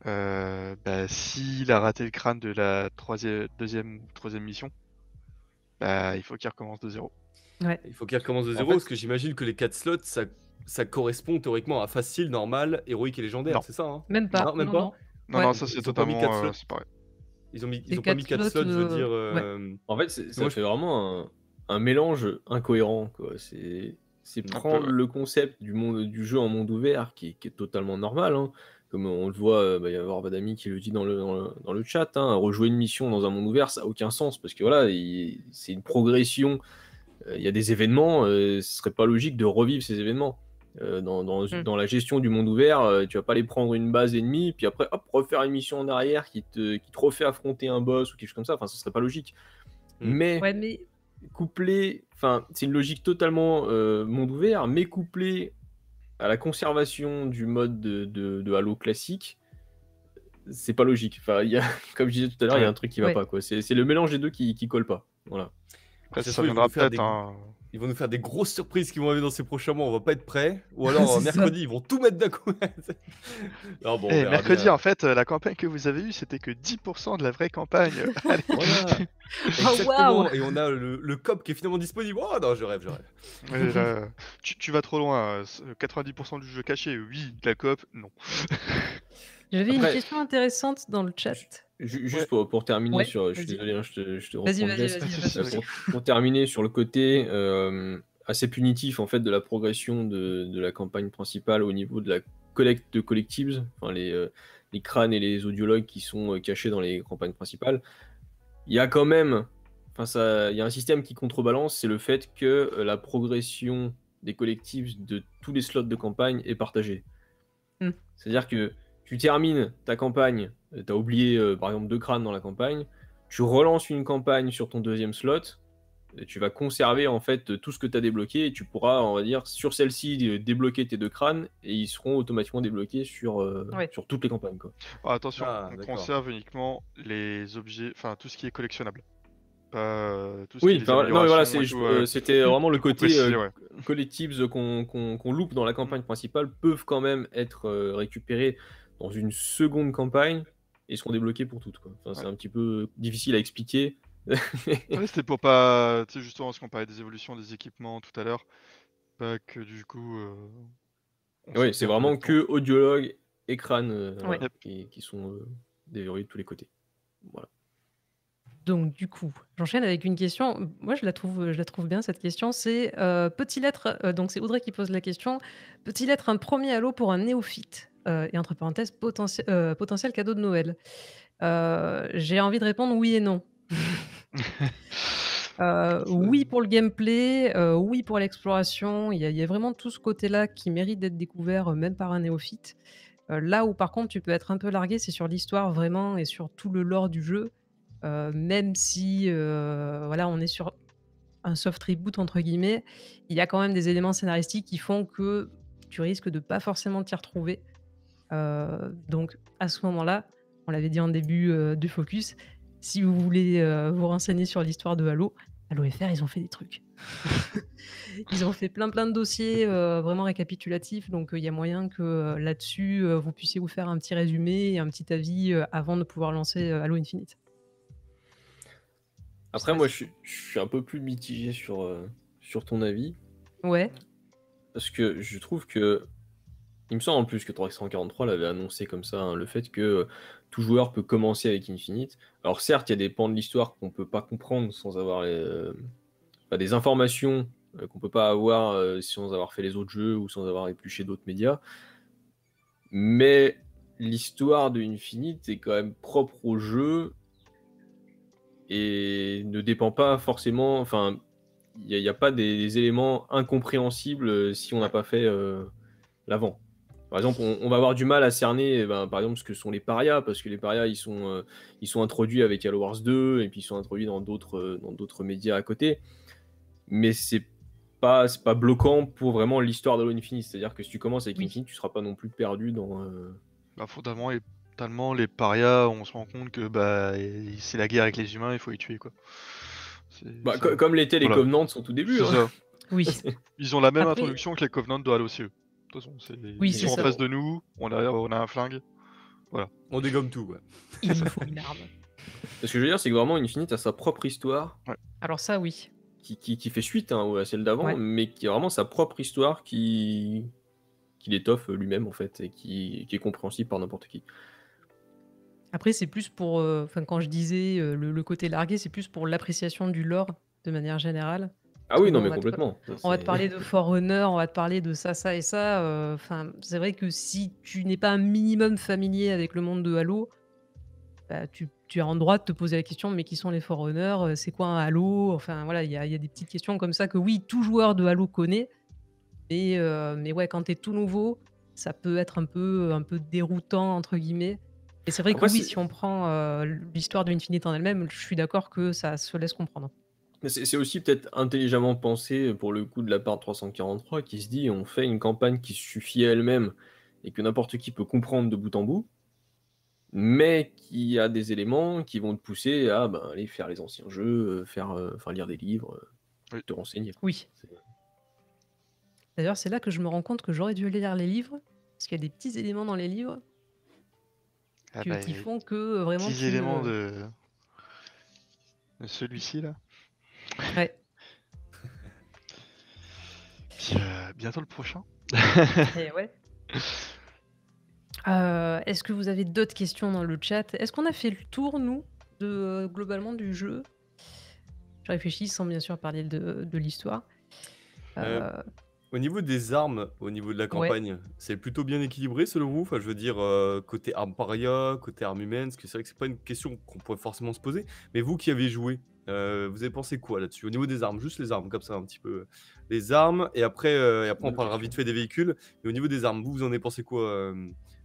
bah, s'il a raté le crâne de la deuxième mission, bah, il faut qu'il recommence de zéro. Ouais. Il faut qu'il recommence de zéro, en fait, parce que j'imagine que les 4 slots, ça correspond théoriquement à facile, normal, héroïque et légendaire, c'est ça hein? Même pas. Non, même pas. Non, ouais. Non, ça c'est totalement pareil. Ils ont pas mis 4 slots, je veux dire. Ouais. En fait, ça fait vraiment un mélange incohérent, quoi. C'est prendre le concept du jeu en monde ouvert, qui est totalement normal, hein. Comme on le voit, il va y avoir Badami qui le dit dans le chat, hein. Rejouer une mission dans un monde ouvert, ça n'a aucun sens, parce que voilà, c'est une progression. Il y a des événements, ce serait pas logique de revivre ces événements. Dans la gestion du monde ouvert, tu vas pas aller prendre une base ennemie, puis après hop, refaire une mission en arrière qui te refait affronter un boss ou quelque chose comme ça, enfin, ce serait pas logique. Mais couplé, enfin, c'est une logique totalement monde ouvert, mais couplé à la conservation du mode de Halo classique, c'est pas logique. Enfin, comme je disais tout à l'heure, il y a un truc qui va pas, quoi. C'est le mélange des deux qui colle pas. Voilà. Après, ça viendra peut-être. Ils vont nous faire des grosses surprises qui vont arriver dans ces prochains mois, on va pas être prêts. Ou alors mercredi, ils vont tout mettre d'un coup. Non, bon, mercredi, bien. En fait, la campagne que vous avez eue, c'était que 10% de la vraie campagne. Allez. Voilà. Exactement. Oh, wow. Et on a le COP qui est finalement disponible. Oh non, je rêve. Là, tu vas trop loin. 90% du jeu caché, oui. La COP, non. J'avais une question intéressante dans le chat. Juste pour terminer sur... Je suis désolé, hein, je te reprends. Vas-y. Pour terminer sur le côté assez punitif en fait, de la progression de la campagne principale au niveau de la collecte de collectibles, enfin, les crânes et les audiologues qui sont cachés dans les campagnes principales, il y a quand même... Il y a un système qui contrebalance, c'est le fait que la progression des collectibles de tous les slots de campagne est partagée. C'est-à-dire que tu termines ta campagne, t'as oublié par exemple 2 crânes dans la campagne, tu relances une campagne sur ton deuxième slot, et tu vas conserver en fait tout ce que t'as débloqué, et tu pourras, on va dire, sur celle-ci débloquer tes 2 crânes, et ils seront automatiquement débloqués sur toutes les campagnes, quoi. Ah, attention, on conserve uniquement les objets, enfin tout ce qui est collectionnable. Oui, voilà, c'était vraiment le côté que les tips qu'on loupe dans la campagne principale peuvent quand même être récupérés dans une seconde campagne et seront débloqués pour toutes, quoi. Enfin, c'est un petit peu difficile à expliquer. C'était pour pas, tu sais, justement, parce qu'on parlait des évolutions des équipements tout à l'heure, pas que du coup. Oui, c'est vraiment que audiologue et crâne qui sont déverrouillés de tous les côtés. Voilà. Donc du coup, j'enchaîne avec une question. Moi, je la trouve bien cette question. C'est donc c'est Audrey qui pose la question. Peut-il être un premier Halo pour un néophyte? Et entre parenthèses, potentiel cadeau de Noël. J'ai envie de répondre oui et non. Oui pour le gameplay, oui pour l'exploration. Il y a vraiment tout ce côté-là qui mérite d'être découvert, même par un néophyte. Là où, par contre, tu peux être un peu largué, c'est sur l'histoire vraiment et sur tout le lore du jeu. Même si voilà, on est sur un soft reboot, entre guillemets, il y a quand même des éléments scénaristiques qui font que tu risques de pas forcément t'y retrouver. Donc à ce moment-là, on l'avait dit en début du focus, si vous voulez vous renseigner sur l'histoire de Halo, Halo.fr, ils ont fait des trucs. Ils ont fait plein de dossiers vraiment récapitulatifs, donc il y a moyen que là-dessus vous puissiez vous faire un petit résumé et un petit avis avant de pouvoir lancer Halo Infinite. Après moi je suis un peu plus mitigé sur ton avis. Ouais. Parce que je trouve que... Il me semble en plus que 343 l'avait annoncé comme ça, hein, le fait que tout joueur peut commencer avec Infinite. Alors certes, il y a des pans de l'histoire qu'on peut pas comprendre sans avoir des informations qu'on peut pas avoir sans avoir fait les autres jeux ou sans avoir épluché d'autres médias. Mais l'histoire de Infinite est quand même propre au jeu et ne dépend pas forcément... Enfin, il n'y a pas des éléments incompréhensibles si on n'a pas fait l'avant. Par exemple, on va avoir du mal à cerner, par exemple, ce que sont les parias, parce que les parias, ils sont introduits avec Halo Wars 2, et puis ils sont introduits dans d'autres médias à côté. Mais c'est pas bloquant pour vraiment l'histoire d'Halo Infinite. C'est-à-dire que si tu commences avec Infinite, tu ne seras pas non plus perdu dans... Bah, fondamentalement, Totalement, les parias, on se rend compte que bah, c'est la guerre avec les humains, il faut les tuer, quoi. Bah, comme l'étaient les voilà. Covenants sont au début. Hein. Oui. Ils ont la même introduction que les Covenants de Halo CE. De toute façon, ils sont en face de nous, on a un flingue. Voilà. On dégomme tout. Ouais. Il nous faut une arme. Ce que je veux dire, c'est que vraiment Infinite a sa propre histoire. Ouais. Alors ça, oui. Qui fait suite hein, à celle d'avant, ouais. Mais qui a vraiment sa propre histoire qui l'étoffe lui-même, en fait, et qui est compréhensible par n'importe qui. Après, c'est plus pour... quand je disais le côté largué, c'est plus pour l'appréciation du lore, de manière générale. Ah oui, non, mais complètement. On va te parler de Forerunner, on va te parler de ça, ça et ça. C'est vrai que si tu n'es pas un minimum familier avec le monde de Halo, bah, tu es en droit de te poser la question, mais qui sont les Forerunners? C'est quoi un Halo? Enfin, voilà, il y a des petites questions comme ça que, oui, tout joueur de Halo connaît. Mais ouais, quand t'es tout nouveau, ça peut être un peu déroutant, entre guillemets. Et c'est vrai que oui, si on prend l'histoire de l'Infinite en elle-même, je suis d'accord que ça se laisse comprendre. Mais c'est aussi peut-être intelligemment pensé pour le coup de la part de 343 qui se dit on fait une campagne qui suffit à elle-même et que n'importe qui peut comprendre de bout en bout, mais qui a des éléments qui vont te pousser à ben, aller faire les anciens jeux, lire des livres, te renseigner. Oui. D'ailleurs, c'est là que je me rends compte que j'aurais dû lire les livres, parce qu'il y a des petits éléments dans les livres. Ah bah, qui font que vraiment... Petits éléments de celui-ci, là. Ouais. Puis, bientôt le prochain. Et ouais. Est-ce que vous avez d'autres questions dans le chat? Est-ce qu'on a fait le tour, nous, globalement, du jeu? Je réfléchis sans bien sûr parler de l'histoire. Au niveau des armes, au niveau de la campagne, ouais. C'est plutôt bien équilibré selon vous? Enfin, je veux dire, côté armes paria, côté armes humaines, parce que c'est vrai que c'est pas une question qu'on pourrait forcément se poser. Mais vous qui avez joué, vous avez pensé quoi là-dessus? Au niveau des armes, juste les armes, comme ça un petit peu. Les armes, et après on parlera vite fait des véhicules. Mais au niveau des armes, vous en avez pensé quoi?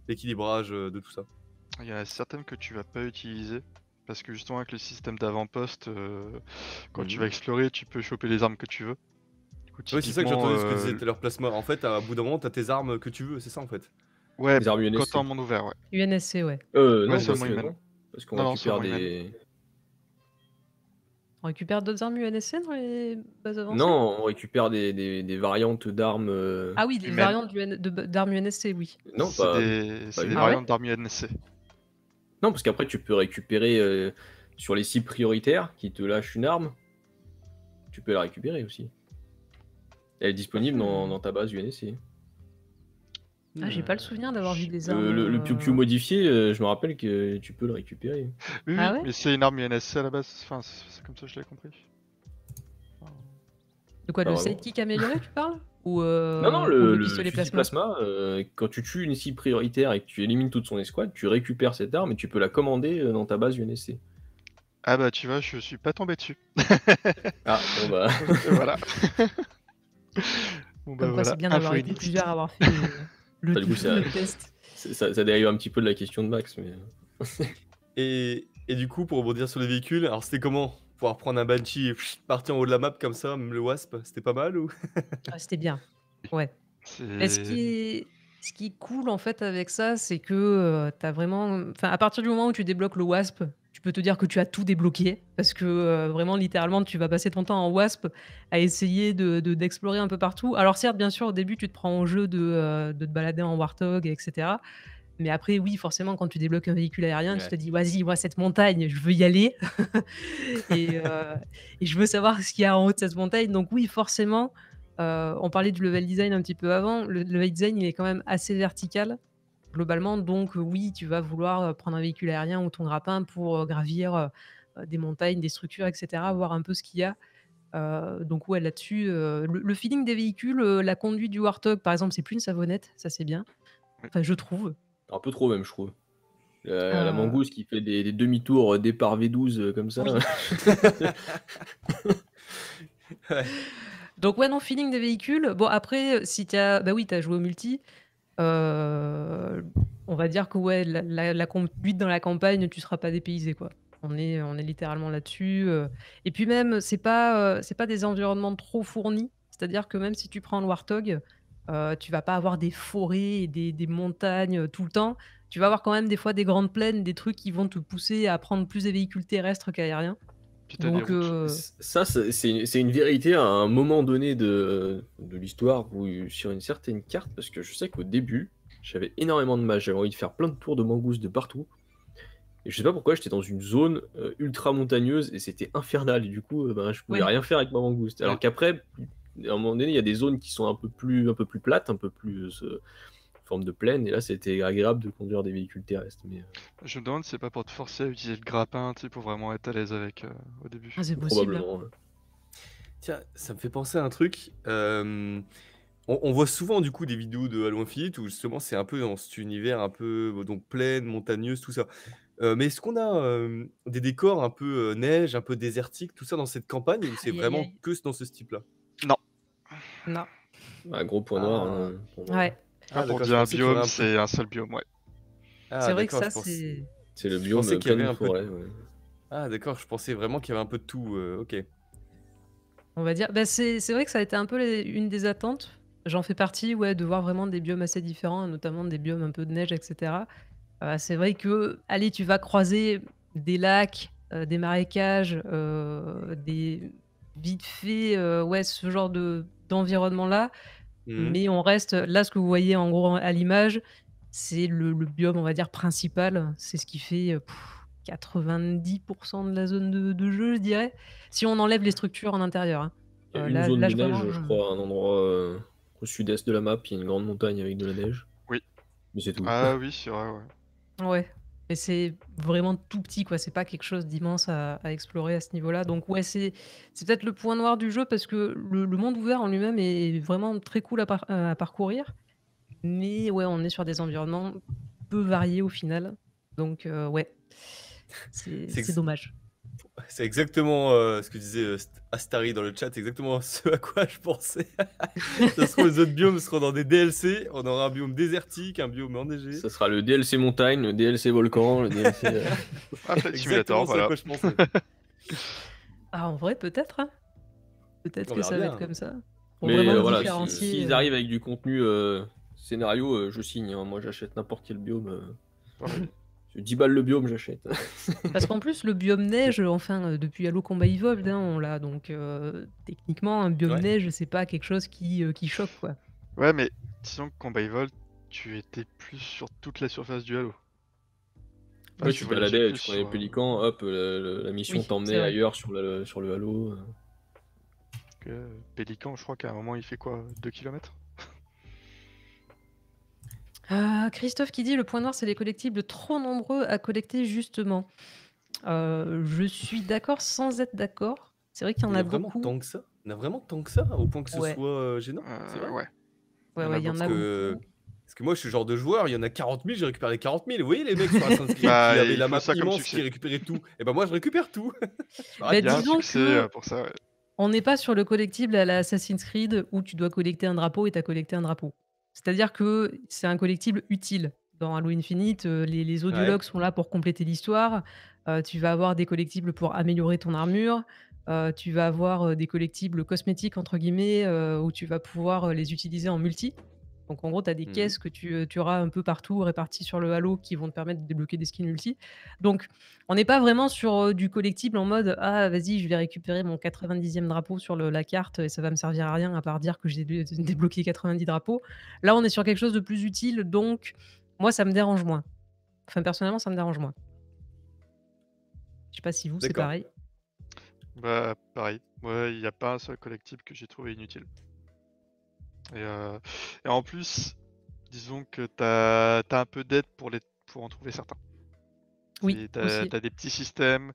L'équilibrage de tout ça? Il y en a certaines que tu vas pas utiliser. Parce que justement, avec le système d'avant-poste, quand tu vas explorer, tu peux choper les armes que tu veux. Oui, c'est ça que j'entendais ce que disait tout à l'heure Plasma. En fait, à bout d'un moment, t'as tes armes que tu veux, c'est ça en fait. Ouais, les armes UNSC. Quand t'es en monde ouvert, ouais. UNSC, ouais. Non, seulement humaine. Parce qu'on récupère des... On récupère d'autres armes UNSC dans les bases avancées? Non, on récupère des variantes d'armes... Ah oui, des variantes d'armes UNSC, oui. Non, c'est des variantes d'armes UNSC. Non, parce qu'après, tu peux récupérer sur les cibles prioritaires qui te lâchent une arme. Tu peux la récupérer aussi. Elle est disponible dans ta base UNSC. Ah, j'ai pas le souvenir d'avoir vu des armes. Le piu-piu modifié, je me rappelle que tu peux le récupérer. Oui, ah ouais, mais c'est une arme UNSC à la base. Enfin, c'est comme ça que je l'ai compris. De quoi, le sidekick amélioré, tu parles? Ou non, le pistolet plasma. Quand tu tues une cible prioritaire et que tu élimines toute son escouade, tu récupères cette arme et tu peux la commander dans ta base UNSC. Ah bah tu vois, je suis pas tombé dessus. Ah, bon bah... voilà. Bon bah voilà, c'est bien d'avoir été plusieurs à avoir fait le test. Ça dérive un petit peu de la question de Max, mais... et du coup, pour rebondir sur les véhicules, alors c'était comment? Pouvoir prendre un Banshee et partir en haut de la map comme ça, même le Wasp, c'était pas mal ou... Ah, c'était bien, ouais. Ce qui est cool en fait avec ça, c'est que t'as vraiment... Enfin, à partir du moment où tu débloques le Wasp, tu peux te dire que tu as tout débloqué, parce que vraiment, littéralement, tu vas passer ton temps en Wasp à essayer d'explorer un peu partout. Alors certes, bien sûr, au début, tu te prends au jeu de te balader en Warthog, etc. Mais après, oui, forcément, quand tu débloques un véhicule aérien, tu te dis, vas-y, moi, cette montagne, je veux y aller. et je veux savoir ce qu'il y a en haut de cette montagne. Donc oui, forcément, on parlait du level design un petit peu avant. Le level design, il est quand même assez vertical. Globalement, donc oui, tu vas vouloir prendre un véhicule aérien ou ton grappin pour gravir des montagnes, des structures, etc., voir un peu ce qu'il y a. Donc ouais, là-dessus, le feeling des véhicules, la conduite du Warthog, par exemple, c'est plus une savonnette, ça c'est bien. Enfin, je trouve. Un peu trop même, je trouve. La Mangousse qui fait des demi-tours départ V12 comme ça. Oui. Ouais. Donc ouais, non, feeling des véhicules. Bon, après, si t'as... Bah oui, t'as joué au multi... on va dire que ouais, la conduite dans la campagne, tu seras pas dépaysé, quoi. On est littéralement là-dessus. Et puis même, c'est pas des environnements trop fournis. C'est-à-dire que même si tu prends le Warthog, tu vas pas avoir des forêts et des montagnes tout le temps. tu vas avoir quand même des fois des grandes plaines, des trucs qui vont te pousser à prendre plus des véhicules terrestres qu'aériens. Donc, ça, c'est une vérité à un moment donné de l'histoire ou sur une certaine carte, parce que je sais qu'au début, j'avais énormément de mal, j'avais envie de faire plein de tours de mangouste de partout. Et je sais pas pourquoi, j'étais dans une zone ultra montagneuse et c'était infernal. Et du coup, je pouvais rien faire avec ma mangouste. Alors qu'après, à un moment donné, il y a des zones qui sont un peu plus plates, un peu plus forme de plaine. Et là, c'était agréable de conduire des véhicules terrestres. Mais, je me demande si c'est pas pour te forcer à utiliser le grappin pour vraiment être à l'aise avec au début. Ah, c'est possible. Probablement, hein. Tiens, ça me fait penser à un truc. On voit souvent du coup des vidéos de Halo Infinite où justement c'est un peu dans cet univers un peu donc plaine, montagneuse, tout ça. Mais est-ce qu'on a des décors un peu neige, un peu désertique, tout ça dans cette campagne, ou c'est vraiment que dans ce type-là? Non. Non. Un gros point noir. Ouais. On dit un biome, c'est un seul biome, ouais. Ah, c'est vrai que ça, c'est... C'est le biome qu'il y avait un peu... Ouais. Ah d'accord, je pensais vraiment qu'il y avait un peu de tout, ok. On va dire, bah, c'est vrai que ça a été un peu une des attentes. J'en fais partie, ouais, de voir vraiment des biomes assez différents, notamment des biomes un peu de neige, etc. C'est vrai que, allez, tu vas croiser des lacs, des marécages, des vite fait, ouais, ce genre d'environnement-là. Mais on reste, là, ce que vous voyez en gros à l'image, c'est le biome, on va dire, principal. C'est ce qui fait 90% de la zone de jeu, je dirais. Si on enlève les structures en intérieur. Hein. Il y a une zone de neige, je crois, un endroit au sud-est de la map, il y a une grande montagne avec de la neige. Oui. Mais c'est tout. Ah oui, c'est vrai, ouais. Ouais. Mais c'est vraiment tout petit, quoi. C'est pas quelque chose d'immense à explorer à ce niveau-là. Donc, ouais, c'est peut-être le point noir du jeu, parce que le monde ouvert en lui-même est vraiment très cool à parcourir. Mais ouais, on est sur des environnements peu variés au final. Donc, ouais, c'est dommage. C'est exactement ce que disait Astari dans le chat, exactement ce à quoi je pensais. Ça se trouve, les autres biomes seront dans des DLC, on aura un biome désertique, un biome enneigé. Ça sera le DLC montagne, le DLC volcan, le DLC... Ah, exactement ce à quoi je pensais. Ah, en vrai, peut-être. Hein. Peut-être que ça va être comme ça. Pour mais voilà, s'ils arrivent avec du contenu scénario, je signe. Hein. Moi, j'achète n'importe quel biome. Je 10 balles le biome, j'achète. Parce qu'en plus, le biome neige, enfin, depuis Halo Combat Evolved, hein, on l'a, donc techniquement, un biome neige, c'est pas quelque chose qui choque, quoi. Ouais, mais disons que Combat Evolved, tu étais plus sur toute la surface du Halo. Enfin, ouais, tu baladais, tu prenais les pélicans, hop, la mission t'emmenait ailleurs sur le Halo. Pélican, je crois qu'à un moment, il fait quoi, 2 km? Christophe qui dit le point noir c'est les collectibles trop nombreux à collecter justement. Je suis d'accord sans être d'accord. C'est vrai qu'il y en a beaucoup. Tant que ça. On a vraiment tant que ça au point que ce soit gênant. C'est vrai. Ouais, il y en a beaucoup. Parce que moi je suis le genre de joueur, il y en a 40 000, j'ai récupéré 40 000. Vous voyez les mecs sur Assassin's Creed qui avaient la map immense qui récupérait tout. Et ben moi je récupère tout. Bah, disons que pour ça, on n'est pas sur le collectible à la Assassin's Creed où tu dois collecter un drapeau et t'as collecté un drapeau. C'est-à-dire que c'est un collectible utile. Dans Halo Infinite, les audiologues sont là pour compléter l'histoire. Tu vas avoir des collectibles pour améliorer ton armure. Tu vas avoir des collectibles cosmétiques, entre guillemets, où tu vas pouvoir les utiliser en multi. Donc en gros, tu as des caisses que tu auras un peu partout réparties sur le Halo qui vont te permettre de débloquer des skins multi. Donc on n'est pas vraiment sur du collectible en mode « Ah, vas-y, je vais récupérer mon 90e drapeau sur la carte et ça va me servir à rien à part dire que j'ai débloqué 90 drapeaux ». Là, on est sur quelque chose de plus utile, donc moi, ça me dérange moins. Enfin, personnellement, ça me dérange moins. Je sais pas si vous, c'est pareil. Bah, pareil. Ouais, il n'y a pas un seul collectible que j'ai trouvé inutile. Et en plus, disons que t'as un peu d'aide pour en trouver certains. Oui, t'as des petits systèmes,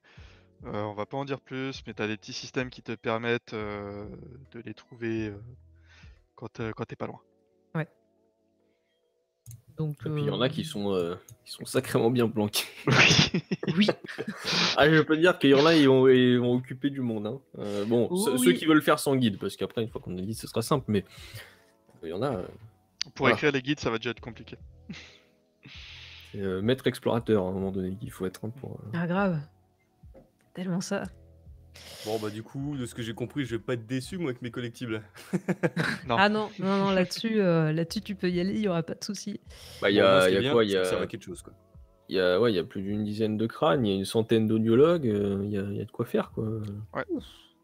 on va pas en dire plus, mais t'as des petits systèmes qui te permettent de les trouver quand t'es pas loin. Ouais. Donc, et puis il y en a qui sont sacrément bien planqués. Oui. Ah, je peux dire qu'il y en a, ils vont occuper du monde. Hein. Bon, ceux qui veulent faire sans guide, parce qu'après, une fois qu'on a le guide, ce sera simple, mais... Il y en a. Pour écrire les guides, ça va déjà être compliqué. C'est maître explorateur à un moment donné qu'il faut être pour. Ah grave. Tellement ça. Bon, bah, du coup, de ce que j'ai compris, je vais pas être déçu, moi, avec mes collectibles. Non. Ah non, non, non, là-dessus, là-dessus, tu peux y aller, il y aura pas de souci. Bah, il y a, quoi, il y a... Ça sert à quelque chose, quoi. Il y a, ouais, il y a plus d'une dizaine de crânes, il y a une centaine d'audiologues, il y a de quoi faire, quoi. Ouais.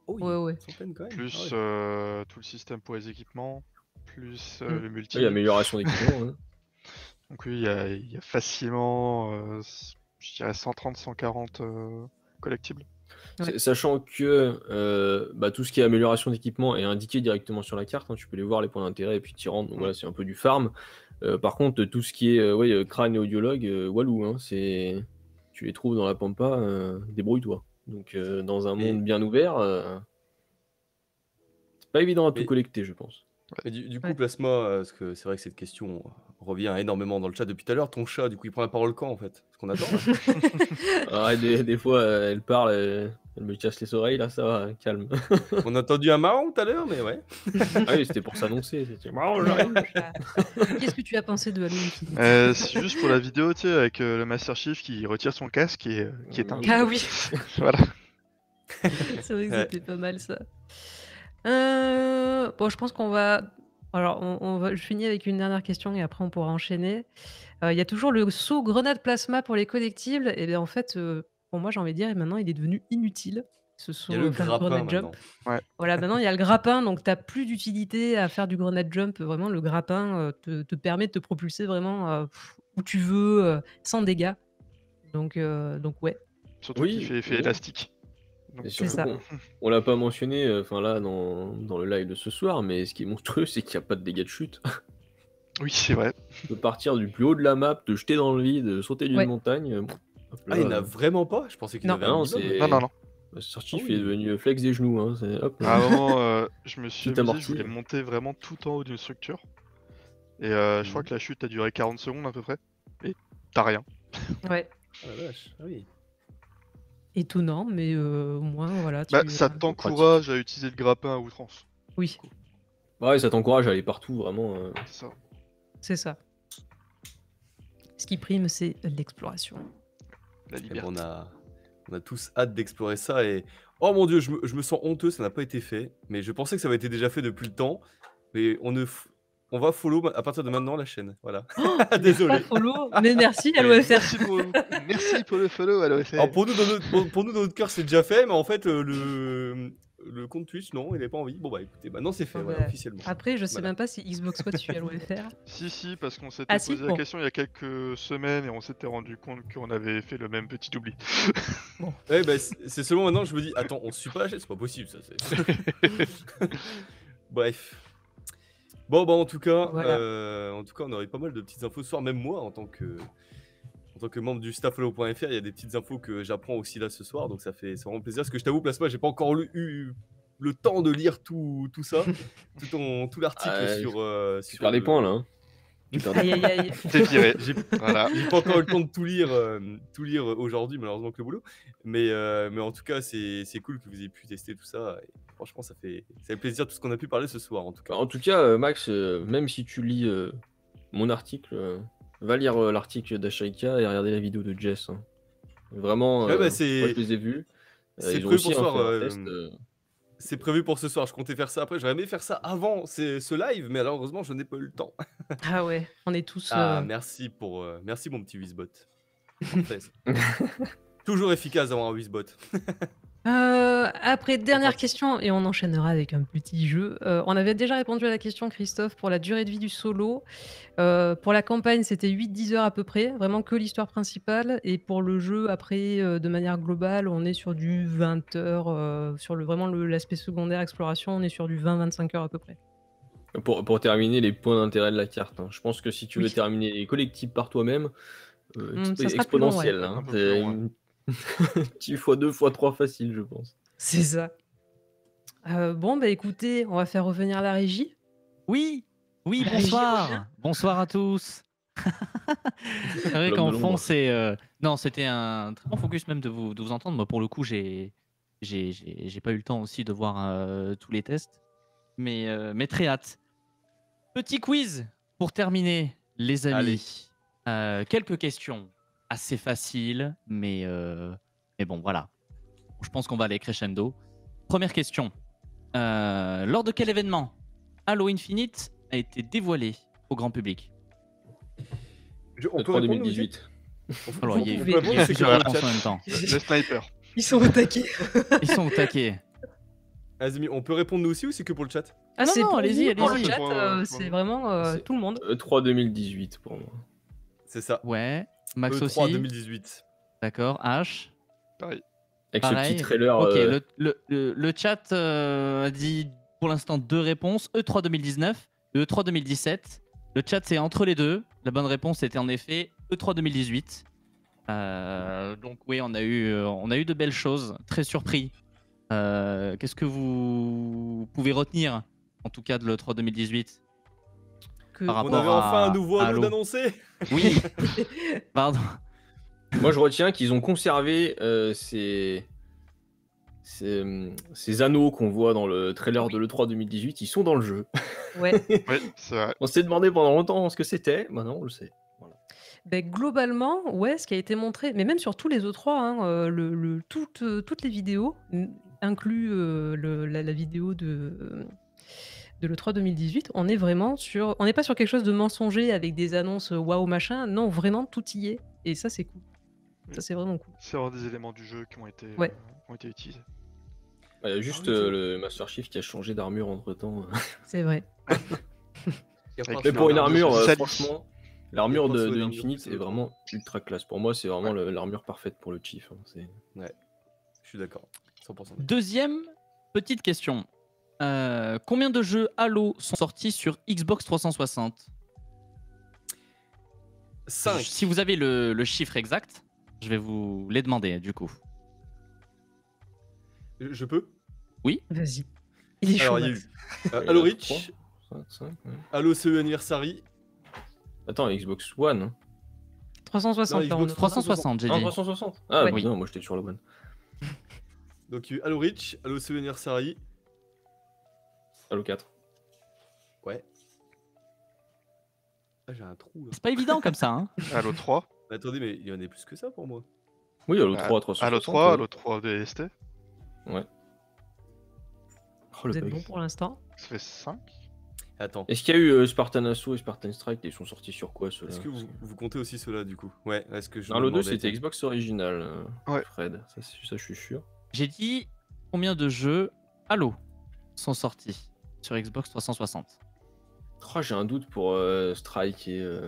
Oh, ouais, ouais. Centaine, quand même. Plus tout le système pour les équipements, plus le multi. Il y a amélioration d'équipement. Hein. Donc oui, il y a facilement, je dirais 130-140 collectibles. Ouais. Sachant que bah, tout ce qui est amélioration d'équipement est indiqué directement sur la carte, hein, tu peux les voir les points d'intérêt et puis t'y rentres, donc voilà, c'est un peu du farm. Par contre, tout ce qui est ouais, crâne et audiologue, walou, hein, c'est... tu les trouves dans la pampa, débrouille-toi. Donc dans un monde bien ouvert, c'est pas évident à tout collecter, je pense. Et du coup, Plasma, parce que c'est vrai que cette question revient énormément dans le chat depuis tout à l'heure, ton chat, du coup, il prend la parole quand, en fait? Parce qu'on attend. Ah, des fois, elle parle, elle me casse les oreilles, là, ça va, calme. On a entendu un marron tout à l'heure, mais ouais. Ah oui, c'était pour s'annoncer. C'était marron, j'arrive. Qu'est-ce que tu as pensé de Halo Infinite? C'est juste pour la vidéo, tu sais, avec le Master Chief qui retire son casque et qui est un... Ah oui. Voilà. C'est vrai que c'était pas mal, ça. Bon, je pense qu'on va... Alors, je finis avec une dernière question et après on pourra enchaîner. Il y a toujours le saut grenade plasma pour les collectibles. Et bien en fait, pour moi, j'ai envie de dire, maintenant, il est devenu inutile. Ce saut grenade jump. Ouais. Voilà, maintenant, il y a le grappin. Donc, tu n'as plus d'utilité à faire du grenade jump. Vraiment, le grappin te permet de te propulser vraiment où tu veux, sans dégâts. Donc ouais. Surtout qu'il fait élastique. C'est ça. On l'a pas mentionné là dans le live de ce soir, mais ce qui est monstrueux, c'est qu'il n'y a pas de dégâts de chute. Oui, c'est vrai. Tu peux partir du plus haut de la map, te jeter dans le vide, sauter d'une montagne. Ah, il n'y en a vraiment pas? Je pensais qu'il y en avait un. Non, non, non. Sorti, il est devenu flex des genoux. Hein. Hop, là. Avant, je me suis amusé, je voulais monter vraiment tout en haut d'une structure. Et je crois que la chute a duré 40 secondes à peu près. Et t'as rien. Ouais. Ah la vache, ah oui. Étonnant, mais au moins, voilà. Bah, ça t'encourage à utiliser le grappin à outrance. Oui. Bah ouais, ça t'encourage à aller partout, vraiment. C'est ça. C'est ça. Ce qui prime, c'est l'exploration. La liberté. On a tous hâte d'explorer ça et... Oh mon dieu, je me sens honteux, ça n'a pas été fait. Mais je pensais que ça avait été déjà fait depuis le temps. Mais on va follow à partir de maintenant la chaîne. Voilà. Oh, désolé. Follow, mais merci à l'OFR. Merci pour le follow à l'OFR. Alors pour nous, dans notre cœur, c'est déjà fait, mais en fait, le compte Twitch, non, il n'avait pas envie. Bon, bah écoutez, maintenant c'est fait, voilà, officiellement. Après, je sais même pas si Xbox Squad suit à l'OFR. Si, parce qu'on s'était posé la question il y a quelques semaines et on s'était rendu compte qu'on avait fait le même petit oubli. Bon. Ouais, bah, c'est seulement maintenant je me dis, attends, on ne suit pas la chaîne, c'est pas possible, ça. Bref. Bon, bah, en tout cas, voilà. On aurait pas mal de petites infos ce soir. Même moi, en tant que membre du staff Halo.fr, il y a des petites infos que j'apprends aussi là ce soir. Donc, ça fait vraiment plaisir. Parce que je t'avoue, Plasma, j'ai pas encore eu le temps de lire tout ça, tout l'article sur les points, là. Hein. T'es viré. Voilà. J'ai pas encore eu le temps de tout lire aujourd'hui, malheureusement, que le boulot. Mais en tout cas, c'est cool que vous ayez pu tester tout ça. Et franchement, ça fait plaisir tout ce qu'on a pu parler ce soir. En tout cas, Max, même si tu lis mon article, va lire l'article d'Ashaika et regarder la vidéo de Jess. Hein. Vraiment, moi, je les ai vus. C'est prévu pour ce soir. C'est prévu pour ce soir, je comptais faire ça après, j'aurais aimé faire ça avant ce live, mais malheureusement je n'ai pas eu le temps. Ah ouais, on est tous... Ah merci mon petit Wizbot. Toujours efficace d'avoir un Wizbot. Après, dernière question, et on enchaînera avec un petit jeu. On avait déjà répondu à la question, Christophe, pour la durée de vie du solo. Pour la campagne, c'était 8-10 heures à peu près, vraiment que l'histoire principale. Et pour le jeu, après, de manière globale, on est sur du 20 heures. Sur vraiment l'aspect secondaire, exploration, on est sur du 20-25 heures à peu près. Pour terminer les points d'intérêt de la carte, hein. Je pense que si tu veux terminer les collectibles par toi-même, c'est exponentiel. Petit x2 x3 facile, je pense. C'est ça. Bon, bah écoutez, on va faire revenir la régie. Oui, bonsoir. Bonsoir à tous. C'est vrai qu'en fond, c'est... Non, c'était un très bon focus même de vous entendre. Moi, pour le coup, j'ai pas eu le temps aussi de voir tous les tests. Mais très hâte. Petit quiz pour terminer, les amis. Quelques questions. Assez facile, mais bon, voilà. Je pense qu'on va aller crescendo. Première question. Lors de quel événement Halo Infinite a été dévoilé au grand public? On peut répondre 2018. Alors, il y a plusieurs réponses en même temps. Le sniper. Ils sont au taquet. Ils sont au taquet. Azmi, on peut répondre nous aussi ou c'est que pour le chat? Ah non, non, allez-y, allez-y. Pour le chat, c'est vraiment tout le monde. E3 2018 pour moi. C'est ça. Ouais. Max E3 aussi. E3 2018. D'accord. H. Pareil. Avec pareil. Ce petit trailer. Ok, le chat a dit pour l'instant deux réponses. E3 2019, E3 2017. Le chat, c'est entre les deux. La bonne réponse était en effet E3 2018. Donc oui, on a eu de belles choses. Très surpris. Qu'est-ce que vous pouvez retenir, en tout cas de l'E3 2018 que... On avait enfin un nouveau Halo d'annoncer. Oui. Pardon. Moi, je retiens qu'ils ont conservé ces anneaux qu'on voit dans le trailer de l'E3 2018, ils sont dans le jeu. Ouais. Oui, c'est vrai. On s'est demandé pendant longtemps ce que c'était, maintenant on le sait. Voilà. Ben, globalement, ouais, ce qui a été montré, mais même sur tous les E3, hein, toutes les vidéos, inclus la vidéo de l'E3 2018, on est vraiment sur... On n'est pas sur quelque chose de mensonger avec des annonces waouh machin, non, vraiment tout y est, et ça c'est cool. Ça c'est vraiment cool. C'est vraiment des éléments du jeu qui ont été, ouais, ont été utilisés. Il y a juste le Master Chief qui a changé d'armure entre temps. C'est vrai. Mais pour une armure, franchement, l'armure de Infinite est vraiment ultra classe. Pour moi, c'est vraiment l'armure parfaite pour le Chief. Hein. Ouais, je suis d'accord. 100%. Deuxième petite question. Combien de jeux Halo sont sortis sur Xbox 360? 5. Si vous avez le chiffre exact, je vais vous les demander du coup. Je peux? Oui. Vas-y. Il est chaud. Halo Reach, Halo CE Anniversary. Attends, Xbox One. Hein. 360. Non, Xbox 360, j'ai dit. Ah, 360. Ah ouais. Oui, non, moi j'étais sur le One. Donc Halo Reach, Halo CE Anniversary. Halo 4. Ouais. Ah, j'ai un trou là. C'est pas évident comme ça, hein. Halo 3. Mais attendez, mais il y en a plus que ça pour moi. Oui, Halo 3, 360. Halo 3, Halo 3 DST. Ouais. Vous êtes bon pour l'instant. Ça fait 5. Attends. Est-ce qu'il y a eu Spartan Assault et Spartan Strike? Ils sont sortis sur quoi ceux-là? Est-ce que vous comptez aussi ceux-là du coup? Ouais. Est-ce que je... Halo 2 c'était Xbox original, ouais. Fred. Ça je suis sûr. J'ai dit combien de jeux Halo sont sortis sur Xbox 360? Oh, j'ai un doute pour Strike et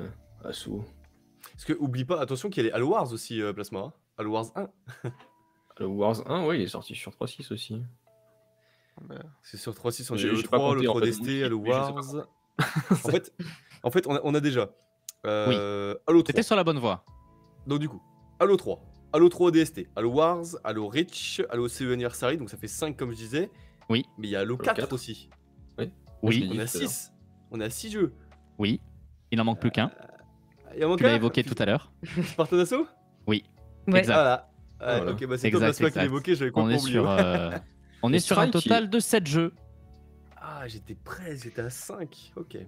Assaut. Parce que oublie pas, attention qu'il y a les Halo Wars aussi, Plasma. Halo Wars 1. Halo Wars 1, ouais, il est sorti sur 3.6 aussi. C'est sur 3.6, on a le 3, le 3DST, Halo Wars. En fait, on a déjà Halo 3. T'étais sur la bonne voie. Donc du coup, Halo 3, Halo 3 DST, Halo Wars, Halo Reach, Halo CE Anniversary, donc ça fait 5 comme je disais. Oui. Mais il y a Halo 4 aussi. Oui. Oui. On a 6. On a 6 jeux. Oui. Il n'en manque plus qu'un. Tu l'as évoqué tout à l'heure. Spartan Assault. Oui. Ouais. Exact. Voilà. Voilà. Ok, bah c'est toi Plasma qui l'évoquait, j'avais compris. On est sur un total de 7 jeux. Ah, j'étais presque, j'étais à 5. Ok,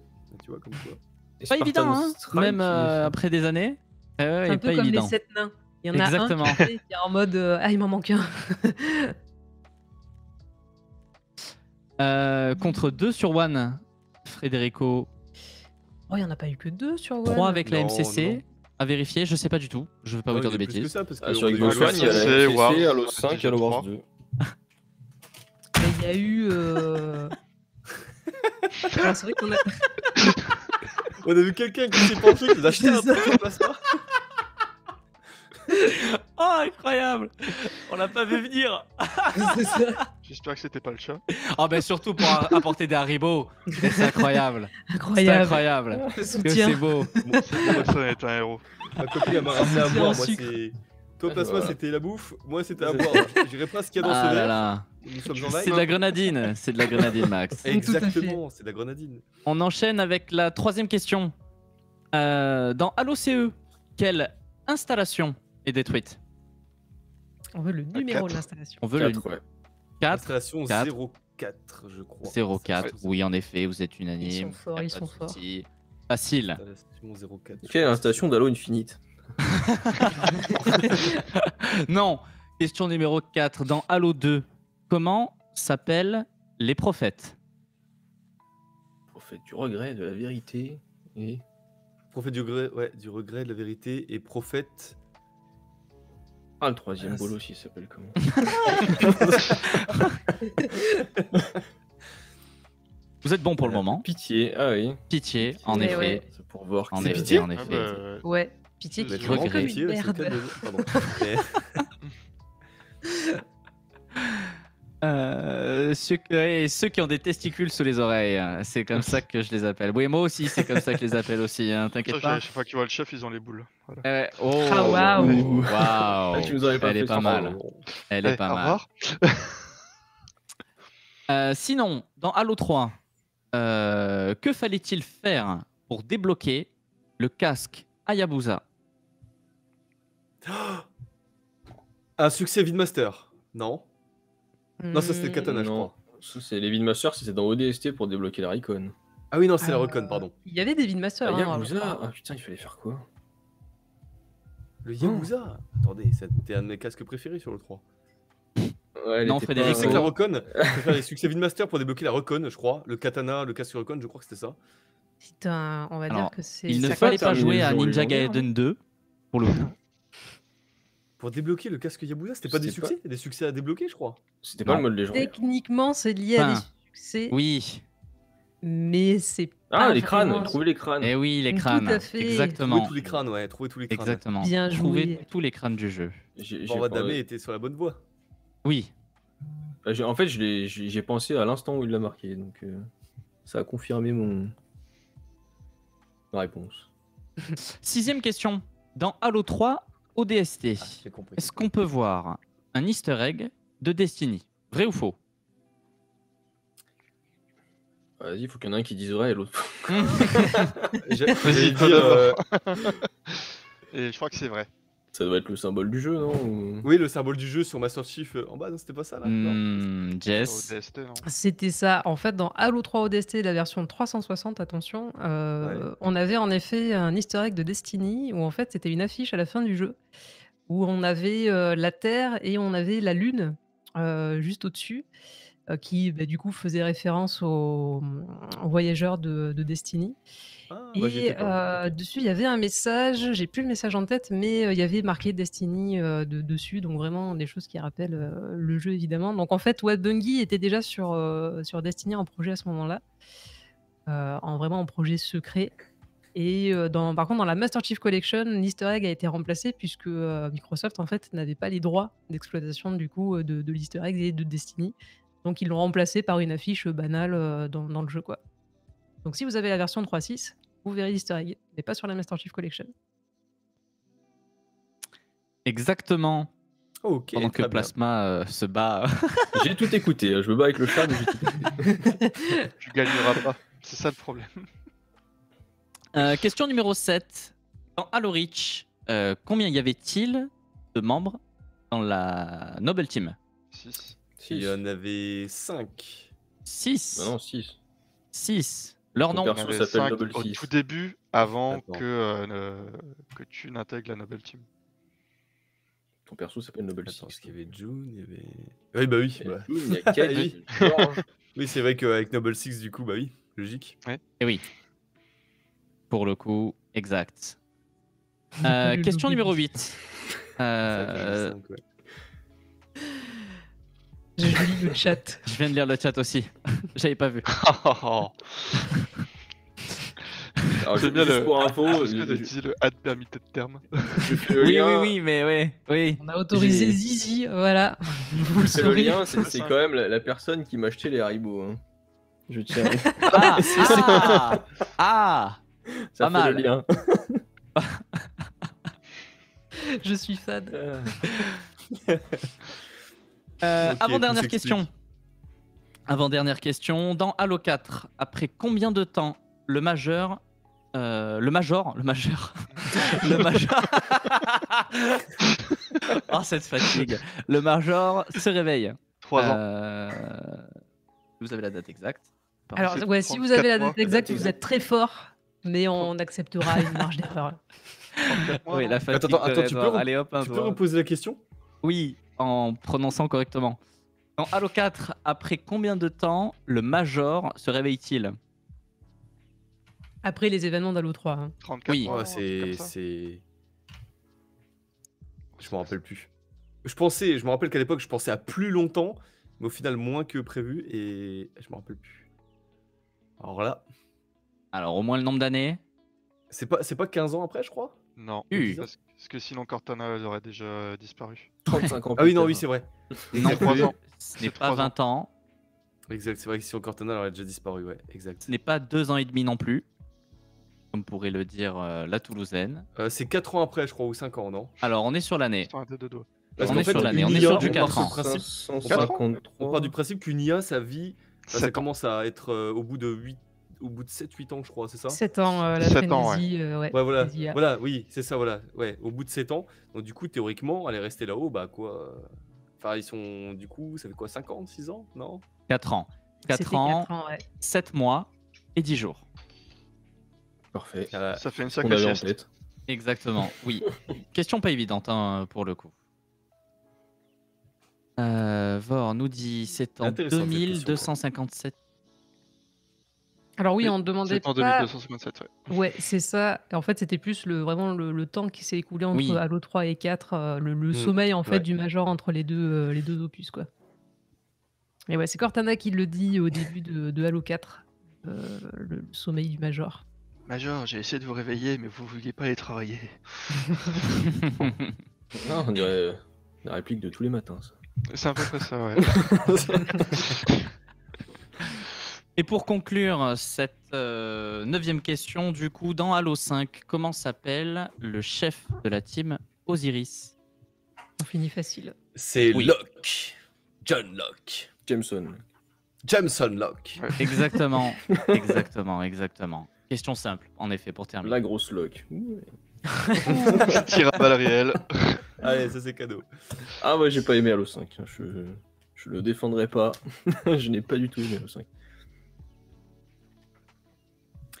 tu vois comme quoi. C'est pas évident, hein, même après des années. C'est un peu comme les 7 nains. Il y en a un qui est en mode ah, il m'en manque un. Contre 2 sur One, Frédérico. Oh, il n'y en a pas eu que 2 sur One. 3 avec la MCC. À vérifier, je sais pas du tout, je veux pas vous dire de bêtises. Ça, parce que sur Xbox One, il y a Halo 5, Halo Wars 2. Il y a eu... Alors, c'est vrai qu'on a... On a vu quelqu'un qui s'est penché, qui nous a acheté un truc de Plasma. Oh, incroyable! On l'a pas vu venir! J'espère que c'était pas le chat. Oh, ben surtout pour apporter des Haribo. C'est incroyable! Incroyable! C'est incroyable! C'est beau! Bon, c'est un héros. Ma copine elle m'a ramené à boire. Moi, c'est... Toi, Plasma, voilà, c'était la bouffe. Moi, c'était à boire. Je dirais pas ce qu'il y a dans ce verre. C'est de la grenadine! C'est de la grenadine, Max. Exactement, c'est de la grenadine. On enchaîne avec la troisième question. Dans Halo CE, quelle installation est détruite? On veut le numéro de l'installation. On veut 4, le 4. Installation 04, je crois. 04, oui, en effet, vous êtes unanime. Ils sont forts, ils sont forts. Facile. Installation 04. Quelle est l'installation d'Halo Infinite? Non, Question numéro 4. Dans Halo 2, comment s'appellent les prophètes? Prophète du regret, de la vérité et... Prophète du regret, ouais, du regret, de la vérité et prophète... Ah, le troisième bolo aussi, il s'appelle comment? Vous êtes bon pour le moment. Pitié, ah oui. Pitié, en effet. Ouais. C'est pour voir que c'est Pitié, en effet. Ouais, Pitié qui croit comme une merde. Pardon. Ceux qui ont des testicules sous les oreilles, c'est comme ça que je les appelle. Oui, moi aussi, c'est comme ça que je les appelle aussi. Hein, t'inquiète pas. Chaque fois qu'ils voient le chef, ils ont les boules. Voilà. Oh, ah, waouh! Wow. Elle est pas mal. Elle est pas mal. Sinon, dans Halo 3, que fallait-il faire pour débloquer le casque Hayabusa? Un succès Vidmaster? Non. Non, ça c'était le katana, je crois. C'est les Vidmasters, c'était dans ODST pour débloquer la Recon. Ah oui, non, c'est la Recon, pardon. Il y avait des Vidmasters. Yakuza. Ah putain, il fallait faire quoi? Le Yakuza? Attendez, c'était un de mes casques préférés sur le 3. Ouais, non, Frédéric, c'est que la Recon. Faire les succès Vidmaster pour débloquer la Recon, je crois. Le katana, le casque Recon, je crois que c'était ça. Putain, on va dire que c'est... Il ne fallait pas jouer à Ninja Gaiden 2, pour le coup. Pour débloquer le casque Yabusa, c'était pas des succès, des succès à débloquer, je crois. C'était pas le mode légendaire. Techniquement, c'est lié à des succès. Oui. Mais c'est pas. Ah, les crânes, trouver les crânes. Eh oui, les crânes. Tout à fait. Exactement. Trouver tous les crânes, ouais, trouver tous les crânes. Exactement. Bien joué. Trouver tous les crânes du jeu. Damé était sur la bonne voie. Oui. En fait, j'ai pensé à l'instant où il l'a marqué, donc ça a confirmé ma réponse. Sixième question. Dans Halo 3. ODST, est-ce qu'on peut voir un easter egg de Destiny? Vrai ou faux? Vas-y, il faut qu'il y en ait un qui dise vrai et l'autre faux. Et je crois que c'est vrai. Ça doit être le symbole du jeu, non? Oui, le symbole du jeu sur Master Chief en bas, non, c'était pas ça là. Jess. C'était ça. En fait, dans Halo 3 ODST, la version 360, attention, on avait en effet un easter egg de Destiny où en fait c'était une affiche à la fin du jeu où on avait la Terre et on avait la Lune juste au-dessus qui du coup faisait référence aux voyageurs de Destiny. Ah, et dessus, il y avait un message, j'ai plus le message en tête, mais il y avait marqué Destiny dessus, donc vraiment des choses qui rappellent le jeu évidemment. Donc en fait, Bungie était déjà sur Destiny en projet à ce moment-là, en projet secret. Et par contre, dans la Master Chief Collection, l'Easter Egg a été remplacé puisque Microsoft en fait n'avait pas les droits d'exploitation du coup de l'Easter Egg et de Destiny, donc ils l'ont remplacé par une affiche banale dans le jeu quoi. Donc si vous avez la version 3.6, vous verrez l'Easter Egg, mais pas sur la Master Chief Collection. Exactement. Okay, pendant que Plasma se bat. J'ai tout écouté, je me bats avec le chat, mais j'ai tout écouté. Tu gagneras pas, c'est ça le problème. Question numéro 7. Dans Halo Reach, combien y avait-il de membres dans la Noble Team? 6. Il y en avait 5. 6. Non, 6. 6. Leur nom s'appelle Noble Team. Au tout début, avant que tu n'intègres la Noble Team. Ton perso s'appelle Noble Team. Parce qu'il y avait June, il y avait... Oui, bah oui. Il y a Kelly. Oui, c'est vrai qu'avec Noble Six, du coup, bah oui, logique. Ouais. Et oui. Pour le coup, exact. Question numéro 8. Je lis le chat. Je viens de lire le chat aussi. J'avais pas vu. C'est bien le pour info. Est-ce que t'as utilisé le ad permis de terme? Oui, mais ouais. Oui. On a autorisé Zizi, voilà. C'est le lien, c'est quand même la personne qui m'a acheté les Haribo. Hein. Je tiens. Ça fait mal. Le lien. Je suis fan. Avant-dernière question. Avant-dernière question. Dans Halo 4, après combien de temps le Major oh, cette fatigue. Le Major se réveille. 3 ans. Vous avez la date exacte? Alors, ouais, si vous avez la date exacte, vous êtes très fort, mais on acceptera une marge d'erreur. Oui, la fatigue. Attends, tu peux reposer la question? Oui. en prononçant correctement. Dans Halo 4, après combien de temps le Major se réveille-t-il? Après les événements d'Halo 3. Hein. 34 oui. mois, c'est... Je m'en rappelle plus. Je me rappelle qu'à l'époque, je pensais à plus longtemps, mais au final, moins que prévu, et je me rappelle plus. Alors là... Alors, au moins le nombre d'années. C'est pas 15 ans après, je crois? Non, parce que sinon Cortana aurait déjà disparu. 35 ans. Ah oui, non, oui, c'est vrai. Non, ce n'est pas 20 ans. Exact, c'est vrai que sinon Cortana aurait déjà disparu, ouais, exact. Ce n'est pas 2 ans et demi non plus, comme pourrait le dire la Toulousaine. C'est 4 ans après, je crois, ou 5 ans, non? Alors, on est sur l'année. On est sur l'année, on est sur du 4 ans. On part du principe qu'une IA, sa vie, ça commence à être au bout de 8 ans. Au bout de 7-8 ans, je crois, c'est ça? 7 ans, la frénésie, ouais. Ouais, voilà, voilà, oui, c'est ça, voilà. Ouais, au bout de 7 ans. Donc, du coup, théoriquement, elle est restée là-haut, bah quoi. Enfin, ils sont, du coup, ça fait quoi, 5 ans, 6 ans? Non, 4 ans. 4 ans, 4 ans ouais. 7 mois et 10 jours. Parfait. Ça fait une sacrée sieste. Exactement, oui. Question pas évidente, hein, pour le coup. Vor nous dit c'est en 2257. Alors oui, on demandait pas... en 2257, ouais. Ouais, c'est ça. En fait, c'était plus vraiment le temps qui s'est écoulé entre oui. Halo 3 et 4, le sommeil en fait ouais. du Major entre les deux opus, quoi. Et ouais, c'est Cortana qui le dit au début de Halo 4, le sommeil du Major. Major, j'ai essayé de vous réveiller, mais vous ne vouliez pas aller travailler. Non, on dirait la réplique de tous les matins, ça. C'est à peu près ça, ouais. Et pour conclure cette 9e question, du coup, dans Halo 5, comment s'appelle le chef de la team Osiris? On finit facile. C'est oui. Locke. John Locke. Jameson Locke. Exactement. Exactement. Question simple, en effet, pour terminer. La grosse Locke. Tire à balle réelle. Allez, ça c'est cadeau. Ah ouais, j'ai pas aimé Halo 5. Je le défendrai pas. Je n'ai pas du tout aimé Halo 5.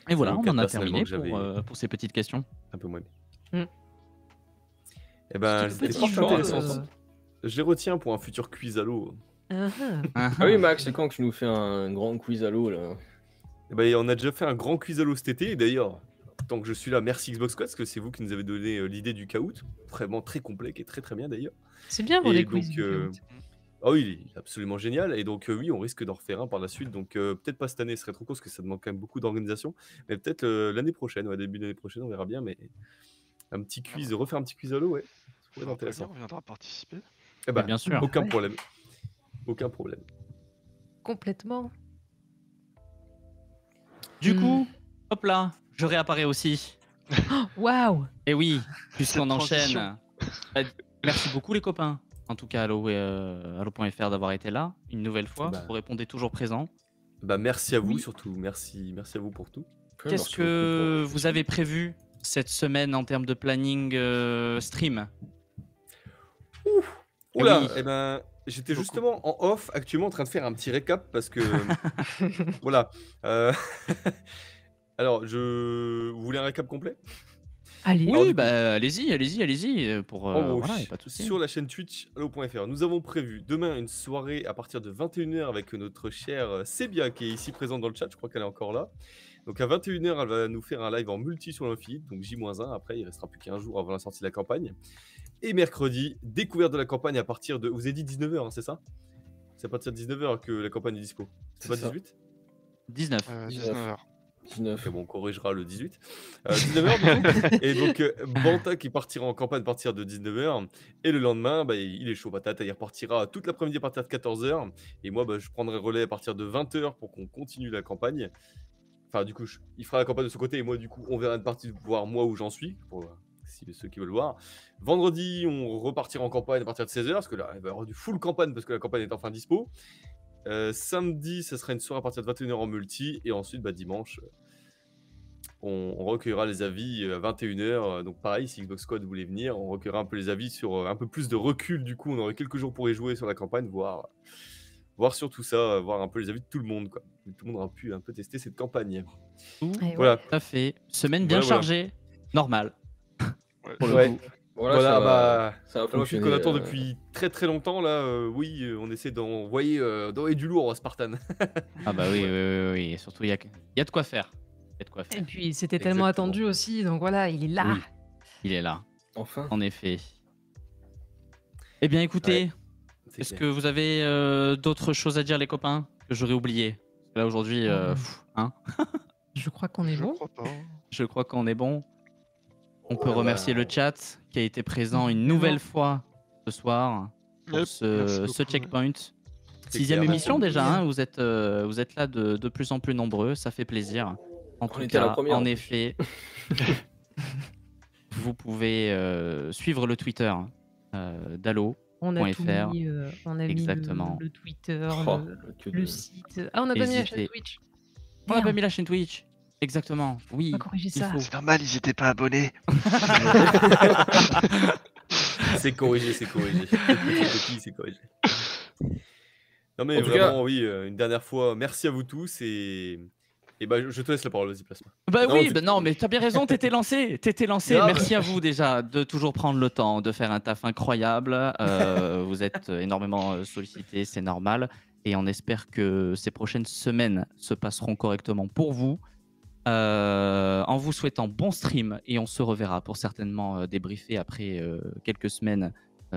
Et voilà, on en a terminé pour ces petites questions. Un peu moins. Eh ben, c'était fort intéressant. Je les retiens pour un futur quiz à l'eau. Ah oui, Max, c'est quand que tu nous fais un grand quiz à l'eau là? Eh ben, on a déjà fait un grand quiz à l'eau cet été. Et d'ailleurs, tant que je suis là, merci Xbox Squad, parce que c'est vous qui nous avez donné l'idée du caout. Vraiment très complet et très très bien d'ailleurs. C'est bien pour les quiz. Ah oui, il est absolument génial. Et donc, oui, on risque d'en refaire un par la suite. Donc, peut-être pas cette année, ce serait trop court parce que ça demande quand même beaucoup d'organisation. Mais peut-être l'année prochaine, ouais, début de l'année prochaine, on verra bien. Mais un petit quiz, refaire un petit quiz à l'eau, ouais. Ça pourrait être intéressant. On viendra participer. Eh ben, bien sûr. Aucun problème. Aucun problème. Complètement. Du coup, hop là, je réapparais aussi. Waouh! Et oui, puisqu'on enchaîne. Merci beaucoup, les copains. En tout cas, Halo et Halo.fr d'avoir été là une nouvelle fois. Bah, vous répondez toujours présent. Bah merci à vous surtout. Merci à vous pour tout. Qu'est-ce que vous avez prévu cette semaine en termes de planning stream? Oula, eh ben j'étais justement en off actuellement en train de faire un petit récap parce que voilà. Alors vous voulez un récap complet? Allez. Oui, alors, bah, allez-y, pour voilà, y a pas de souci. Sur la chaîne Twitch Halo.fr, nous avons prévu demain une soirée à partir de 21h avec notre chère Sebia qui est ici présente dans le chat, je crois qu'elle est encore là. Donc à 21h, elle va nous faire un live en multi sur l'infini, donc J-1, après il restera plus qu'un jour avant la sortie de la campagne. Et mercredi, découverte de la campagne à partir de... Vous avez dit 19h, hein, c'est ça? C'est à partir de 19h que la campagne est dispo. C'est pas 18 19. 19h. 19. Et bon, on corrigera le 18. 19h, et donc Banta qui partira en campagne à partir de 19h. Et le lendemain, bah, il est chaud patate. Il repartira toute l'après-midi à partir de 14h. Et moi, bah, je prendrai relais à partir de 20h pour qu'on continue la campagne. Enfin, du coup, il fera la campagne de son côté. Et moi, du coup, on verra une partie, voir moi où j'en suis. Pour ceux qui veulent voir. Vendredi, on repartira en campagne à partir de 16h. Parce que là, il va y avoir du full campagne parce que la campagne est enfin dispo. Samedi, ça sera une soirée à partir de 21h en multi. Et ensuite, bah, dimanche, on recueillera les avis à 21h. Donc pareil, si Xbox Squad voulait venir, on recueillera un peu les avis sur un peu plus de recul. Du coup, on aurait quelques jours pour y jouer sur la campagne, voir sur tout ça, voir un peu les avis de tout le monde, quoi. Tout le monde aura pu un peu tester cette campagne. Voilà. Ouais. Tout à fait. Semaine bien chargée. Normal. Ouais. Pour le coup. Voilà, ça va fonctionner. Qu'on attend depuis très très longtemps, là, oui, on essaie d'envoyer du lourd à Spartan. Ah bah oui, oui. Et surtout, il y a de quoi faire. Et puis, c'était tellement attendu aussi, donc voilà, il est là. Oui, il est là. Enfin. En effet. Eh bien, écoutez, est-ce que vous avez d'autres choses à dire, les copains, que j'aurais oublié? Là, aujourd'hui, hein. Je crois qu'on est bon. Je crois qu'on est bon. On peut remercier le chat qui a été présent une nouvelle fois ce soir pour ce checkpoint. 6e émission déjà, hein, vous êtes là de plus en plus nombreux, ça fait plaisir. En tout cas, en effet, vous pouvez suivre le Twitter d'Allo. On a tout mis, on a exactement. Mis le Twitter, le site. Ah, on n'a pas mis la chaîne Twitch. On n'a pas mis la chaîne Twitch. Exactement, oui. C'est normal, ils n'étaient pas abonnés. C'est corrigé, c'est corrigé. C'est corrigé. Non mais en vraiment, oui, une dernière fois, merci à vous tous et bah, je te laisse la parole, vas-y, Plasma. Bah non, oui, bah non, mais t'as bien raison, t'étais lancé. Merci à vous déjà de toujours prendre le temps de faire un taf incroyable. Vous êtes énormément sollicités, c'est normal. Et on espère que ces prochaines semaines se passeront correctement pour vous. En vous souhaitant bon stream et on se reverra pour certainement débriefer après quelques semaines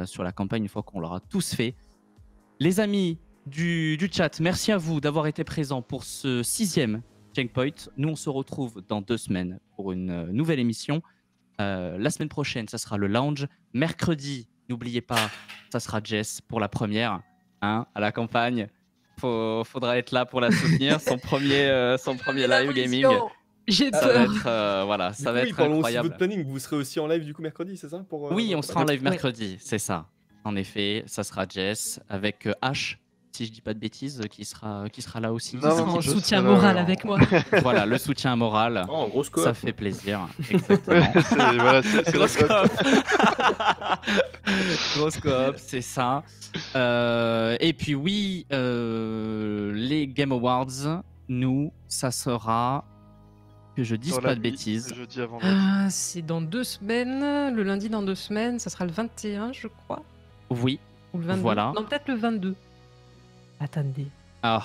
sur la campagne une fois qu'on l'aura tous fait. Les amis du chat, merci à vous d'avoir été présents pour ce 6e checkpoint. Nous on se retrouve dans 2 semaines pour une nouvelle émission. La semaine prochaine ça sera le lounge. Mercredi, n'oubliez pas, ça sera Jess pour la première à la campagne. Faudra être là pour la soutenir, son premier live gaming. J'ai peur. Ça va être, voilà, ça va être incroyable. Votre planning, vous serez aussi en live du coup mercredi, c'est ça pour, oui, on sera en live mercredi, c'est ça. En effet, ça sera Jess avec H, si je dis pas de bêtises, qui sera là aussi. Non, je soutien moral avec moi. Voilà, le soutien moral. Oh, grosse coop. Ça fait plaisir. Exactement. Voilà, grosse coop. Grosse coop, c'est ça. Et puis oui, les Game Awards, nous, ça sera, que je dise pas de bêtises. C'est dans 2 semaines, le lundi dans 2 semaines, ça sera le 21, je crois. Oui. Ou le 22. Voilà. Non, peut-être le 22. Attendez. Ah.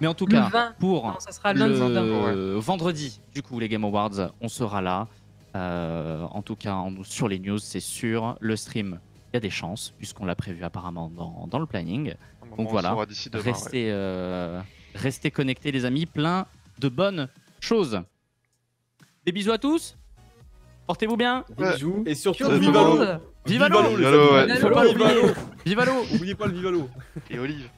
Mais en tout cas, pour non, ça sera le vendredi, du coup, les Game Awards, on sera là. En tout cas, sur les news, c'est sûr. Le stream, il y a des chances, puisqu'on l'a prévu apparemment dans le planning. Donc voilà, restez connectés les amis, plein de bonnes choses. Des bisous à tous, portez-vous bien. Des bisous. Et surtout, vive Halo. Vive Halo. Vive Halo. N'oubliez pas le vive Halo. Et Olive.